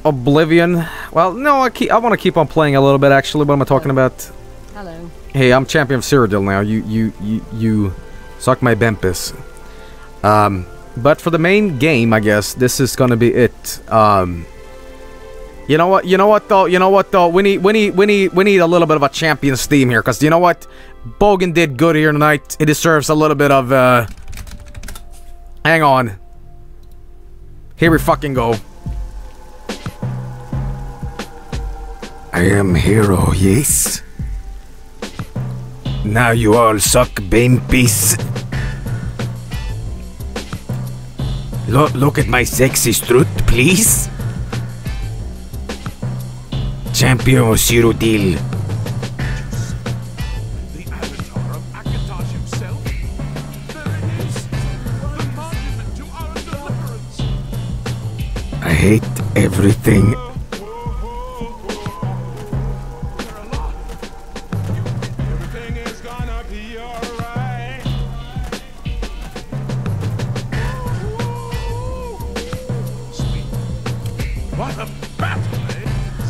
Oblivion. Well, no, I want to keep on playing a little bit actually. What am I talking about? Hello. Hey, I'm Champion of Cyrodiil now. You suck my Bempis. But for the main game, I guess this is gonna be it. You know what? You know what though? We need a little bit of a champion's theme here, cause you know what? Bogan did good here tonight. He deserves a little bit of hang on. Here we fucking go. I am hero, yes? Now you all suck bimpies. Look at my sexy strut, please. Champion of Cyrodiil. The avatar of Akatosh himself. There it is. The monument to our deliverance. I hate everything.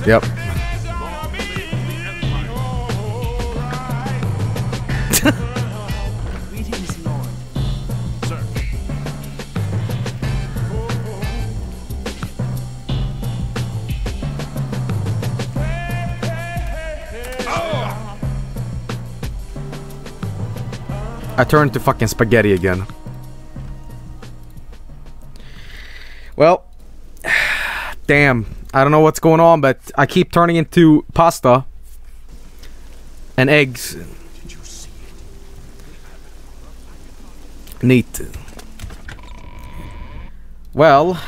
Yep. I turned to fucking spaghetti again. Well, damn. I don't know what's going on, but I keep turning into pasta and eggs. Neat. Well,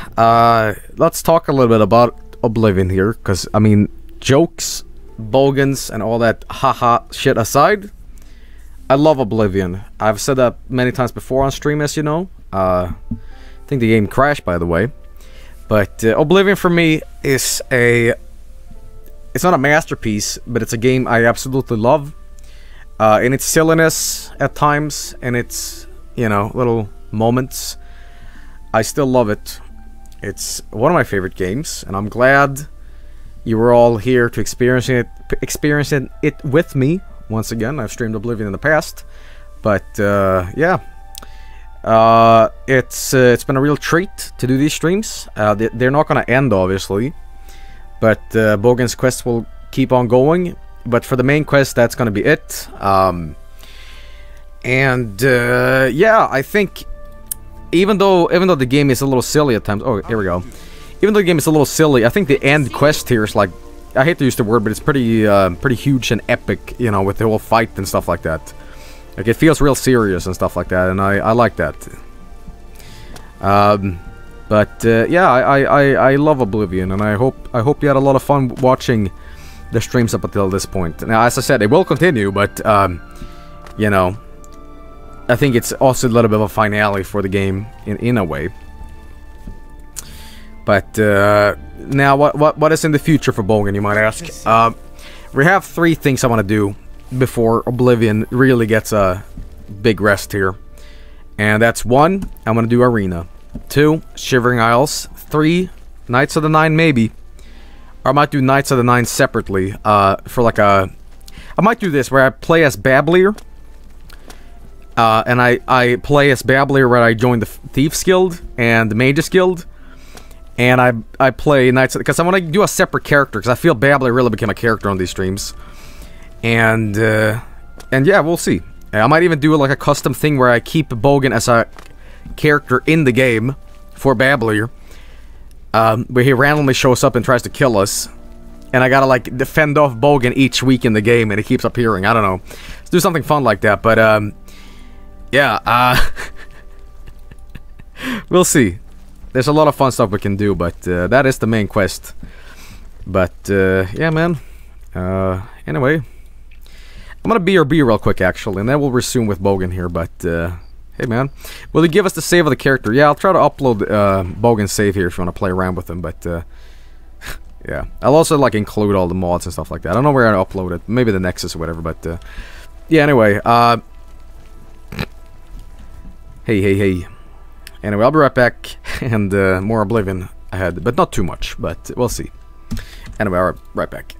let's talk a little bit about Oblivion here, because, I mean, jokes, bogans, and all that haha shit aside, I love Oblivion. I've said that many times before on stream, as you know. I think the game crashed, by the way. But Oblivion for me is a... It's not a masterpiece, but it's a game I absolutely love. In its silliness at times, and its, you know, little moments, I still love it. It's one of my favorite games, and I'm glad you were all here to experience it with me. Once again, I've streamed Oblivion in the past, but yeah, it's been a real treat to do these streams. They're not going to end, obviously, but Bogan's quest will keep on going. But for the main quest, that's going to be it. Yeah, I think even though the game is a little silly at times. Oh, here we go. Even though the game is a little silly, I think the end quest here is like, I hate to use the word, but it's pretty pretty huge and epic, you know, with the whole fight and stuff like that. Like, it feels real serious and stuff like that, and I like that. Yeah, I love Oblivion, and I hope you had a lot of fun watching the streams up until this point. Now, as I said, it will continue, but, you know, I think it's also a little bit of a finale for the game, in a way. But, now, what is in the future for Bogan, you might ask? We have three things I want to do before Oblivion really gets a big rest here. And that's 1, I'm going to do Arena. 2, Shivering Isles. 3, Knights of the Nine, maybe. Or I might do Knights of the Nine separately, for like a... I might do this, where I play as Bablier. And I play as Bablier where I join the Thieves Guild and the Mages Guild. And I play Knights, because I want to do a separate character, because I feel Bablier really became a character on these streams. And yeah, we'll see. I might even do like a custom thing where I keep Bogan as a character in the game for Bablier. Where he randomly shows up and tries to kill us. And I gotta like defend off Bogan each week in the game, and he keeps appearing. I don't know. Let's do something fun like that, but yeah, we'll see. There's a lot of fun stuff we can do, but that is the main quest. But yeah, man. Anyway, I'm gonna BRB real quick, actually, and then we'll resume with Bogan here. But hey, man, will you give us the save of the character? Yeah, I'll try to upload Bogan's save here if you want to play around with him. But yeah, I'll also like include all the mods and stuff like that. I don't know where I upload it. Maybe the Nexus or whatever. But yeah, anyway. Hey. Anyway, I'll be right back, and more Oblivion ahead, but not too much, but we'll see. Anyway, I'll be right back.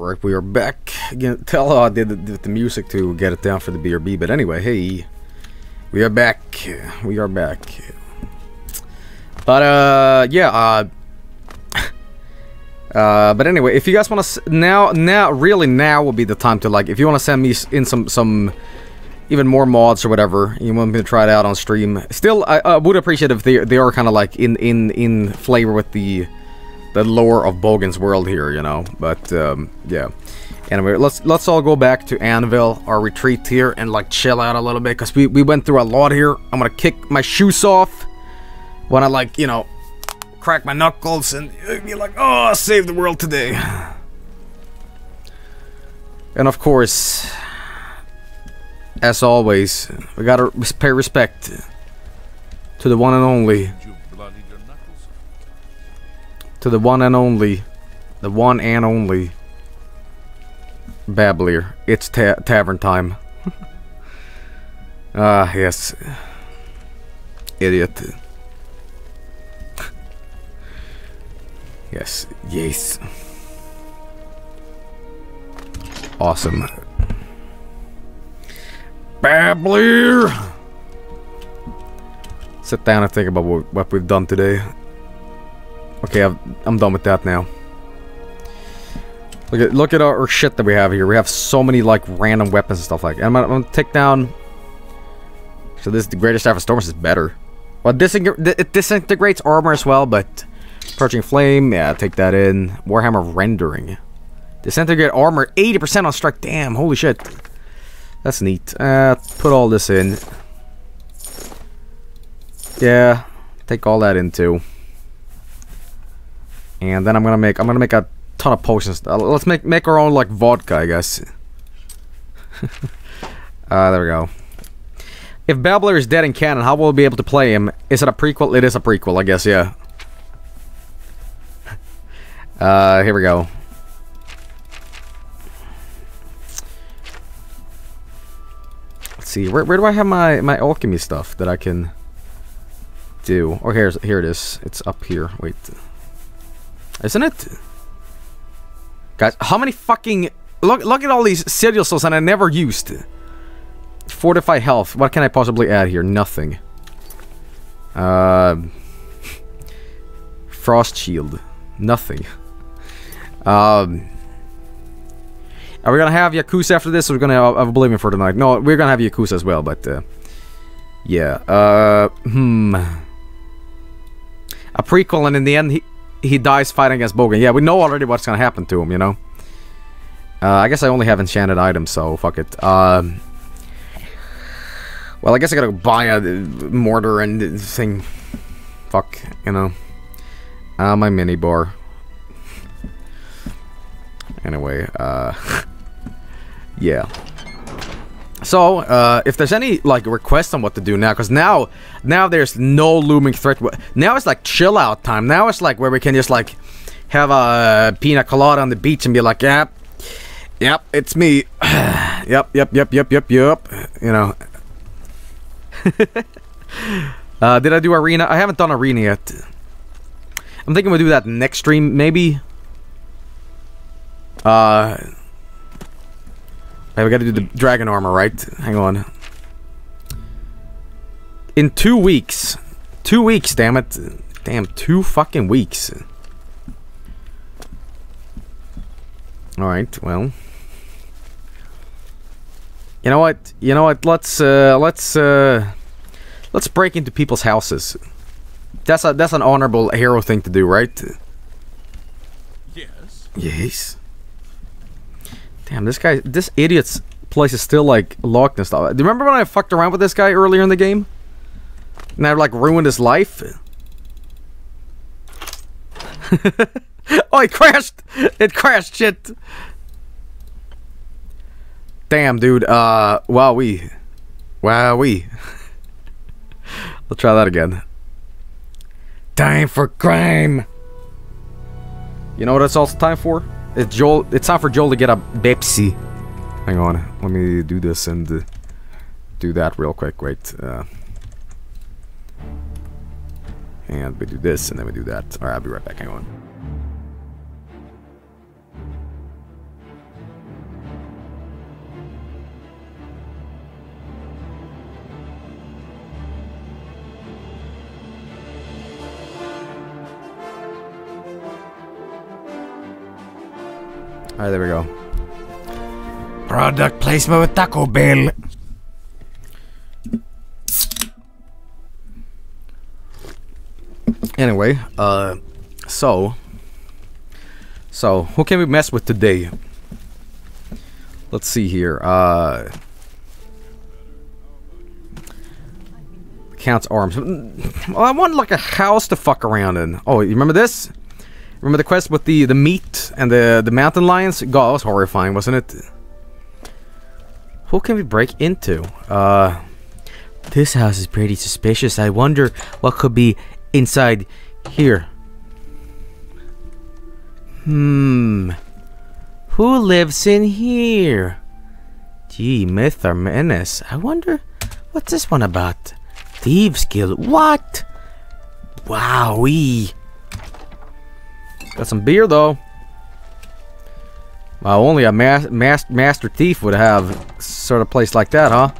Alright, we are back again. Tell how I did it with the music to get it down for the BRB, but anyway, hey, we are back. We are back. But yeah, but anyway, if you guys want to now would be the time to, like, if you want to send me in some even more mods or whatever, you want me to try it out on stream. Still, I would appreciate if they are kind of like in flavor with the lore of Bogan's world here, you know. But yeah. Anyway, let's all go back to Anvil, our retreat here, and like chill out a little bit, because we went through a lot here. I'm gonna kick my shoes off when I, like, you know, crack my knuckles and be like, oh, I saved the world today. And of course, as always, we gotta pay respect to the one and only. To the one and only, Bablier. It's tavern time. Ah, yes. Idiot. Yes, yes. Awesome. Bablier! Sit down and think about what we've done today. Okay, I'm done with that now. Look at our shit that we have here. We have so many, like, random weapons and stuff like that. I'm gonna take down. So this, the greatest staff of storms, is better. Well, it disintegrates armor as well, but Torching flame, yeah, take that in. Warhammer rendering, disintegrate armor 80% on strike. Damn, holy shit, that's neat. Put all this in. Yeah, take all that in too. And then I'm gonna make a ton of potions. Let's make our own, like, vodka, I guess. There we go. If Bablier is dead in canon, how will we be able to play him? Is it a prequel? It is a prequel, I guess. Yeah. Here we go. Let's see. Where do I have my alchemy stuff that I can do? Oh, here it is. It's up here. Wait. Isn't it? Guys, how many fucking... Look at all these Sigil Stones that I never used. Fortify health. What can I possibly add here? Nothing. Frost shield. Nothing. Are we gonna have Yakuza after this, or are we gonna have Oblivion for tonight? No, we're gonna have Yakuza as well, but... yeah. A prequel, and in the end, he dies fighting against Bogan. Yeah, we know already what's gonna happen to him, you know? I guess I only have enchanted items, so fuck it. Well, I guess I gotta buy a mortar and thing. Fuck, you know. My mini bar. Anyway, yeah. So, if there's any, like, requests on what to do now, because now there's no looming threat. Now it's like chill out time. Now it's like where we can just, like, have a pina colada on the beach and be like, yep, yep, it's me. Yep. You know. Did I do Arena? I haven't done Arena yet. I'm thinking we'll do that next stream, maybe. Hey, we gotta do the dragon armor, right? Hang on. In 2 weeks. 2 weeks, damn it. Damn, 2 fucking weeks. Alright, well. You know what? You know what? Let's break into people's houses. That's an honorable hero thing to do, right? Yes. Yes. Damn, this idiot's place is still, like, locked and stuff. Do you remember when I fucked around with this guy earlier in the game? And I, like, ruined his life? Oh, it crashed! It crashed, shit! Damn, dude, wowee. Wowee. Let's try that again. Time for crime! You know what it's also time for? It's Joel. It's time for Joel to get a Pepsi. Hang on, let me do this and do that real quick. Wait, and we do this, and then we do that. All right, I'll be right back. Hang on. Alright, there we go. Product placement with Taco Bell. Anyway, so who can we mess with today? Let's see here. Count's arms. Well, I want like a house to fuck around in. Oh, you remember this? Remember the quest with the meat and the mountain lions? God, that was horrifying, wasn't it? Who can we break into? This house is pretty suspicious. I wonder what could be inside here. Who lives in here? Gee, myth or menace. I wonder what's this one about? Thieves Guild. What? Wowee. Got some beer though. Well, only a master thief would have sort of place like that, huh?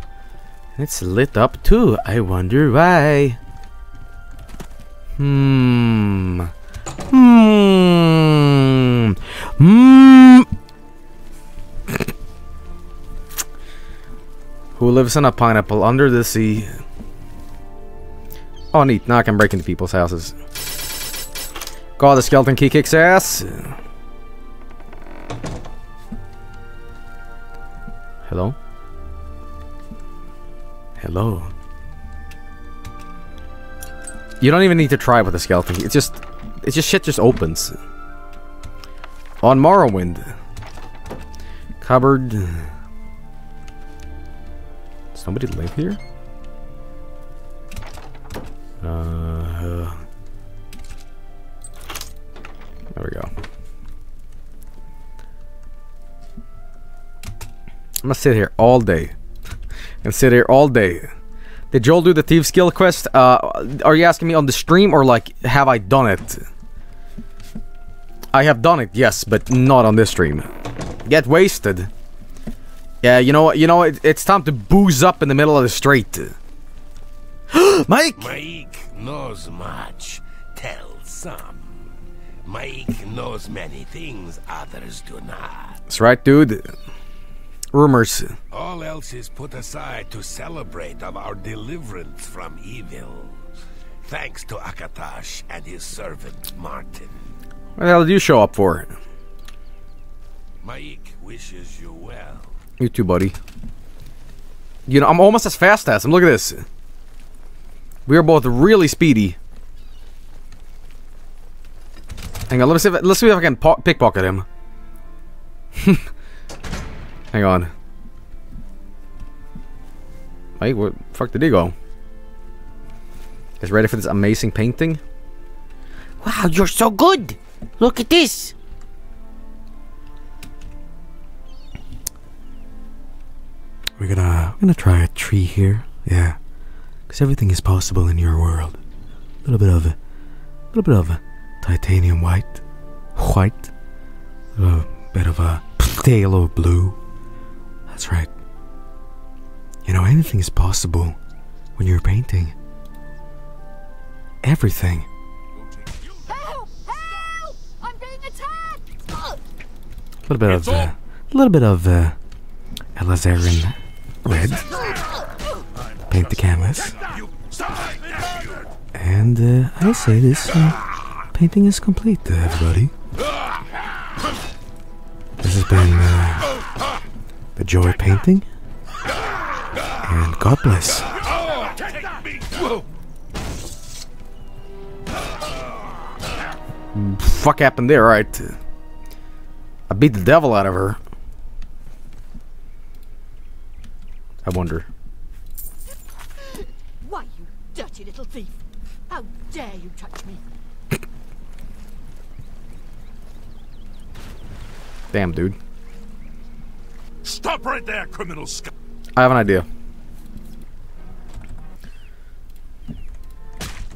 It's lit up too. I wonder why. Who lives in a pineapple under the sea? Oh, neat. Now I can break into people's houses. God, the skeleton key kicks ass. Hello? Hello? You don't even need to try with the skeleton key. It's just shit just opens. On Morrowind. Cupboard. Somebody live here? There we go. I'm gonna sit here all day. Did Joel do the Thieves' skill quest? Are you asking me on the stream or like have I done it? I have done it, yes, but not on this stream. Get wasted. Yeah, you know, it's time to booze up in the middle of the street. Mike knows much, tell some. Mike knows many things others do not. That's right, dude. Rumors. All else is put aside to celebrate of our deliverance from evil. Thanks to Akatosh and his servant, Martin. What the hell did you show up for? Mike wishes you well. You too, buddy. You know, I'm almost as fast as him. Look at this. We are both really speedy. Hang on, let's see if I can pickpocket him. Hang on. Wait, where the fuck did he go? He's ready for this amazing painting. Wow, you're so good! Look at this! We're gonna try a tree here. Yeah. Because everything is possible in your world. A little bit of titanium white, a bit of a pale or blue. That's right. You know, anything is possible when you're painting. Everything. Help! Help! I'm being attacked! A little bit of Alizarin red. Paint the canvas, and I say this painting is complete, everybody. This has been the Joy Painting, and God bless. Fuck happened there, right? I beat the devil out of her. I wonder. Dirty little thief! How dare you touch me! Damn, dude! Stop right there, criminal scum! I have an idea.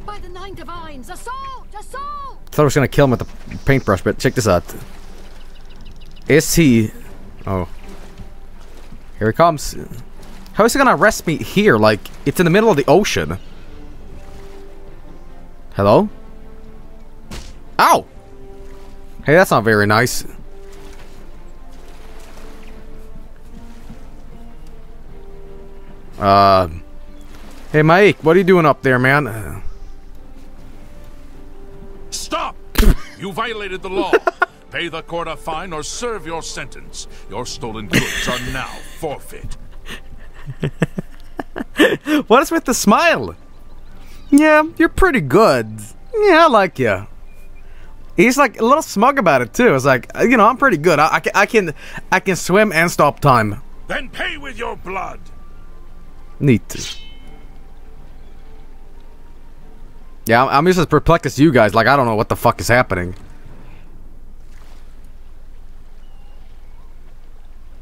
By the nine divines, assault! Assault! I thought I was gonna kill him with the paintbrush, but check this out. Is he? Oh, here he comes! How is he gonna arrest me here? Like it's in the middle of the ocean. Hello? Ow! Hey, that's not very nice. Hey Mike, what are you doing up there, man? Stop! You violated the law. Pay the court a fine or serve your sentence. Your stolen goods are now forfeit. What is with the smile? Yeah, you're pretty good. Yeah, I like you. He's like a little smug about it too. It's like, you know, I'm pretty good. I can swim and stop time. Then pay with your blood. Neat. Yeah, I'm just as perplexed as you guys. Like, I don't know what the fuck is happening.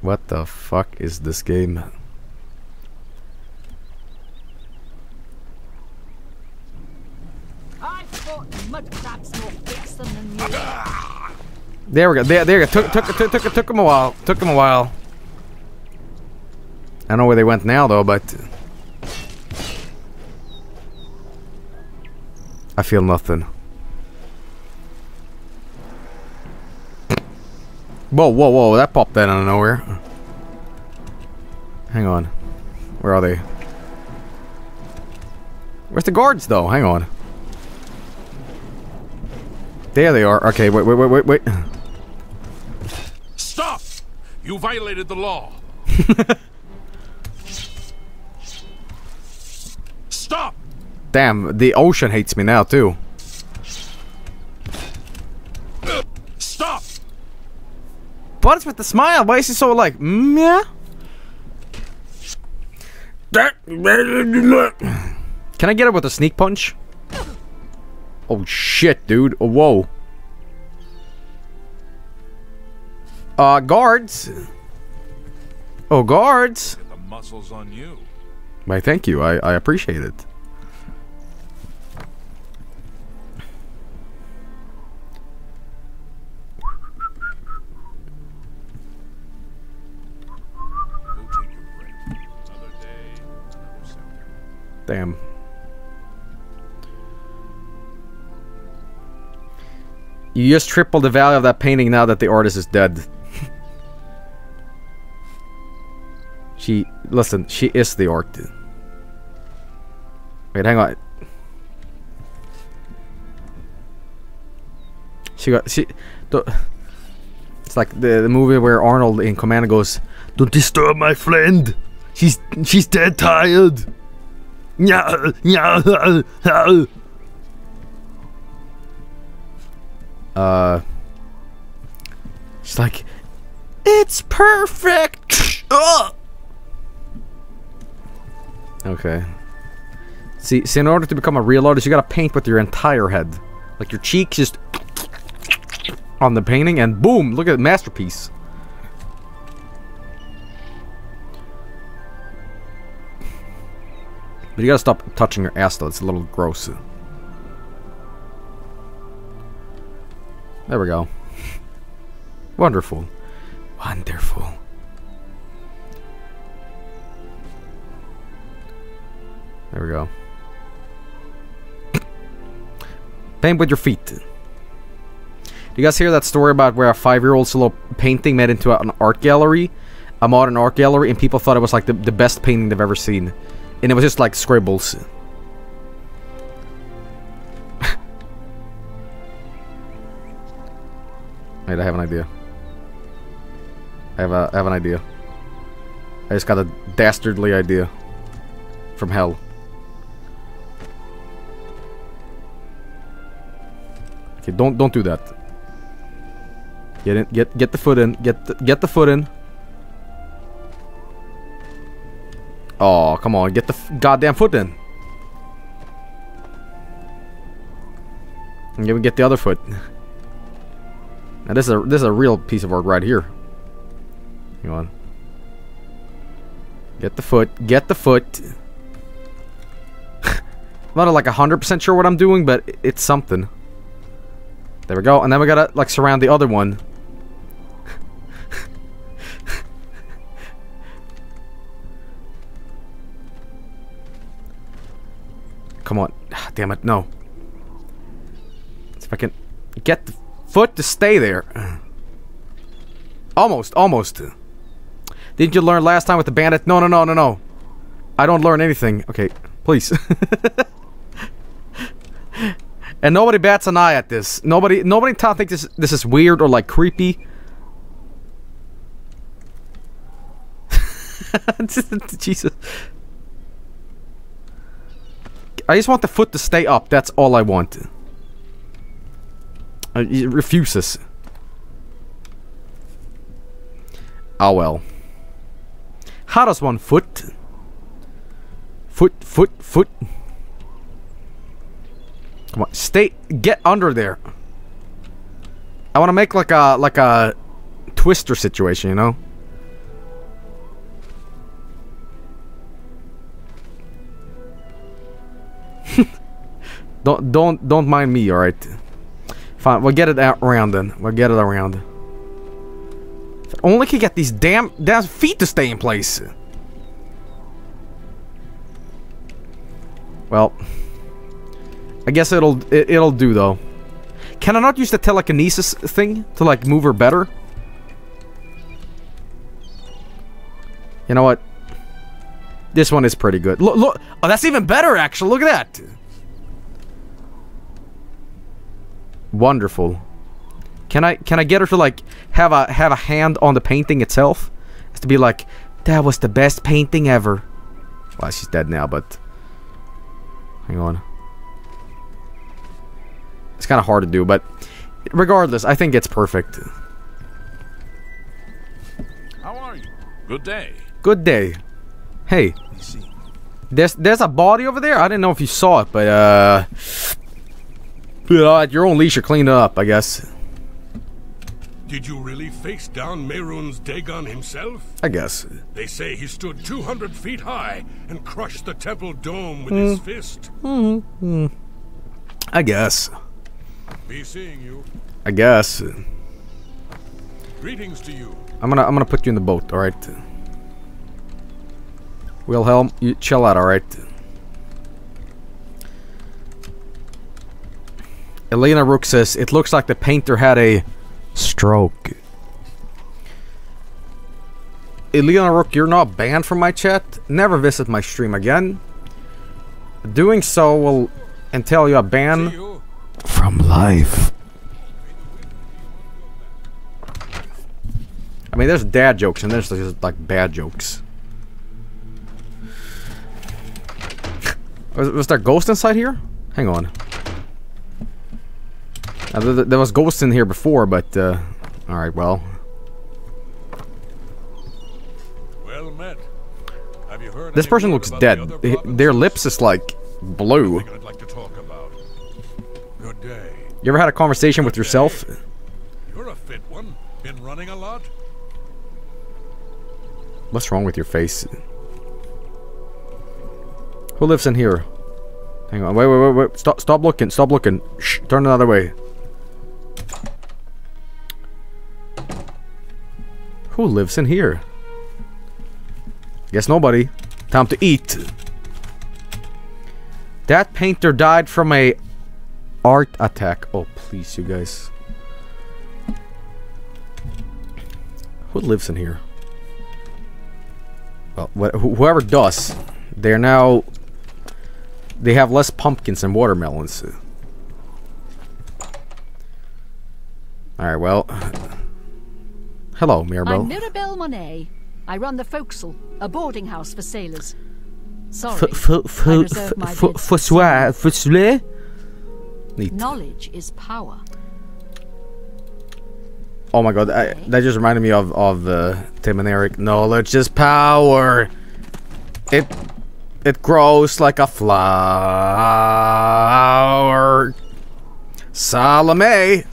What the fuck is this game? I fought mudcrabs more fearsome than you. There we go. There we go. Took him a while. Took him a while. I don't know where they went now, though, but I feel nothing. Whoa, whoa, whoa, that popped out of nowhere. Hang on. Where are they? Where's the guards, though? Hang on. There they are. Okay, wait, wait, wait, wait, wait. Stop! You violated the law. Stop! Damn, the ocean hates me now, too. Stop! What is with the smile? Why is he so, like, meh? Can I get it with a sneak punch? Oh, shit, dude. Oh, whoa. Guards. Oh, guards. The muscles on you. Why, thank you. I appreciate it. Damn. You just triple the value of that painting now that the artist is dead. She... Listen, she is the art. Wait, hang on. It's like the movie where Arnold in Commando goes, "Don't disturb my friend! She's dead tired!" She's like, "It's perfect!" Okay. See, in order to become a real artist, you gotta paint with your entire head. Like, your cheeks just... on the painting, and boom! Look at the masterpiece. But you gotta stop touching your ass, though. It's a little gross. There we go. Wonderful. Wonderful. There we go. Paint with your feet. Do you guys hear that story about where a 5-year-old solo painting made into an art gallery? A modern art gallery, and people thought it was like the best painting they've ever seen. And it was just like scribbles. Wait, I have an idea. I have an idea. I just got a dastardly idea from hell. Okay, don't do that. Get in, get the foot in, get the foot in. Oh, come on, get the goddamn foot in. And then we get the other foot. Now this is a real piece of art right here. Hang on. Get the foot. Get the foot. I'm not like 100% sure what I'm doing, but it's something. There we go, and then we gotta like surround the other one. Come on. Damn it, no. Let's see if I can get the foot to stay there. Almost. Didn't you learn last time with the bandit? No. I don't learn anything. Okay, please. And nobody bats an eye at this. Nobody thinks this is weird or like creepy. Jesus. I just want the foot to stay up. That's all I want. It refuses. Oh well. How does one foot? Foot. Come on, stay. Get under there. I want to make like a twister situation, you know. Don't mind me, all right. Fine, we'll get it around then. We'll get it around. If I only could get these damn feet to stay in place. Well, I guess it'll do though. Can I not use the telekinesis thing to like move her better? You know what? This one is pretty good. Look, oh, that's even better actually. Look at that. Wonderful. Can I get her to like have a hand on the painting itself? It's to be like, that was the best painting ever. Well, she's dead now, but hang on. It's kind of hard to do, but regardless, I think it's perfect. How are you? Good day. Good day. Hey. There's a body over there. I didn't know if you saw it, but at your own leash, you're cleaning up, I guess. Did you really face down Mehrunes Dagon himself? I guess. They say he stood 200 feet high and crushed the temple dome with his fist. Mm-hmm. I guess. Be seeing you. I guess. Greetings to you. I'm gonna put you in the boat. All right. Wilhelm, you chill out. All right. Elena Rook says, it looks like the painter had a stroke. Elena Rook, you're not banned from my chat. Never visit my stream again. Doing so will entail you a ban from life. I mean, there's dad jokes and there's just, like, bad jokes. Was there a ghost inside here? Hang on. There was ghosts in here before, but alright, well. Well met. Have you heard this person looks dead. Their lips is like blue. I'd like to talk about. Good day. You ever had a conversation with yourself? You're a fit one. Been running a lot? What's wrong with your face? Who lives in here? Hang on, wait. Stop looking, Shh, turn another way. Who lives in here? Guess nobody. Time to eat. That painter died from a art attack. Oh, please, you guys. Who lives in here? Well, whoever does, they're now... They have less pumpkins and watermelons. Alright, well... Hello, Mirabelle. I'm Mirabelle Monet. I run the Forecastle, a boarding house for sailors. Sorry, I reserve my bids. Knowledge is power. Oh my god, that just reminded me of Tim and Eric. Knowledge is power! It grows like a flower. Salome.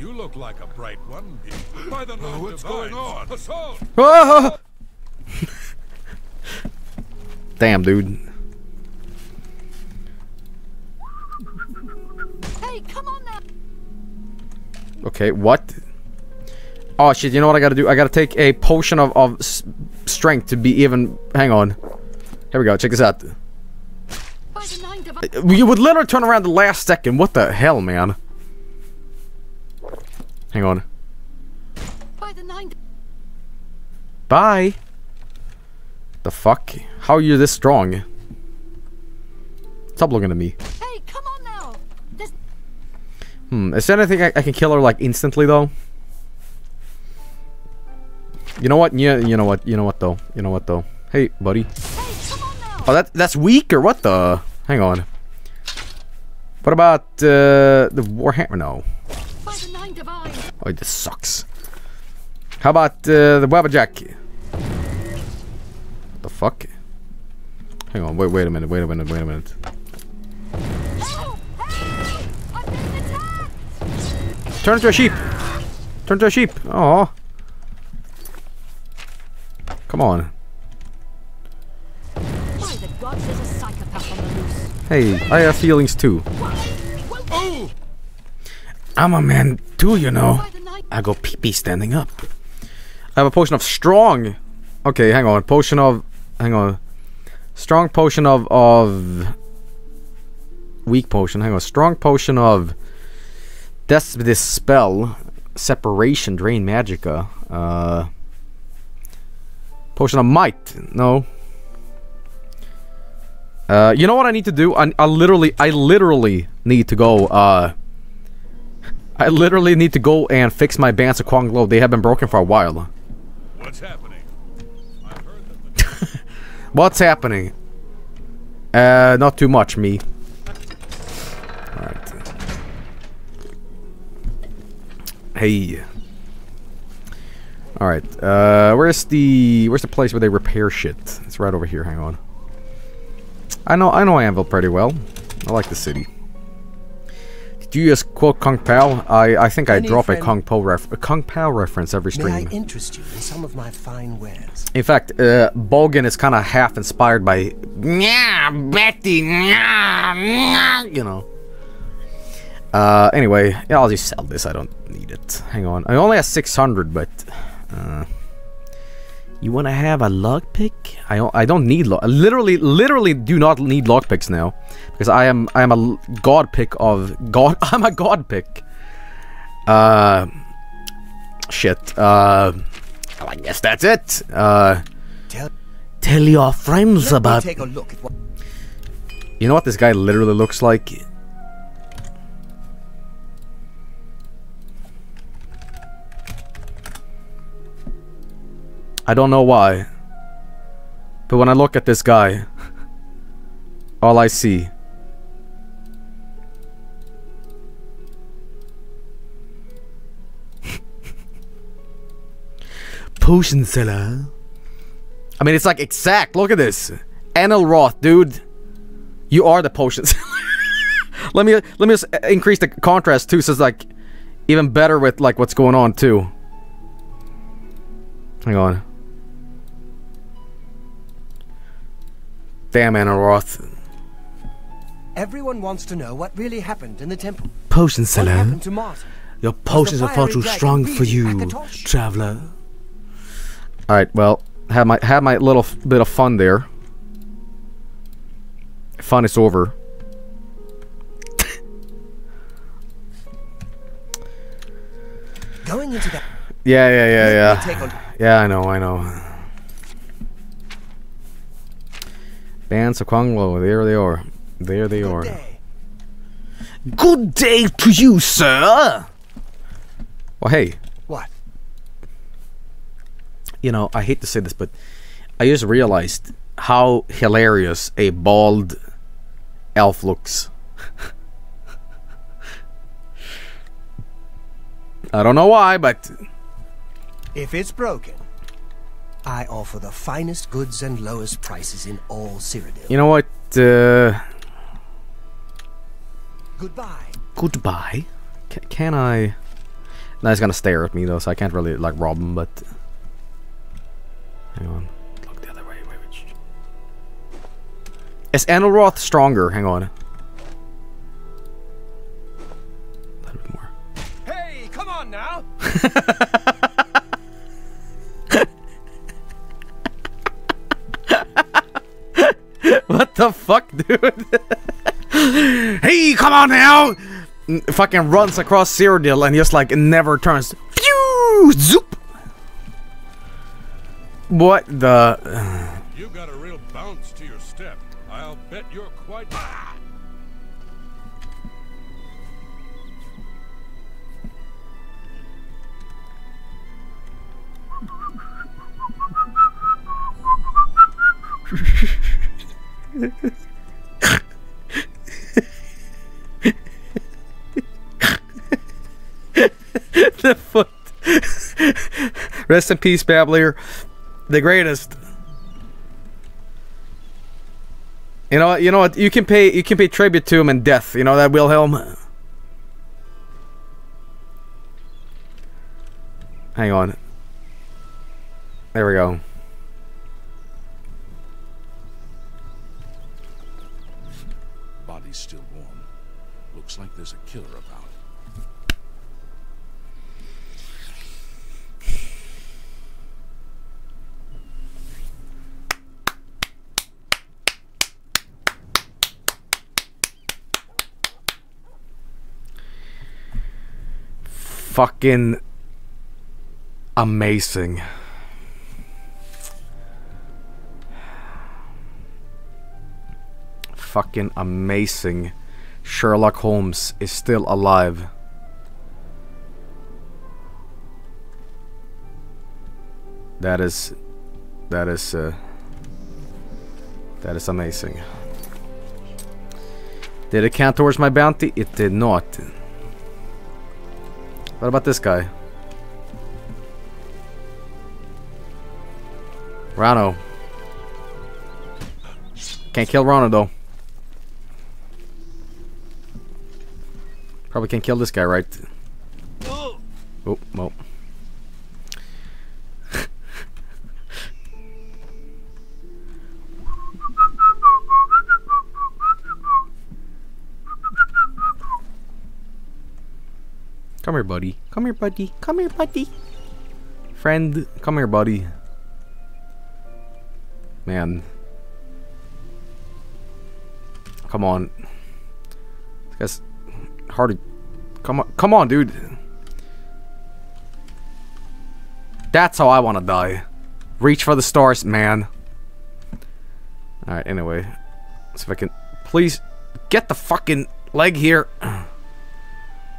You look like a bright one. By the Lord, what's going on? Assault. Oh. Damn, dude. Hey, come on now. Okay, what? Oh shit! You know what I gotta do? I gotta take a potion of strength to be even. Hang on. Here we go, check this out. You would literally turn around the last second. What the hell, man? Hang on. Bye. The fuck? How are you this strong? Stop looking at me. Hey, come on now. This... Is there anything I can kill her like instantly though? You know what? Yeah, you know what though? Hey, buddy. Hey, come on now. Oh, that's weak or what the? Hang on. What about the Warhammer? No. By the Nine Divine. Oh, this sucks. How about the Wabberjack? What the fuck? Hang on, wait a minute. Help! Help! I'm being attacked! Turn into a sheep! Turn into a sheep! Aww. Come on. By the gods, there's a psychopath on the loose. Hey, I have feelings too. Oh. I'm a man too, you know. I go pee-pee standing up. I have a potion of strong. Okay, hang on. Potion of... Hang on. Strong potion of... Weak potion. Hang on. Strong potion of... That's this spell. Separation. Drain Magicka. Potion of Might. No. You know what I need to do? I literally need to go, I literally need to go and fix my bands of Kwang Lo. They have been broken for a while. What's happening? I've heard that. What's happening? Not too much, me. Alright. Hey. Alright, where's the place where they repair shit? It's right over here, hang on. I know Anvil pretty well. I like the city. Did you just quote Kung Pao? I think I drop a Kung Pao reference every stream. May I interest you in some of my fine wares? In fact, Bogan is kind of half inspired by Betty, you know. Anyway, yeah, I'll just sell this. I don't need it. Hang on. I only have 600, but you want to have a lockpick? I don't need lock. I literally do not need lockpicks now, because I am a god pick of god. I'm a god pick. Shit. I guess that's it. Tell your friends about. Take a look at what you know what this guy literally looks like. I don't know why, but when I look at this guy, all I see potion seller. I mean, it's like exact. Look at this, Anil Roth, dude. You are the potion seller. let me just increase the contrast too, so it's like even better with like what's going on too. Hang on. Damn, Anna Roth. Everyone wants to know what really happened in the temple. Potion seller, your potions are far too strong for you, Akatosh, traveler. All right, well, have my little bit of fun there. Fun is over. Going into that. Yeah. I know. Bands of Kwang Lo, there they are. Good day to you, sir! Well, hey. What? You know, I hate to say this, but I just realized how hilarious a bald elf looks. I don't know why, but... If it's broken... I offer the finest goods and lowest prices in all Cyrodiil. You know what? Goodbye. Can I? Now he's gonna stare at me though, so I can't really like rob him. But hang on, look the other way. Wait. Is Anil Roth stronger? Hang on. A little bit more. Hey, come on now. What the fuck, dude? Hey, come on now! Fucking runs across Cyrodiil and just like never turns. Pew! Zoop! What the... You've got a real bounce to your step. I'll bet you're quite... Ah! The foot. Rest in peace, Bablier. The greatest. You know what, you can pay tribute to him in death, you know that, Wilhelm? Hang on. There we go. Body's still warm. Looks like there's a killer about. Fucking amazing. Fucking amazing. Sherlock Holmes is still alive. That is amazing. Did it count towards my bounty? It did not. What about this guy? Rano. Can't kill Rano though. Probably can't kill this guy, right? Oh, well. Come here, buddy. Come here, buddy. Come here, buddy. Friend, come here, buddy. Man. Come on. This guy's hard to... Come on, dude. That's how I want to die. Reach for the stars, man. Alright, anyway. Let's see if I can... Please, get the fucking leg here.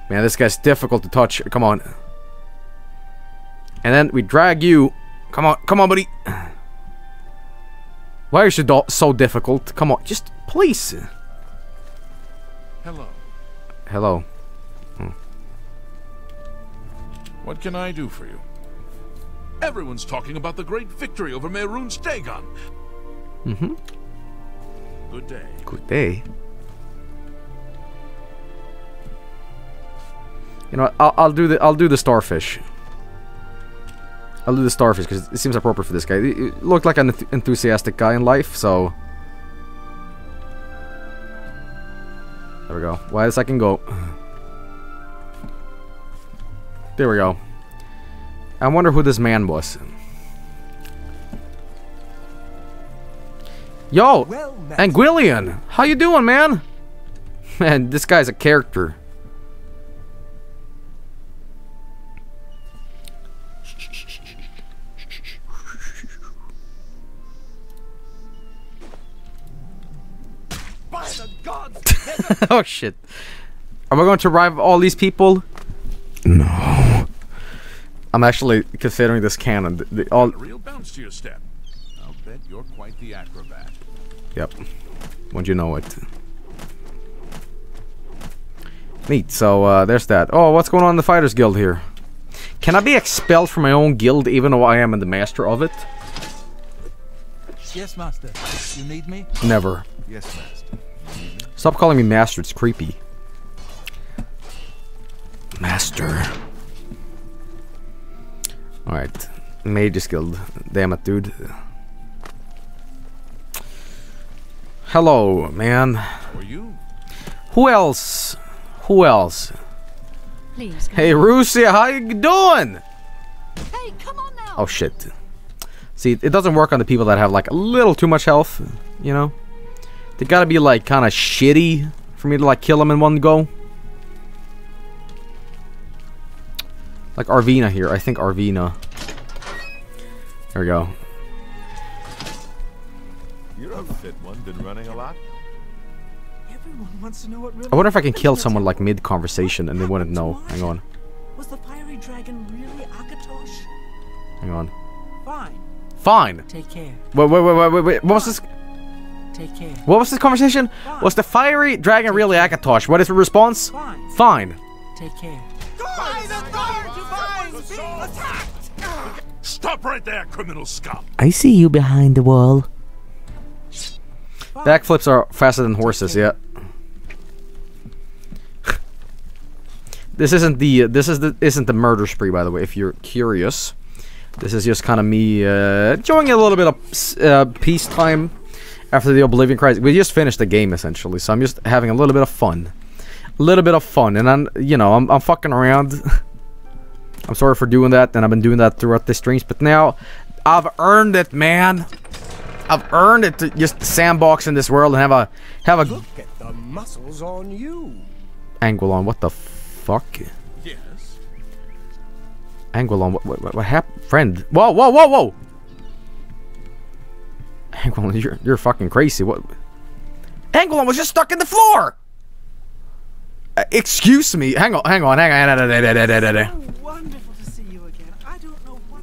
Man, this guy's difficult to touch. Come on. And then we drag you. Come on, buddy. Why is your so difficult? Come on, just please. Hello. Hello. What can I do for you? Everyone's talking about the great victory over Mehrunes Dagon. Mm-hmm. Good day. Good day. You know, I'll do the starfish. I'll do the starfish because it seems appropriate for this guy. It looked like an enthusiastic guy in life, so there we go. Wide as I can go. There we go. I wonder who this man was. Yo, well, Anguillian, how you doing, man? Man, this guy's a character. Oh shit. Are we going to arrive all these people? No. I'm actually considering this canon. They all real bounce to your step. I'll bet you're quite the acrobat. Yep. Wouldn't you know it? Neat, so there's that. Oh, what's going on in the Fighters Guild here? Can I be expelled from my own guild even though I am the master of it? Yes, master. You need me? Never. Yes, master. Stop calling me master, it's creepy. Master. Alright. Mage's Guild. Damn it, dude. Hello, man. Or you? Who else? Who else? Please, hey, Rusia, how you doing? Hey, come on now. Oh, shit. See, it doesn't work on the people that have, like, a little too much health, you know? They gotta be like kind of shitty for me to like kill them in one go. Like Arvina here, I think Arvina. There we go. You're a fit one, been running a lot. Everyone wants to know what really I wonder if I can kill someone like mid-conversation and they wouldn't know. Hang on. Was the fiery dragon really Akatosh? Hang on. Fine. Fine. Take care. Wait. What was this? Take care. What was this conversation? Fine. Was the fiery dragon really Akatosh? What is the response? Fine. Fine. Take care. Stop right there, criminal scum. I see you behind the wall. Backflips are faster than horses, yeah. This isn't the murder spree, by the way, if you're curious. This is just kind of me enjoying a little bit of peacetime after the Oblivion crisis. We just finished the game essentially, so I'm just having a little bit of fun. A little bit of fun, and I'm fucking around. I'm sorry for doing that, and I've been doing that throughout the streams, but now I've earned it, man. I've earned it to just sandbox in this world and have a look at the muscles on you. Anguillon, what the fuck? Yes. Anguillon, what happened, friend? Whoa! Anguillon, you're fucking crazy. What? Anguillon was just stuck in the floor. Excuse me. Hang on. So wonderful to see you again. I don't know why.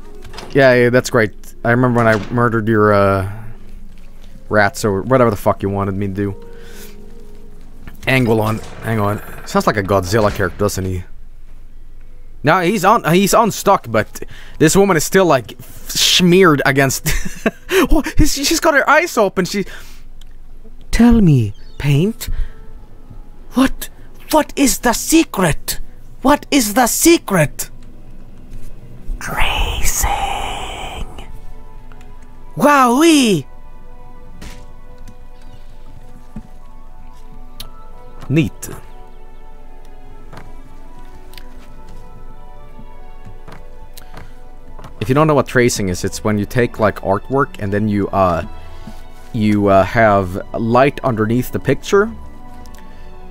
Yeah, that's great. I remember when I murdered your rats or whatever the fuck you wanted me to do. Anguillon, hang on. Sounds like a Godzilla character, doesn't he? No, he's unstuck, but this woman is still like smeared against. Oh, she's got her eyes open. She. Tell me, paint. What? What is the secret? What is the secret? Racing. Wowee! Neat. If you don't know what tracing is, it's when you take like artwork and then you have light underneath the picture.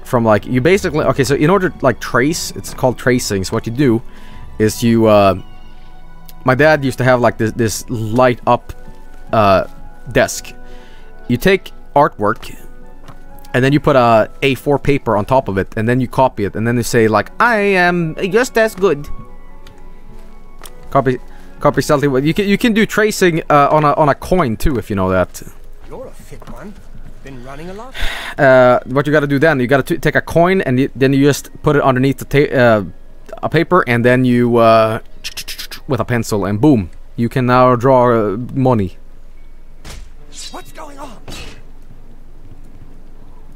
From like you basically okay, so in order to like trace, it's called tracing. So what you do is you my dad used to have like this light up desk. You take artwork and then you put a A4 paper on top of it and then you copy it and then you say like I am just as good. Copy something. You can do tracing on a coin too if you know that. You're a fit one. Been running a lot. What you got to do then? You got to take a coin and then you just put it underneath a paper, and then you with a pencil, and boom, you can now draw money. What's going on?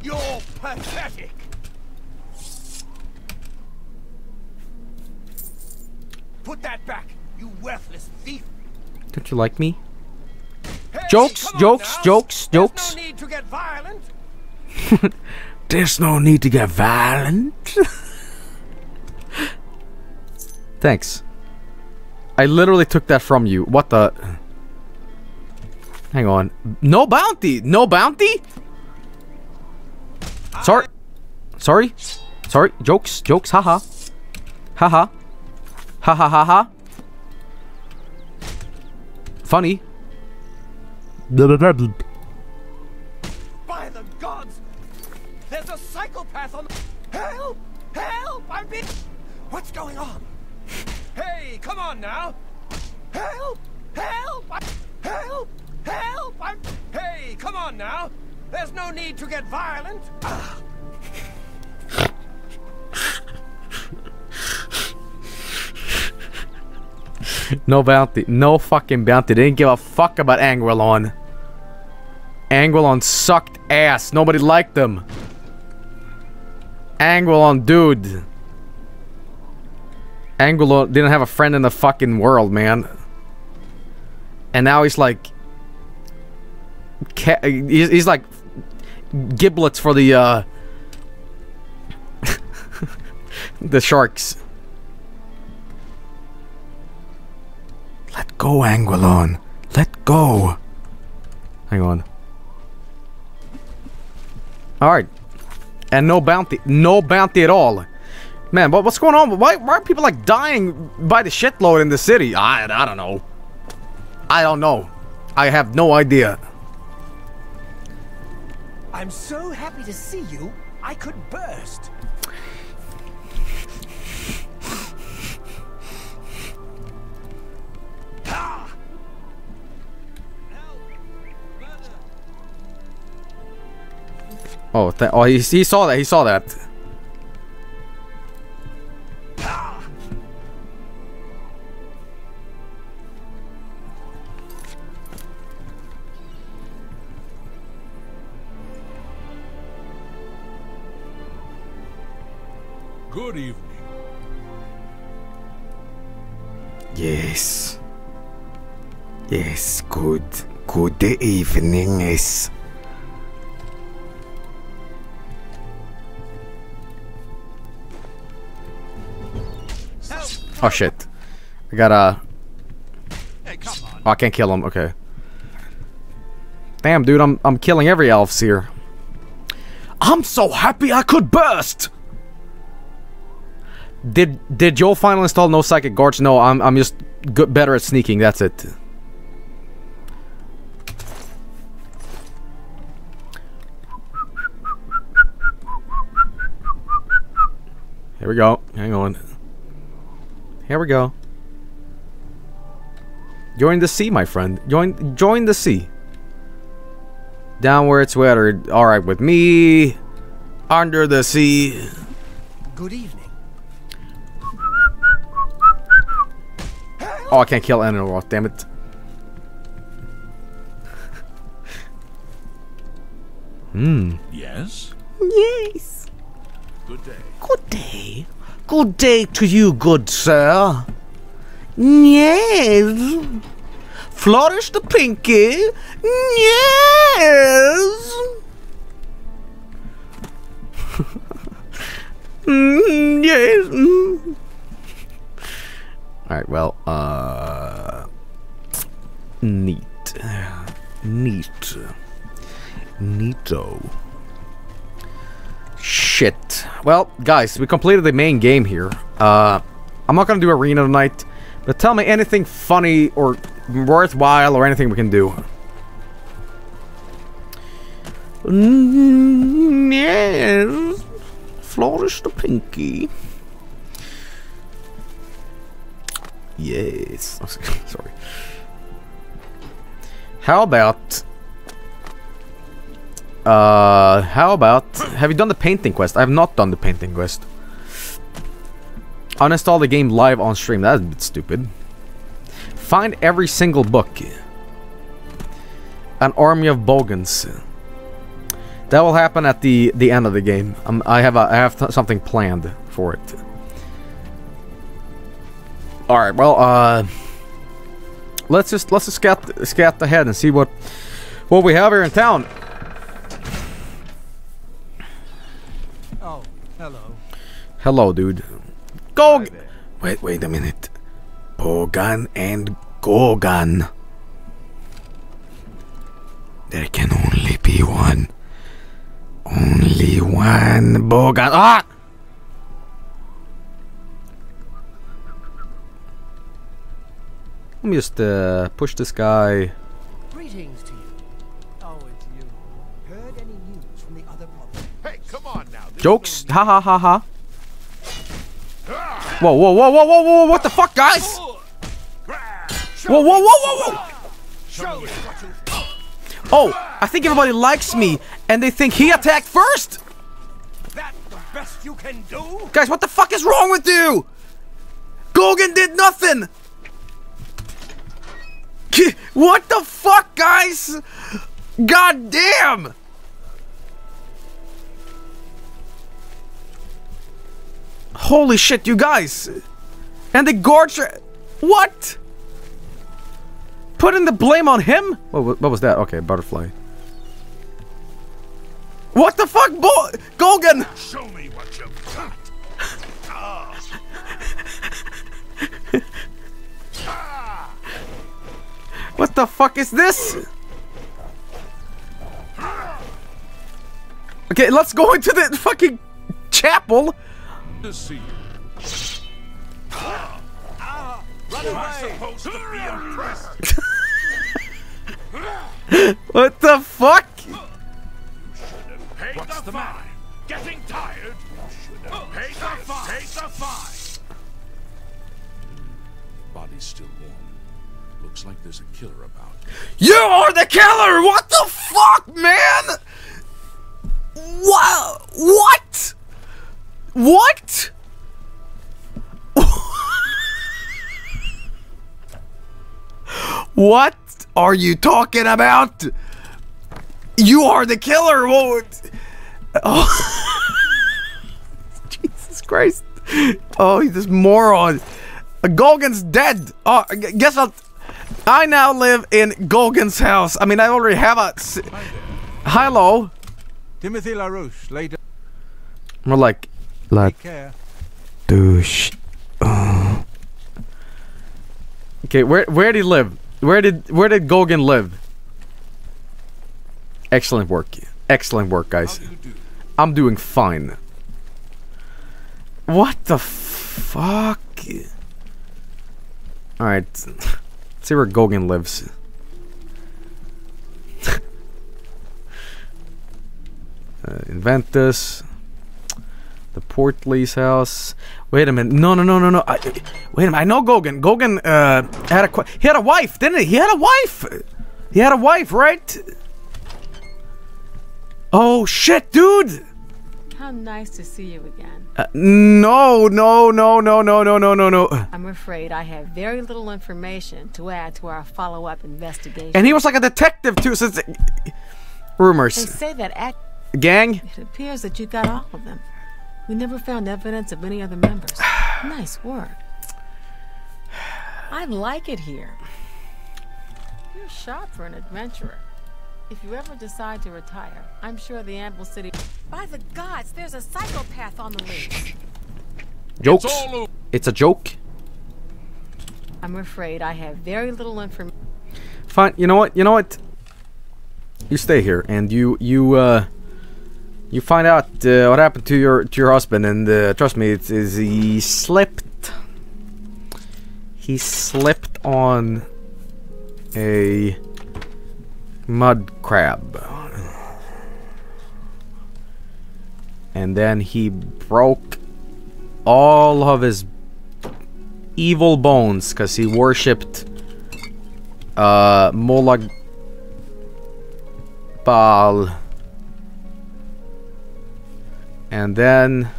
You're pathetic. Put that back, you worthless thief. Don't you like me? Hey, jokes. There's no need to get violent. Thanks. I literally took that from you. What the? Hang on. No bounty. No bounty? Sorry. Jokes. Haha. Funny. By the gods, there's a psychopath on the help, I'm being. What's going on? Hey, come on now. Help, I'm. Hey, come on now. There's no need to get violent. No bounty. No fucking bounty. They didn't give a fuck about Anguillon. Anguillon sucked ass. Nobody liked them. Anguillon, dude. Anguillon didn't have a friend in the fucking world, man. And now he's like... He's like... Giblets for the, the sharks. Let go, Anguillon. Let go. Hang on. Alright. And no bounty. No bounty at all. Man, what's going on? Why are people like dying by the shitload in the city? I don't know. I have no idea. I'm so happy to see you, I could burst. Oh, he saw that. He saw that. Good evening. Yes. Yes, good evening, yes. Oh shit. I gotta... Oh, I can't kill him, okay. Damn, dude, I'm killing every elf here. I'm so happy I could burst! Did Joel finally install no psychic guards? No, I'm just good, better at sneaking, that's it. Here we go, hang on. Here we go. Join the sea, my friend. Join the sea. Downwards, weather. All right with me. Under the sea. Good evening. Oh, I can't kill Enelroth, damn it. Hmm. Yes. Yes. Good day. Good day. Good day to you, good sir. Yes. Flourish the pinky. Yes. Yes. All right. Well. Neat. Neat. Neato. Shit. Well, guys, we completed the main game here. I'm not gonna do Arena tonight, but tell me anything funny or worthwhile or anything we can do. Yes. Flourish the pinky. Yes. Sorry. How about... Have you done the painting quest? I have not done the painting quest. Uninstall the game live on stream. That's a bit stupid. Find every single book. An army of Bogans. That will happen at the end of the game. I have something planned for it. Alright, well, Let's just scout ahead and see what we have here in town. Hello, dude. Go. Wait a minute. Bogan and Gorgon. There can only be one. Only one Bogan. Ah! Let me just push this guy. Greetings to you. Oh, it's you. Heard any news from the other province? Hey, come on now. Jokes. Ha ha ha ha. Whoa, whoa, whoa, whoa, whoa, whoa, what the fuck, guys? Whoa, whoa, whoa, whoa, whoa! Oh, I think everybody likes me, and they think he attacked first? That's the best you can do? Guys, what the fuck is wrong with you? Gogan did nothing! What the fuck, guys? God damn! Holy shit, you guys! And the guards are... What? Putting the blame on him? What was that? Okay, butterfly. What the fuck, Golgan? Show me what you've got. What the fuck is this? Okay, let's go into the fucking chapel. To see you. Supposed to be impressed. What the fuck? You should the matter? Getting tired? Pay the fine! Pay the fine! Body's still warm. Looks like there's a killer about. You are the killer! What the fuck, man? What? What? What are you talking about? You are the killer! Whoa. Oh. Jesus Christ. Oh, this moron. Golgan's dead. Oh, guess what? I now live in Golgan's house. I mean, I already have a... Hello. Timothy LaRouche, later. More like... Douche. Oh. Okay, where did he live? Where did Golgan live? Excellent work. Excellent work, guys. I'm doing fine. What the fuck? Alright. Let's see where Golgan lives. Invent this. The Portly's house. Wait a minute. No. Wait a minute. I know Golgan. Golgan had a wife, didn't he? He had a wife. He had a wife, right? Oh shit, dude. How nice to see you again. No. I'm afraid I have very little information to add to our follow-up investigation. And he was like a detective too, since rumors. They say that at gang. It appears that you got all of them. We never found evidence of any other members. Nice work. I like it here. You're sharp for an adventurer. If you ever decide to retire, I'm sure the Ample City... By the gods, there's a psychopath on the loose. Jokes. It's a joke. I'm afraid I have very little information. Fine. You know what? You stay here and you find out what happened to your husband, and trust me, it is he slipped on a mud crab, and then he broke all of his evil bones because he worshipped Molag Baal. And then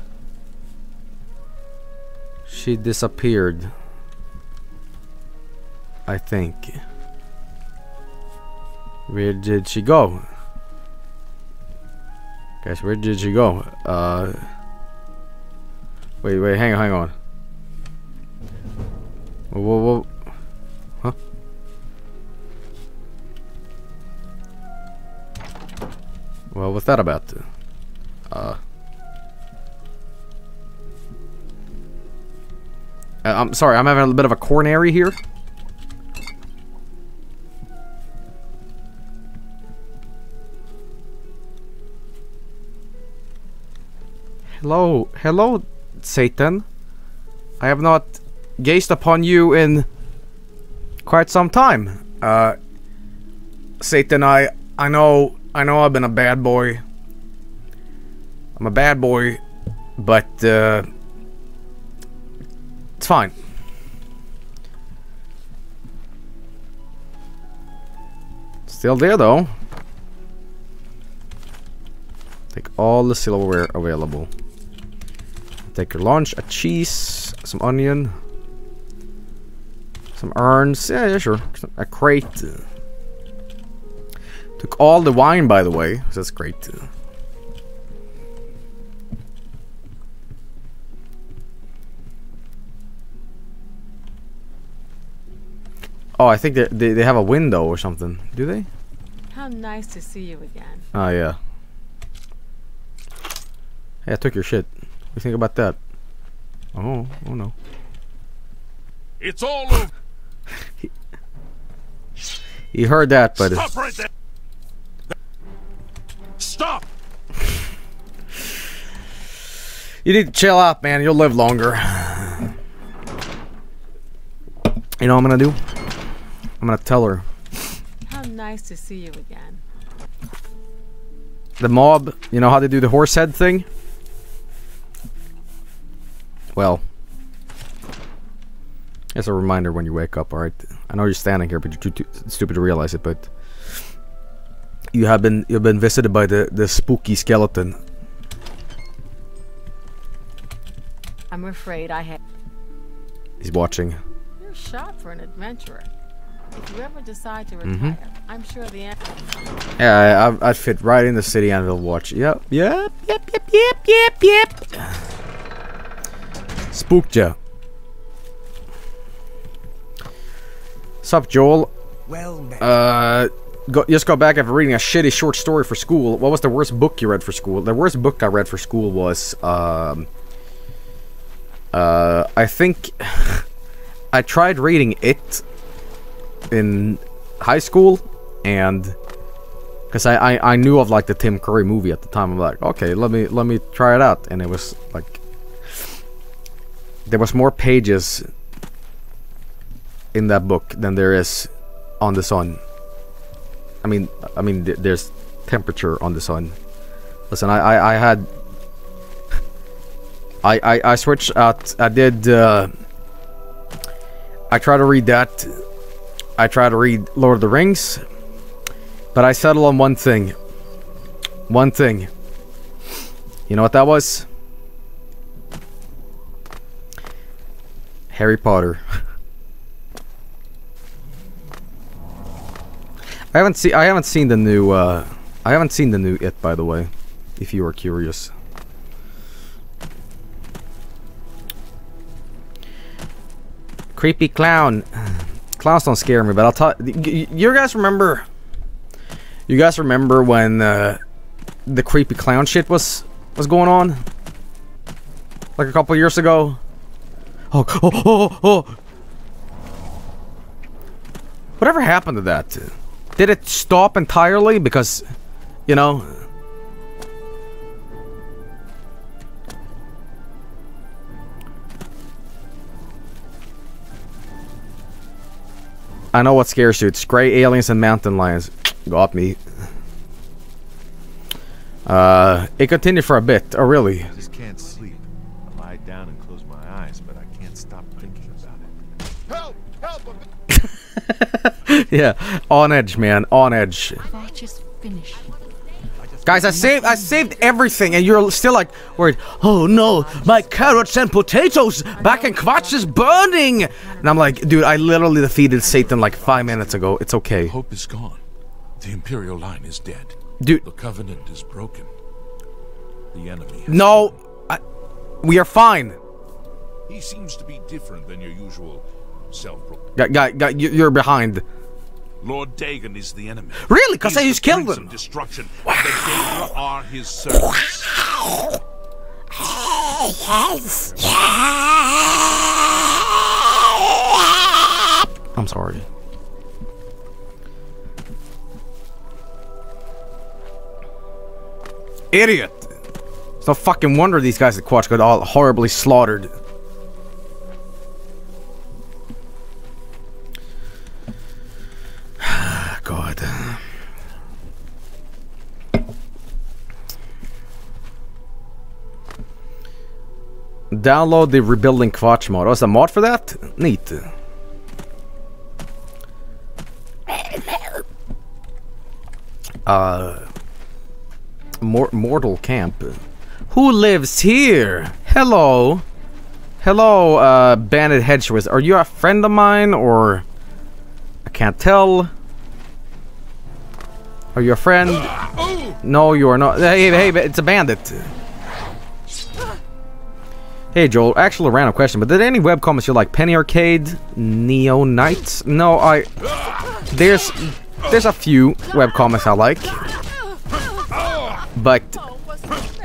she disappeared, I think. Where did she go? Guys, where did she go? Wait, hang on. Whoa. Huh? Well, what's that about? I'm sorry, I'm having a bit of a coronary here. Hello, Satan. I have not gazed upon you in quite some time. Satan, I know I've been a bad boy. I'm a bad boy, but it's fine. Still there though. Take all the silverware available. Take your lunch, a cheese, some onion, some urns. Yeah, sure. A crate. Took all the wine, by the way. So that's great. Oh, I think they have a window or something. Do they? How nice to see you again. Oh, yeah. Hey, I took your shit. What do you think about that? Oh no. It's all over. He heard that, but stop right there. Stop. You need to chill out, man. You'll live longer. You know what I'm gonna do? I'm gonna tell her. How nice to see you again. the mob, you know how they do the horse head thing? Well, it's a reminder when you wake up, alright? I know you're standing here, but you're too stupid to realize it, but you have been visited by the spooky skeleton. I'm afraid I have. He's watching. You're sharp for an adventurer. If you ever decide to retire, I'm sure the answer. Yeah, I'd fit right in the city anvil watch. Yep, yep, yep, yep, yep, yep, yep. Spooked ya. Sup, Joel? Well met. Just got back after reading a shitty short story for school. What was the worst book you read for school? The worst book I read for school was, I think I tried reading it in high school, and because I knew of like the Tim Curry movie at the time. I'm like, okay, let me try it out, and it was like there was more pages in that book than there is on the sun. I mean, there's temperature on the sun. Listen, I switched out. I tried to read that. I tried to read Lord of the Rings, but I settled on one thing. One thing. You know what that was? Harry Potter. I haven't seen the new I haven't seen the new It, by the way, if you are curious. Creepy clown. Clowns don't scare me, but I'll tell you guys remember. You guys remember when the creepy clown shit was going on? Like a couple years ago. Oh. Whatever happened to that? Did it stop entirely? Because, you know, I know what scares you. It's gray aliens and mountain lions. Got me. It continued for a bit. Oh, really? I just can't sleep. I lie down and close my eyes, but I can't stop thinking about it. Help! Help! Yeah, on edge, man, on edge. I just finished. Guys, I saved everything, and you're still like worried. Oh no, my carrots and potatoes back in Kvatch is burning. And I'm like, dude, I literally defeated Satan like 5 minutes ago. It's okay. Hope is gone. The Imperial line is dead. Dude, the covenant is broken. The enemy. No, we are fine. He seems to be different than your usual. You're behind. Lord Dagon is the enemy. Really? Because I just killed him. Destruction. Wow. The Daedra are his servants. Yes. Yes. I'm sorry. Idiot. It's no fucking wonder these guys at Kvatch got all horribly slaughtered. God. Download the Rebuilding Kvatch mod. Oh, is there a mod for that? Neat. Mortal Camp. Who lives here? Hello. Hello, Bandit Hedgewiz. Are you a friend of mine, or... I can't tell. Are you a friend? No, you are not. Hey, it's a bandit. Hey, Joel. Actually, a random question, but did any webcomics you like? Penny Arcade, Neo Knights? No, there's a few webcomics I like, but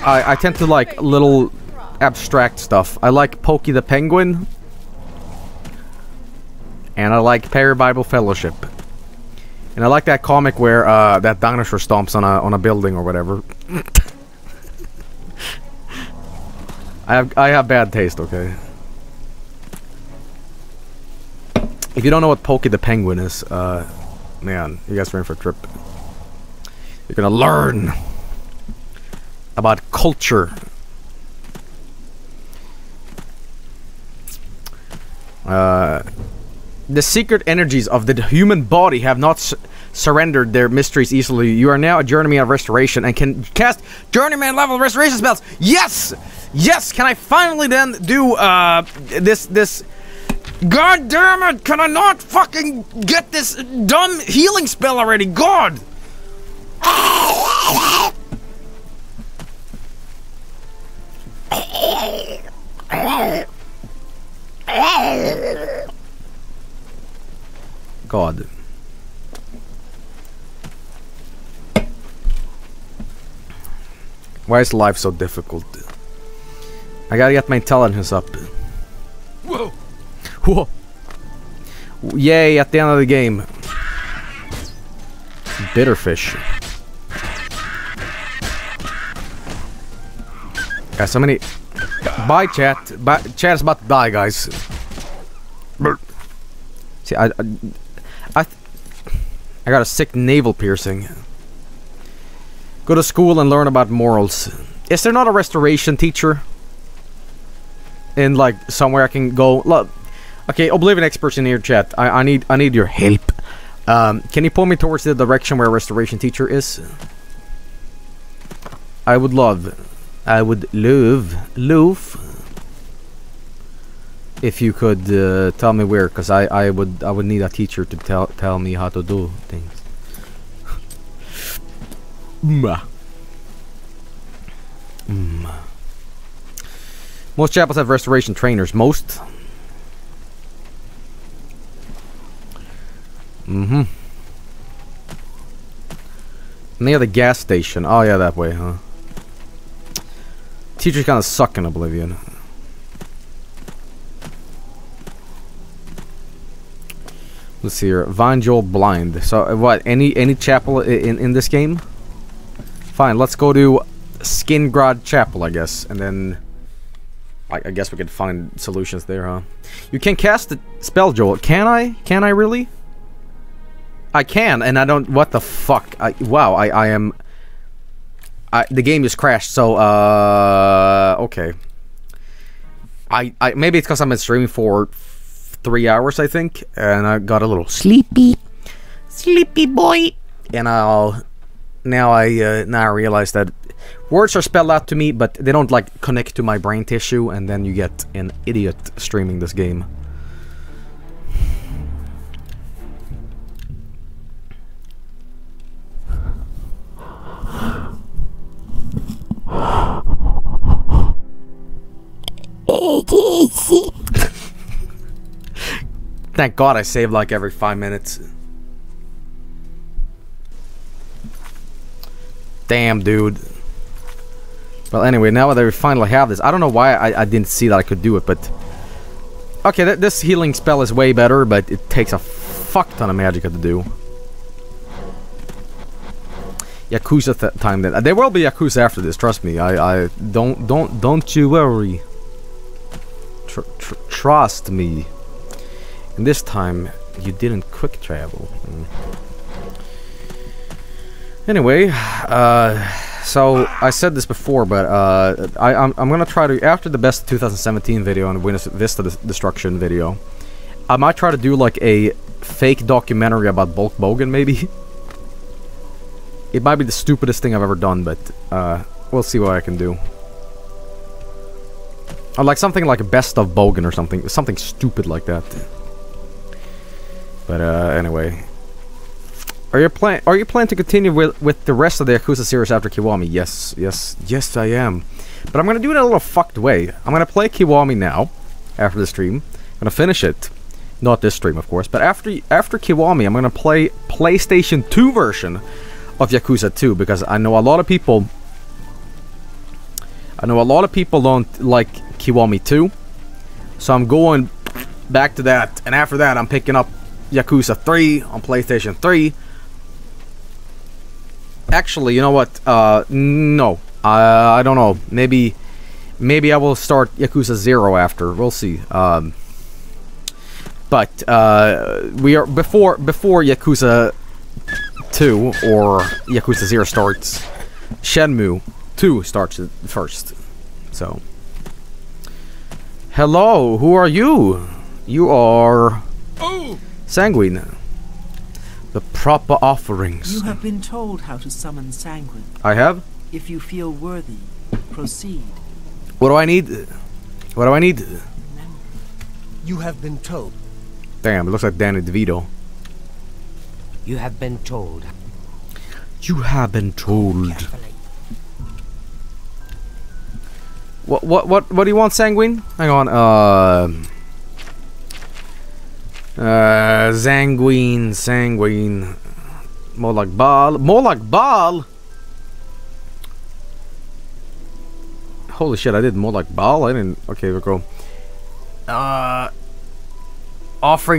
I tend to like little abstract stuff. I like Pokey the Penguin, and I like Perry Bible Fellowship. And I like that comic where that dinosaur stomps on a building or whatever. I have bad taste, okay. If you don't know what Pokey the Penguin is, man, you guys are in for a trip. You're gonna learn. about culture. The secret energies of the human body have not surrendered their mysteries easily. You are now a journeyman of restoration and can cast journeyman level restoration spells. Yes! Yes! Can I finally then do this? God damn it! Can I not fucking get this dumb healing spell already? God! God. Why is life so difficult? I gotta get my intelligence up. Whoa! Whoa! Yay, at the end of the game. Bitterfish. Guys, so many... Bye, chat. Bye. Chat is about to die, guys. See, I got a sick navel piercing. Go to school and learn about morals. Is there not a restoration teacher? In like somewhere I can go. Look, okay, Oblivion experts in your chat. I need your help. Can you point me towards the direction where a restoration teacher is? I would love if you could tell me where, because I would need a teacher to tell me how to do things. Most chapels have restoration trainers. Most. Near the gas station. Oh yeah, that way, huh? Teachers kind of suck in Oblivion. Let's see here. Vine Joel Blind. So what? Any chapel in this game? Fine, let's go to Skingrad Chapel, I guess, and then I guess we can find solutions there, huh? You can cast the spell, Joel. Can I? Can I really? I can, and I don't. What the fuck? Wow, the game just crashed. So okay. I maybe it's because I've been streaming for 3 hours, I think, and I got a little sleepy boy, and now I realize that words are spelled out to me, but they don't like connect to my brain tissue, and then you get an idiot streaming this game. Thank God I save like every 5 minutes. Damn, dude. Well, anyway, now that we finally have this, I don't know why I didn't see that I could do it, but... Okay, this healing spell is way better, but it takes a fuck ton of magicka to do. Yakuza time then. There will be Yakuza after this, trust me. Don't you worry. Trust me. And this time, you didn't quick travel. Anyway, so I said this before, but I'm gonna try to, after the best 2017 video and Windows Vista destruction video, I might try to do like a fake documentary about Bulk Bogan, maybe. It might be the stupidest thing I've ever done, but we'll see what I can do. Or like something like Best of Bogan or something stupid like that. But anyway. Are you planning to continue with the rest of the Yakuza series after Kiwami? Yes, I am. But I'm gonna do it in a little fucked way. I'm gonna play Kiwami now, after the stream. I'm gonna finish it, not this stream, of course. But after Kiwami, I'm gonna play PlayStation 2 version of Yakuza 2 because I know a lot of people don't like Kiwami 2, so I'm going back to that. And after that, I'm picking up Yakuza 3 on PlayStation 3. Actually, you know what? No. I don't know. Maybe I will start Yakuza 0 after. We'll see. We are before Yakuza 2 or Yakuza 0 starts. Shenmue 2 starts first. So, hello, who are you? You are Sanguine. The proper offerings. You have been told how to summon Sanguine. I have. If you feel worthy, proceed. What do I need? What do I need? You have been told. Damn, it looks like Danny DeVito. You have been told. You have been told. What do you want, Sanguine? Hang on, Sanguine. More like Baal. More like Baal? Holy shit, I did more like Baal? I didn't... Okay, we'll go. Offering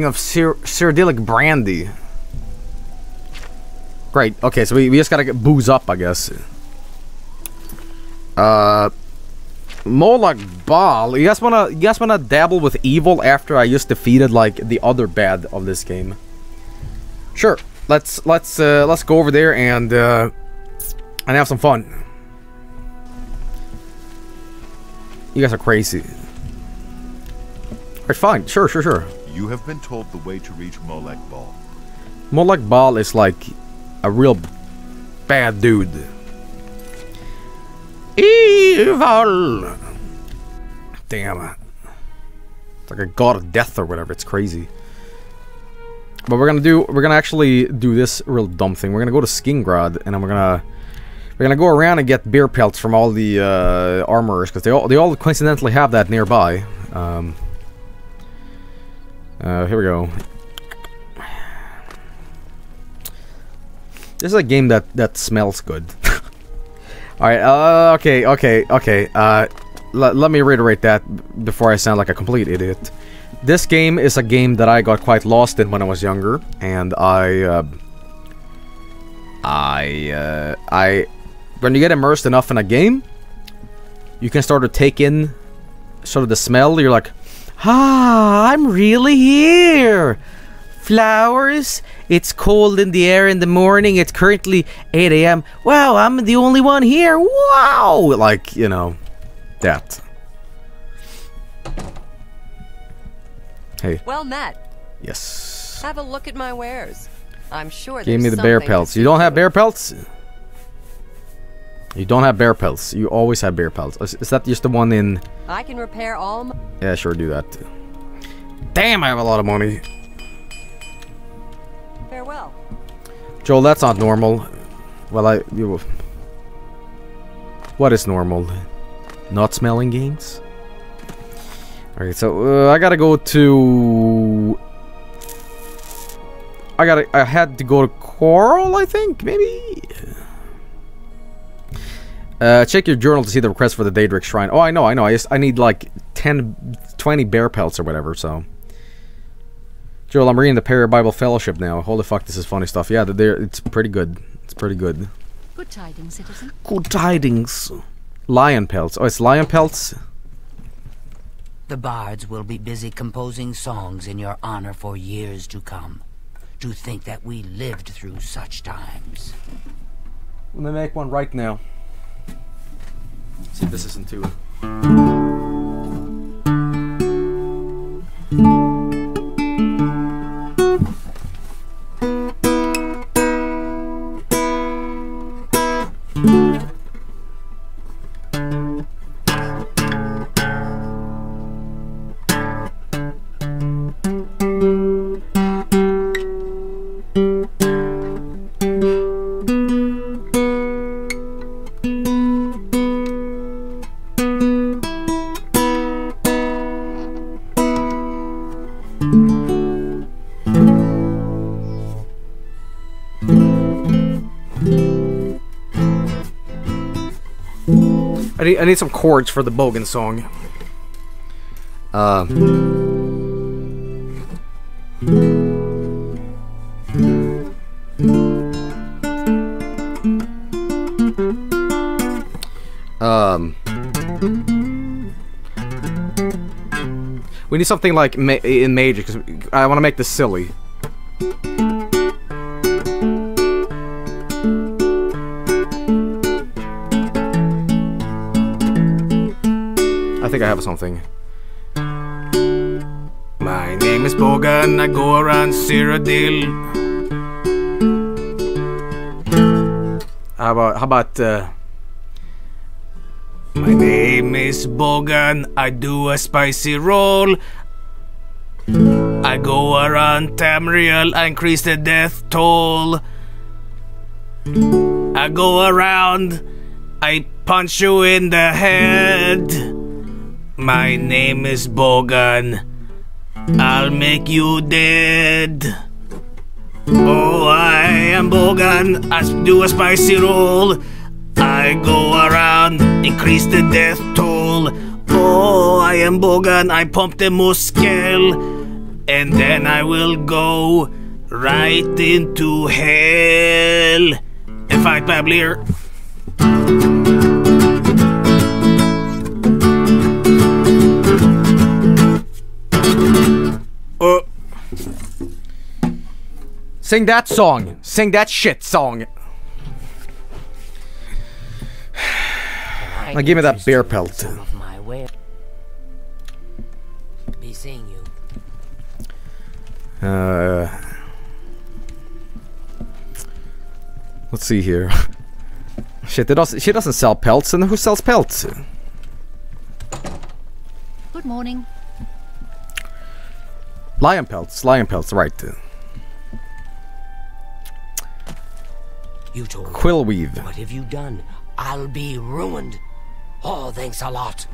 of Cyrodiilic brandy. Great, okay, so we just gotta get booze up, I guess. More like Baal. You guys wanna dabble with evil after I just defeated like the other bad of this game? Sure. Let's go over there and have some fun. You guys are crazy. Alright, fine. Sure. You have been told the way to reach Molech Baal. Molech Baal is like a real bad dude. Evil! Damn. It's like a god of death or whatever. It's crazy. But we're gonna actually do this real dumb thing. We're gonna go to Skingrad, and then we're gonna go around and get beer pelts from all the armorers, because they all coincidentally have that nearby. Here we go. This is a game that smells good. Alright, let me reiterate that before I sound like a complete idiot. This game is a game that I got quite lost in when I was younger, and when you get immersed enough in a game, you can start to take in sort of the smell. You're like, ah, I'm really here! Flowers, it's cold in the air in the morning, it's currently 8 AM, wow, I'm the only one here, wow! Like, you know, that. Hey. Well met. Yes. Have a look at my wares. I'm sure there's something. Give me the bear pelts. You don't have bear pelts? You don't have bear pelts. You always have bear pelts. Is that just the one in... I can repair all my... Yeah, sure, do that. Damn, I have a lot of money. Farewell. Joel, that's not normal. Well, what is normal? Not smelling games? Alright, so I gotta go to... I had to go to Coral, I think? Maybe? Check your journal to see the request for the Daedric Shrine. Oh, I know. I need like 10, 20 bear pelts or whatever, so... Joel, I'm reading the Parabible Fellowship now. Holy fuck, this is funny stuff. Yeah, it's pretty good. It's pretty good. Good tidings, citizen. Good tidings. Lion pelts. Oh, it's lion pelts? The bards will be busy composing songs in your honor for years to come. To think that we lived through such times. Let me make one right now. See if this isn't too... I need some chords for the Bogan song. We need something like in major, because I want to make this silly. think I have something. My name is Bogan Agoran Cyrodiil. How about my name is Bogan, I do a spicy roll. I go around Tamriel, I increase the death toll. I go around, I punch you in the head. My name is Bogan, I'll make you dead. Oh, I am Bogan, I do a spicy roll. I go around, increase the death toll. Oh, I am Bogan, I pump the muscle, and then I will go right into hell and fight Bablier. Sing that song. Sing that shit song. Now give me that bear pelt. Be seeing you. Let's see here. Shit, she doesn't sell pelts, and who sells pelts? Good morning. Lion pelts, right? You told Quillweave. What have you done? I'll be ruined. Oh, thanks a lot.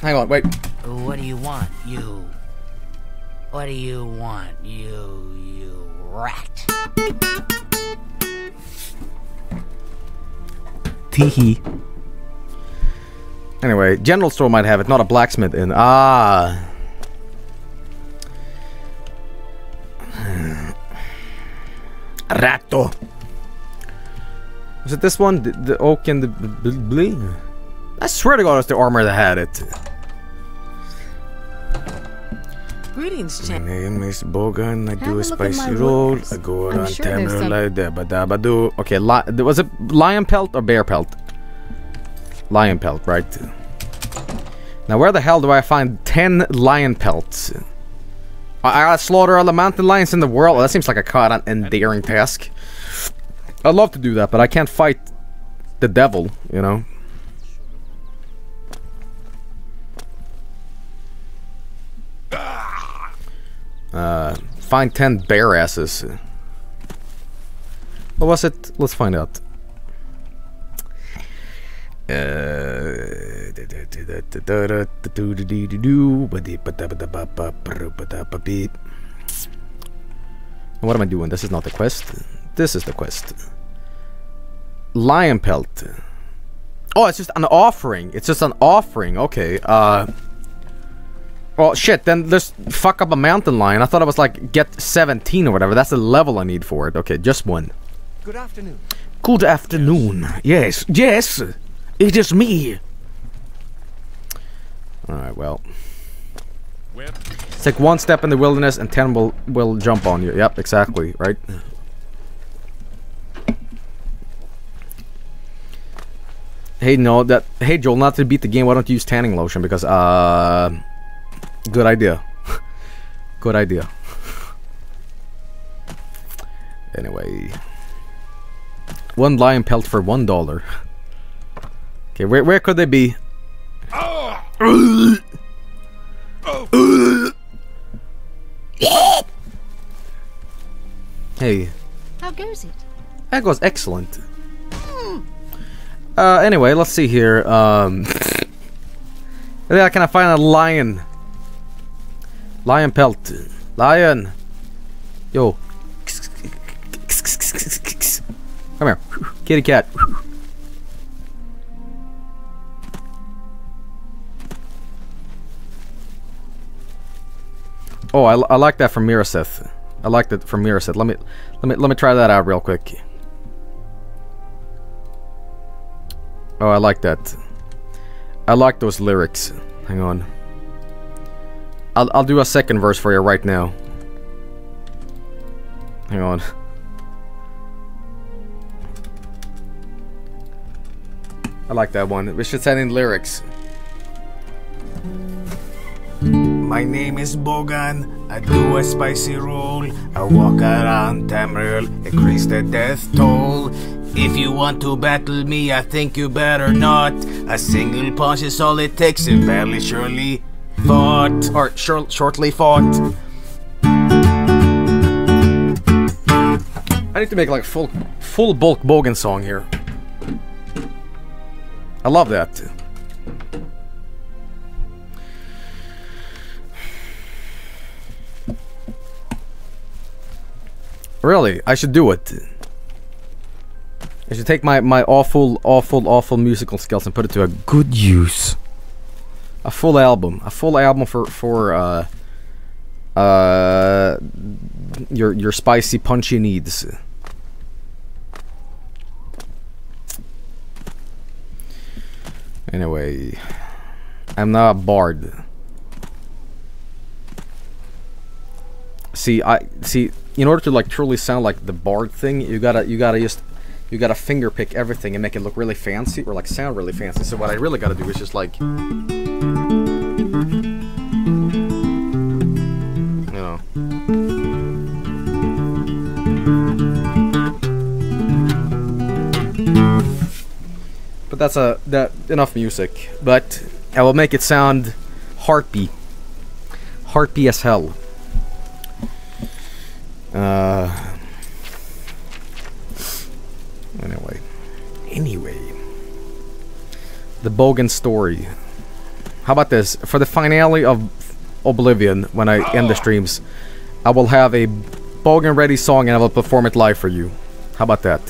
Hang on, wait. What do you want, you? What do you want, you rat? Teehee. Anyway, general store might have it, not a blacksmith in. Ah. Ratto. Was it this one? The oak and the bling? I swear to God, it's the armor that had it. Greetings, Chen. My name is Bogan. I do a spicy roll. I go around Tamriel like dabadabadoo. Okay, was it lion pelt or bear pelt? Lion pelt, right? Now, where the hell do I find 10 lion pelts? I gotta slaughter all the mountain lions in the world. That seems like a quite an endearing task. I'd love to do that, but I can't fight the devil, you know? Find 10 bear asses. What was it? Let's find out. What am I doing? This is not the quest. This is the quest. Lion pelt. Oh, it's just an offering. It's just an offering. Okay. Well, shit. Then let's fuck up a mountain lion. I thought it was like get 17 or whatever. That's the level I need for it. Okay, just one. Good afternoon. Good afternoon. Yes. Yes. It is me. All right. Well. It's like one step in the wilderness and 10 will jump on you. Yep. Exactly. Right. Hey, no, that. Hey, Joel, not to beat the game, why don't you use tanning lotion? Because, good idea. Good idea. Anyway. One lion pelt for $1. Okay, where could they be? Oh. Oh. Hey. How goes it? That goes excellent. Anyway, let's see here, yeah, can I find a lion? Lion pelt. Lion! Yo. Come here. Kitty cat. Oh, I like that from Miraseth. I like that from Miraseth. Let me try that out real quick. Oh, I like that. I like those lyrics. Hang on. I'll do a second verse for you right now. Hang on. I like that one. We should send in lyrics. My name is Bogan. I do a spicy roll. I walk around Tamriel, increase the death toll. If you want to battle me, I think you better not. A single punch is all it takes, and fairly surely fought, or shortly fought. I need to make like full bulk Bogan song here. I love that. Really, I should do it. I should take my awful musical skills and put it to a good use. A full album for your spicy punchy needs. Anyway, I'm not a bard. See. In order to like truly sound like the bard thing, you gotta finger pick everything and make it look really fancy or like sound really fancy. So what I really gotta do is just like, you know. But that's enough music. But I will make it sound harpy as hell. Anyway, the Bogan story. How about this? For the finale of Oblivion, when I end the streams, I will have a Bogan ready song and I will perform it live for you. How about that?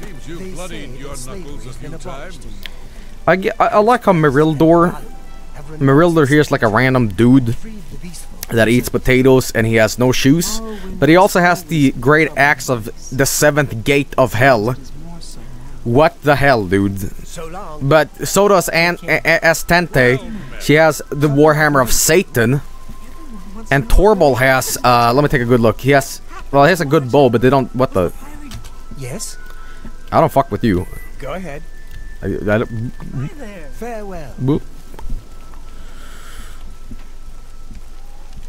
Seems you bloodied your knuckles a few times. I like how Merildor here is like a random dude that eats potatoes and he has no shoes, but he also has the great axe of the seventh gate of hell. What the hell, dude? But so does Astente. She has the warhammer of Satan, and Torbal has let me take a good look. He has a good bow, but they don't. What the? Yes. I don't fuck with you. Go ahead. Hi there. Farewell. Boop.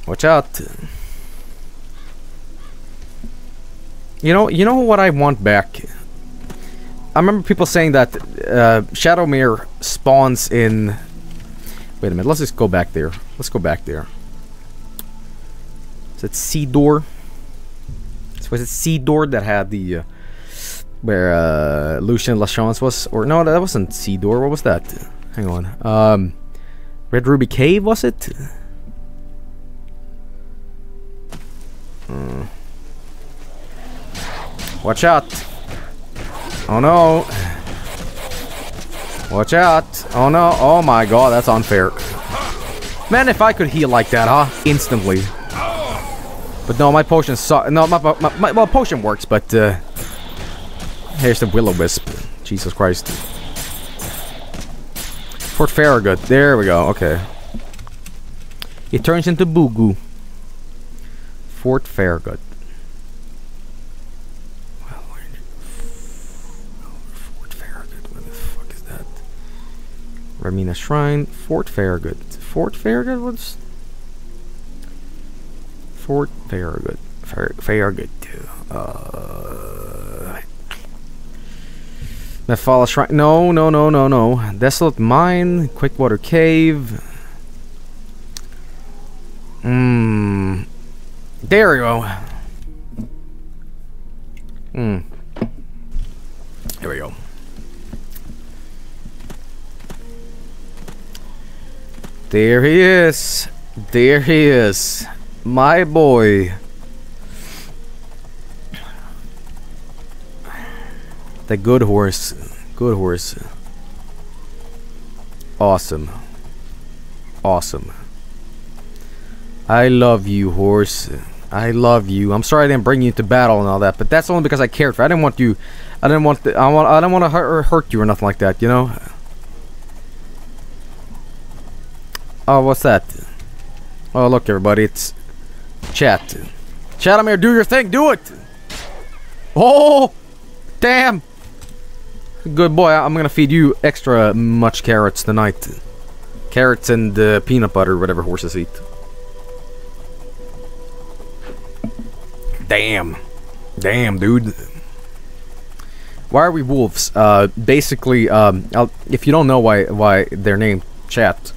Watch out. You know what I want back? I remember people saying that Shadowmere spawns in... Wait a minute, let's just go back there. Let's go back there. Is it Sidor? Was it Sidor that had the... where Lucien Lachance was? Or no, that wasn't Sidor. What was that? Hang on. Red Ruby Cave, was it? Watch out. Oh no. Watch out. Oh no. Oh my god, that's unfair. Man, if I could heal like that, huh? Instantly. But no, my potion sucks. No, my potion works, but here's the Will-O-Wisp. Jesus Christ. Fort Farragut. There we go. Okay. It turns into Boogoo. Fort Farragut. Well, Fort Farragut. What the fuck is that? Ramina Shrine. Fort Farragut. Fort Farragut was. Fort Farragut. Farragut. Nephala Shrine. No. Desolate Mine. Quickwater Cave. There we go. Here we go. There he is. There he is. My boy. The good horse. Good horse. Awesome. Awesome. I love you, horse. I love you. I'm sorry I didn't bring you to battle and all that, but that's only because I cared for. I didn't want you. I don't want to hurt you or nothing like that. You know. Oh, what's that? Oh, look, everybody, it's chat. Shadowmere, do your thing. Do it. Oh, damn. Good boy. I'm gonna feed you extra much carrots tonight. Carrots and peanut butter, whatever horses eat. Damn. Damn, dude. Why are we wolves? Basically, if you don't know why they're named chat,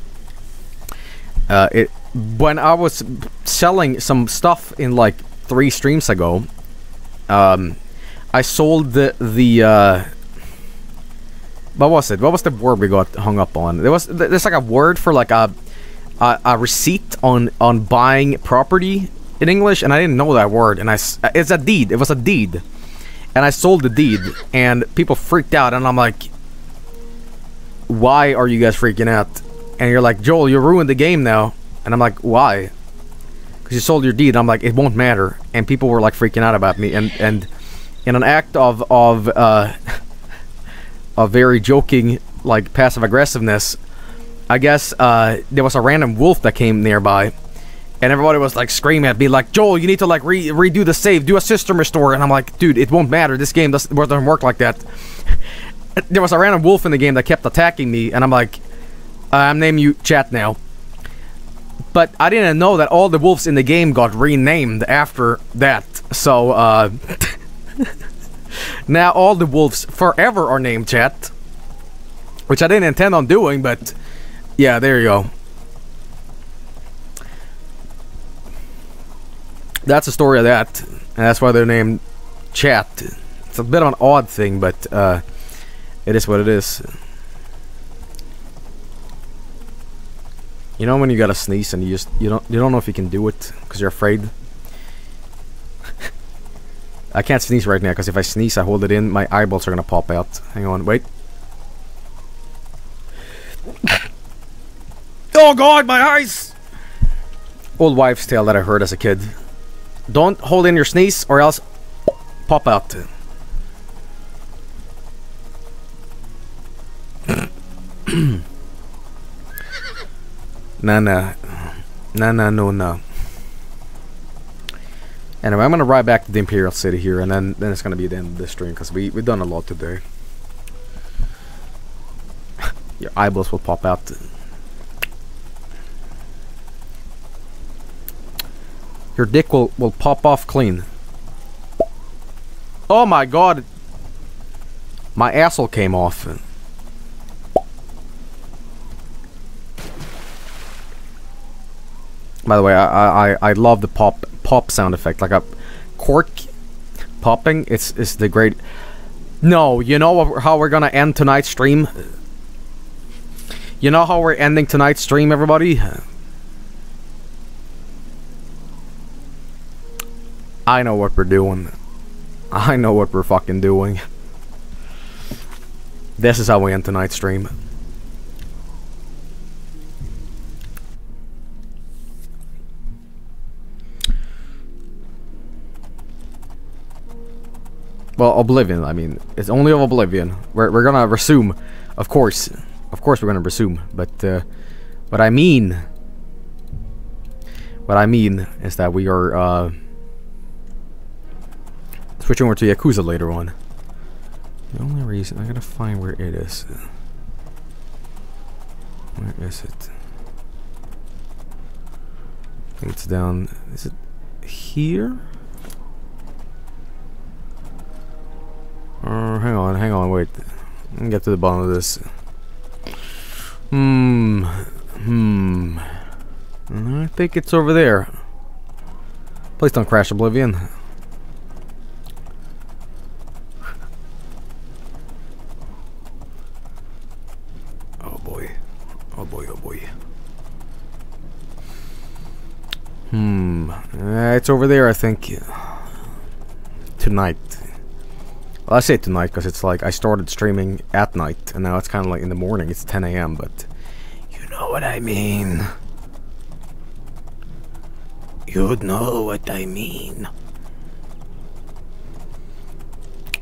when I was selling some stuff in like 3 streams ago, I sold the what was it? What was the word we got hung up on? There's like a word for like a receipt on buying property in English, and I didn't know that word. And it's a deed. It was a deed, and I sold the deed, and people freaked out. And I'm like, why are you guys freaking out? And you're like, Joel, you ruined the game now. And I'm like, why? Because you sold your deed. And I'm like, it won't matter. And people were like freaking out about me. And in an act of very joking, like, passive aggressiveness, I guess there was a random wolf that came nearby, and everybody was like screaming at me like, Joel, you need to like redo the save, do a system restore. And I'm like, dude, it won't matter, this game doesn't work like that. There was a random wolf in the game that kept attacking me, and I'm like, I'm naming you chat now. But I didn't know that all the wolves in the game got renamed after that, so now all the wolves forever are named chat, which I didn't intend on doing, but yeah, there you go. That's the story of that, and that's why they're named chat. It's a bit of an odd thing, but it is what it is. You know when you gotta sneeze and you don't know if you can do it because you're afraid. I can't sneeze right now, because if I sneeze, I hold it in, my eyeballs are gonna pop out. Hang on, wait. Oh god, my eyes! Old wives' tale that I heard as a kid. Don't hold in your sneeze, or else pop out. No. Anyway, I'm gonna ride back to the Imperial City here, and then it's gonna be the end of this stream, because we've done a lot today. Your eyeballs will pop out. Your dick will pop off clean. Oh my god! My asshole came off. By the way, I love the pop sound effect, like a cork popping. It's the great. No, you know how we're gonna end tonight's stream? You know how we're ending tonight's stream, everybody? I know what we're doing. I know what we're fucking doing. This is how we end tonight's stream. Well, Oblivion, I mean, it's only of Oblivion. We're gonna resume, of course we're gonna resume, but what I mean is that we are switching over to Yakuza later on. The only reason I gotta find where it is. Where is it? I think it's down. Is it here? Hang on, wait. I can get to the bottom of this. I think it's over there. Please don't crash, Oblivion. Oh boy. Oh boy, oh boy. It's over there, I think. Tonight. Well, I say tonight because it's like I started streaming at night, and now it's kind of like in the morning. It's 10 a.m., but you know what I mean. You know what I mean.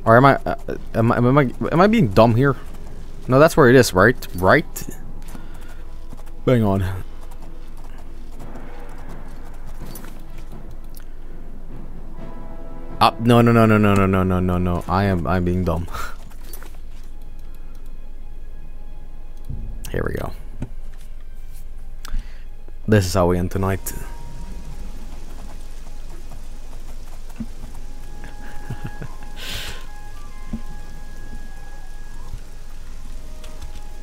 Or am I being dumb here? No, that's where it is, right? Right? Hang on. No. I'm being dumb. Here we go. This is how we end tonight.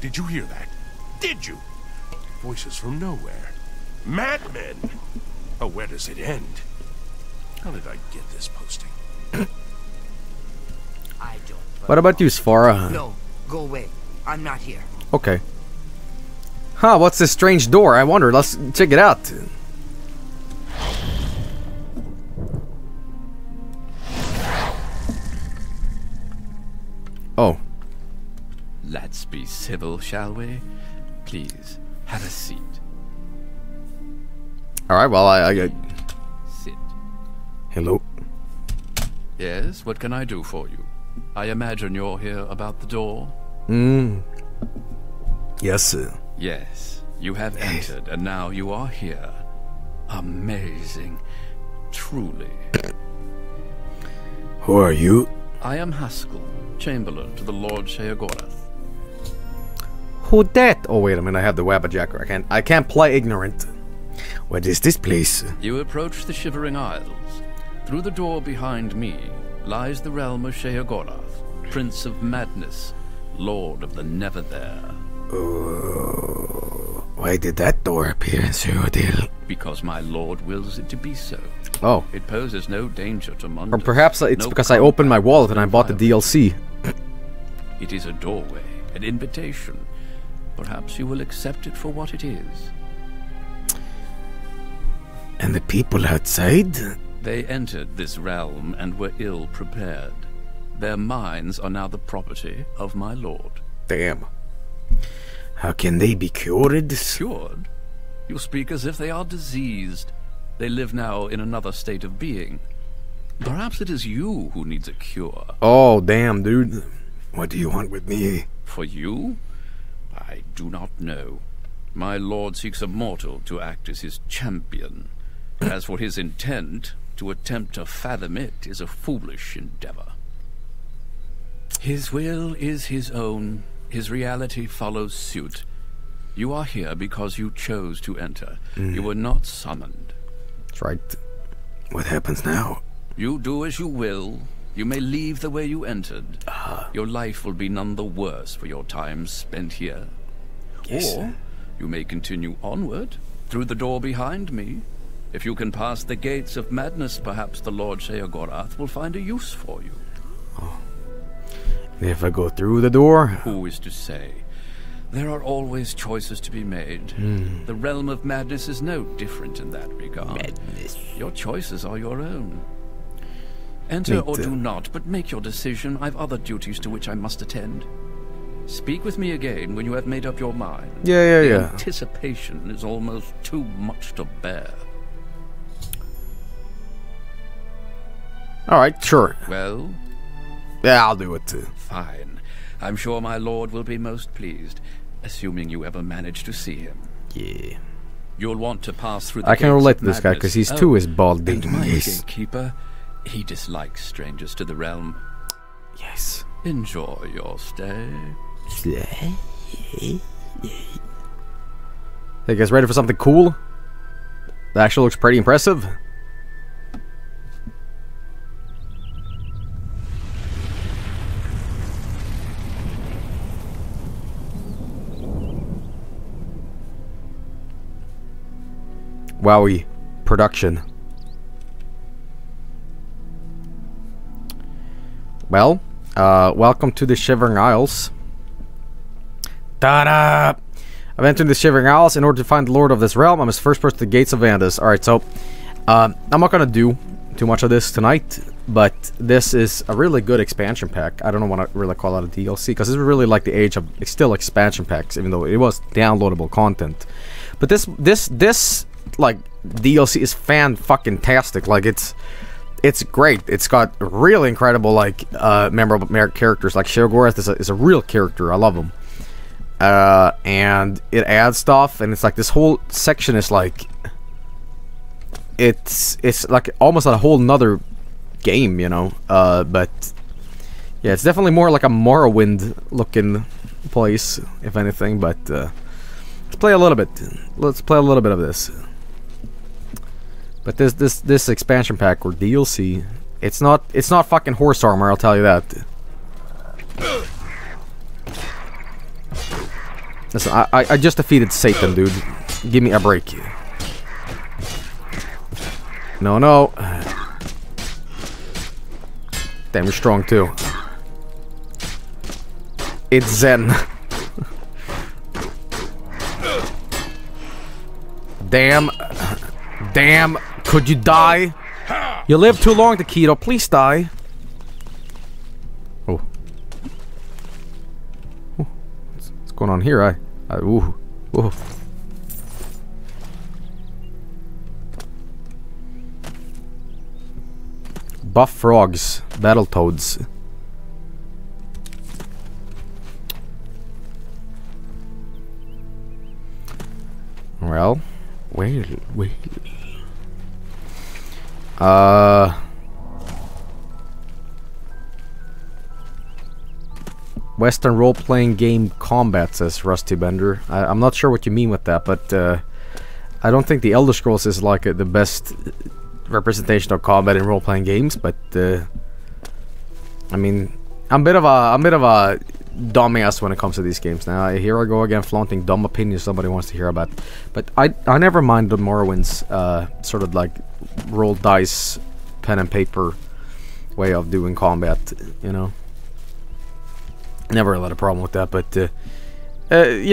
Did you hear that? Did you? Voices from nowhere. Madmen! Oh, where does it end? How did I get this posting? I don't. What about you, Svara? No, go away. I'm not here. Okay. Huh, what's this strange door? I wonder. Let's check it out. Oh. Let's be civil, shall we? Please, have a seat. Alright, well, I sit. Hello. Yes, what can I do for you? I imagine you're here about the door? Yes, sir. Yes, you have entered, and now you are here. Amazing. Truly. Who are you? I am Haskell, Chamberlain to the Lord Sheogorath. Who that? Oh, wait a minute, I have the Wabbajacker. I can't play ignorant. What is this place? You approach the Shivering Isles. Through the door behind me lies the realm of Sheogorath, Prince of Madness, Lord of the Never There. Why did that door appear in Cyrodiil? Because my lord wills it to be so. Oh. It poses no danger to monsters. Or perhaps it's because I opened my wallet and I bought the DLC. It is a doorway, an invitation. Perhaps you will accept it for what it is. And the people outside? They entered this realm and were ill prepared. Their minds are now the property of my lord. Damn. How can they be cured? Cured? You speak as if they are diseased. They live now in another state of being. Perhaps it is you who needs a cure. Oh, damn, dude. What do you want with me? For you? I do not know. My lord seeks a mortal to act as his champion. As for his intent, to attempt to fathom it is a foolish endeavor. His will is his own. His reality follows suit. You are here because you chose to enter. You were not summoned. That's right. What happens now? You do as you will. You may leave the way you entered. Your life will be none the worse for your time spent here. Yes, or you may continue onward through the door behind me. If you can pass the gates of madness, perhaps the Lord Sheogorath will find a use for you. If I go through the door? Who is to say? There are always choices to be made. The realm of madness is no different in that regard. Madness. Your choices are your own. Enter or do not, but make your decision. I've other duties to which I must attend. Speak with me again when you have made up your mind. Yeah. Anticipation is almost too much to bear. All right, sure. Well, yeah, I'll do it too. Fine. I'm sure my lord will be most pleased, assuming you ever manage to see him. Yeah. You'll want to pass through the gates. I can relate to this guy because he's too is balding. And my gatekeeper. He dislikes strangers to the realm. Yes. Enjoy your stay. Hey guys, ready for something cool? That actually looks pretty impressive. Wowie. Production. Well, welcome to the Shivering Isles. Ta-da! I've entered the Shivering Isles in order to find the Lord of this realm. I must first approach the gates of Vandus. Alright, so, I'm not gonna do too much of this tonight, but this is a really good expansion pack. I don't want to really call it a DLC, because this is really like the age of still expansion packs, even though it was downloadable content. But this like DLC is fan-fucking-tastic. Like it's great. It's got really incredible like memorable characters. Like Sheogorath is a real character. I love him. And it adds stuff, and it's like this whole section is like it's like almost a whole nother game, you know. But yeah, it's definitely more like a Morrowind looking place, if anything. But Let's play a little bit. Let's play a little bit of this. But this expansion pack or DLC, it's not fucking horse armor, I'll tell you that. Listen, I just defeated Satan, dude. Give me a break. No, no. Damn, you're strong too. It's Zen. Damn. Damn. Could you die? You lived too long, Takedo. Please die. Oh. Ooh. What's going on here? Ooh. Ooh. Buff frogs. Battle toads. Well. Wait. Western role-playing game combat, says Rusty Bender. I'm not sure what you mean with that, but I don't think The Elder Scrolls is like the best representation of combat in role-playing games. But I mean, I'm a bit of a dumbass when it comes to these games. Now here I go again, flaunting dumb opinions somebody wants to hear about. But I never mind the Morrowind's sort of like roll dice, pen and paper way of doing combat, you know. Never had a problem with that, but you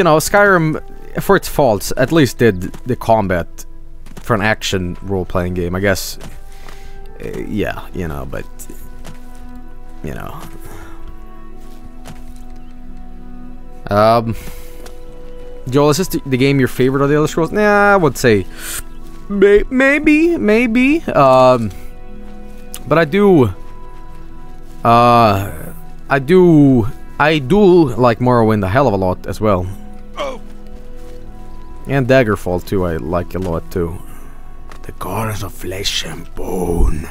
know, Skyrim, for its faults, at least did the combat for an action role-playing game, I guess. Yeah, you know, but you know. Joel, is this the game your favorite of The Elder Scrolls? Nah, I would say maybe. But I do like Morrowind a hell of a lot as well. Oh. And Daggerfall too, I like a lot too. The goddess of flesh and bone.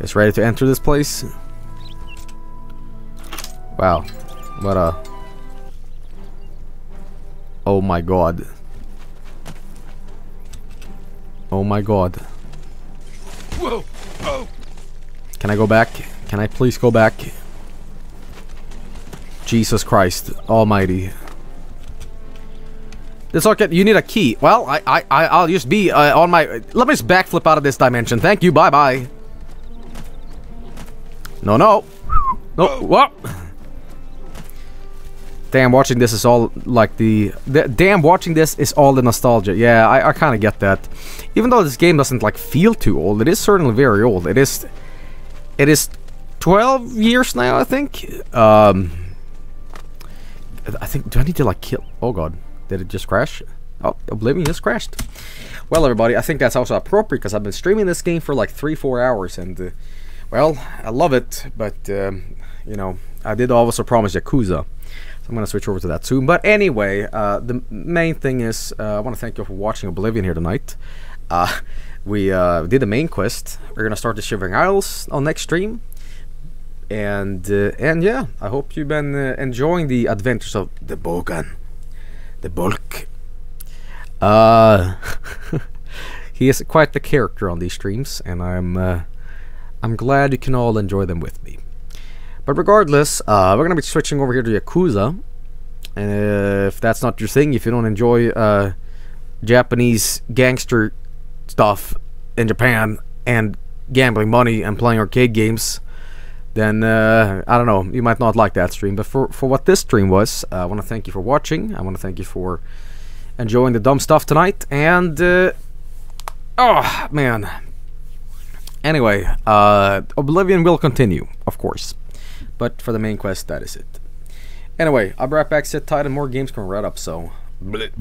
It's ready to enter this place. Wow, what a... Oh my god. Oh my god. Whoa. Oh. Can I go back? Can I please go back? Jesus Christ almighty. This socket, you need a key. Well, I'll just be on my... Let me just backflip out of this dimension. Thank you, bye-bye. No, no. No, whoa. Damn, watching this is all like damn, watching this is all the nostalgia. Yeah, I kind of get that. Even though this game doesn't like feel too old, it is certainly very old. It is 12 years now, I think. Do I need to like kill? Oh god, did it just crash? Oh, Oblivion just crashed. Well, everybody, I think that's also appropriate because I've been streaming this game for like 3-4 hours, and well, I love it, but you know, I did also promise Yakuza. I'm gonna switch over to that soon, but anyway, the main thing is I want to thank you for watching Oblivion here tonight. We did the main quest. We're gonna start the Shivering Isles on next stream, and yeah, I hope you've been enjoying the adventures of the Bogan, the Bulk. He is quite the character on these streams, and I'm glad you can all enjoy them with me. But regardless, we're going to be switching over here to Yakuza. And if that's not your thing, if you don't enjoy Japanese gangster stuff in Japan and gambling money and playing arcade games, then I don't know, you might not like that stream. But for what this stream was, I want to thank you for watching. I want to thank you for enjoying the dumb stuff tonight. And, oh, man. Anyway, Oblivion will continue, of course. But for the main quest, that is it. Anyway, I'll be right back, sit tight, and more games coming right up, so... Blech.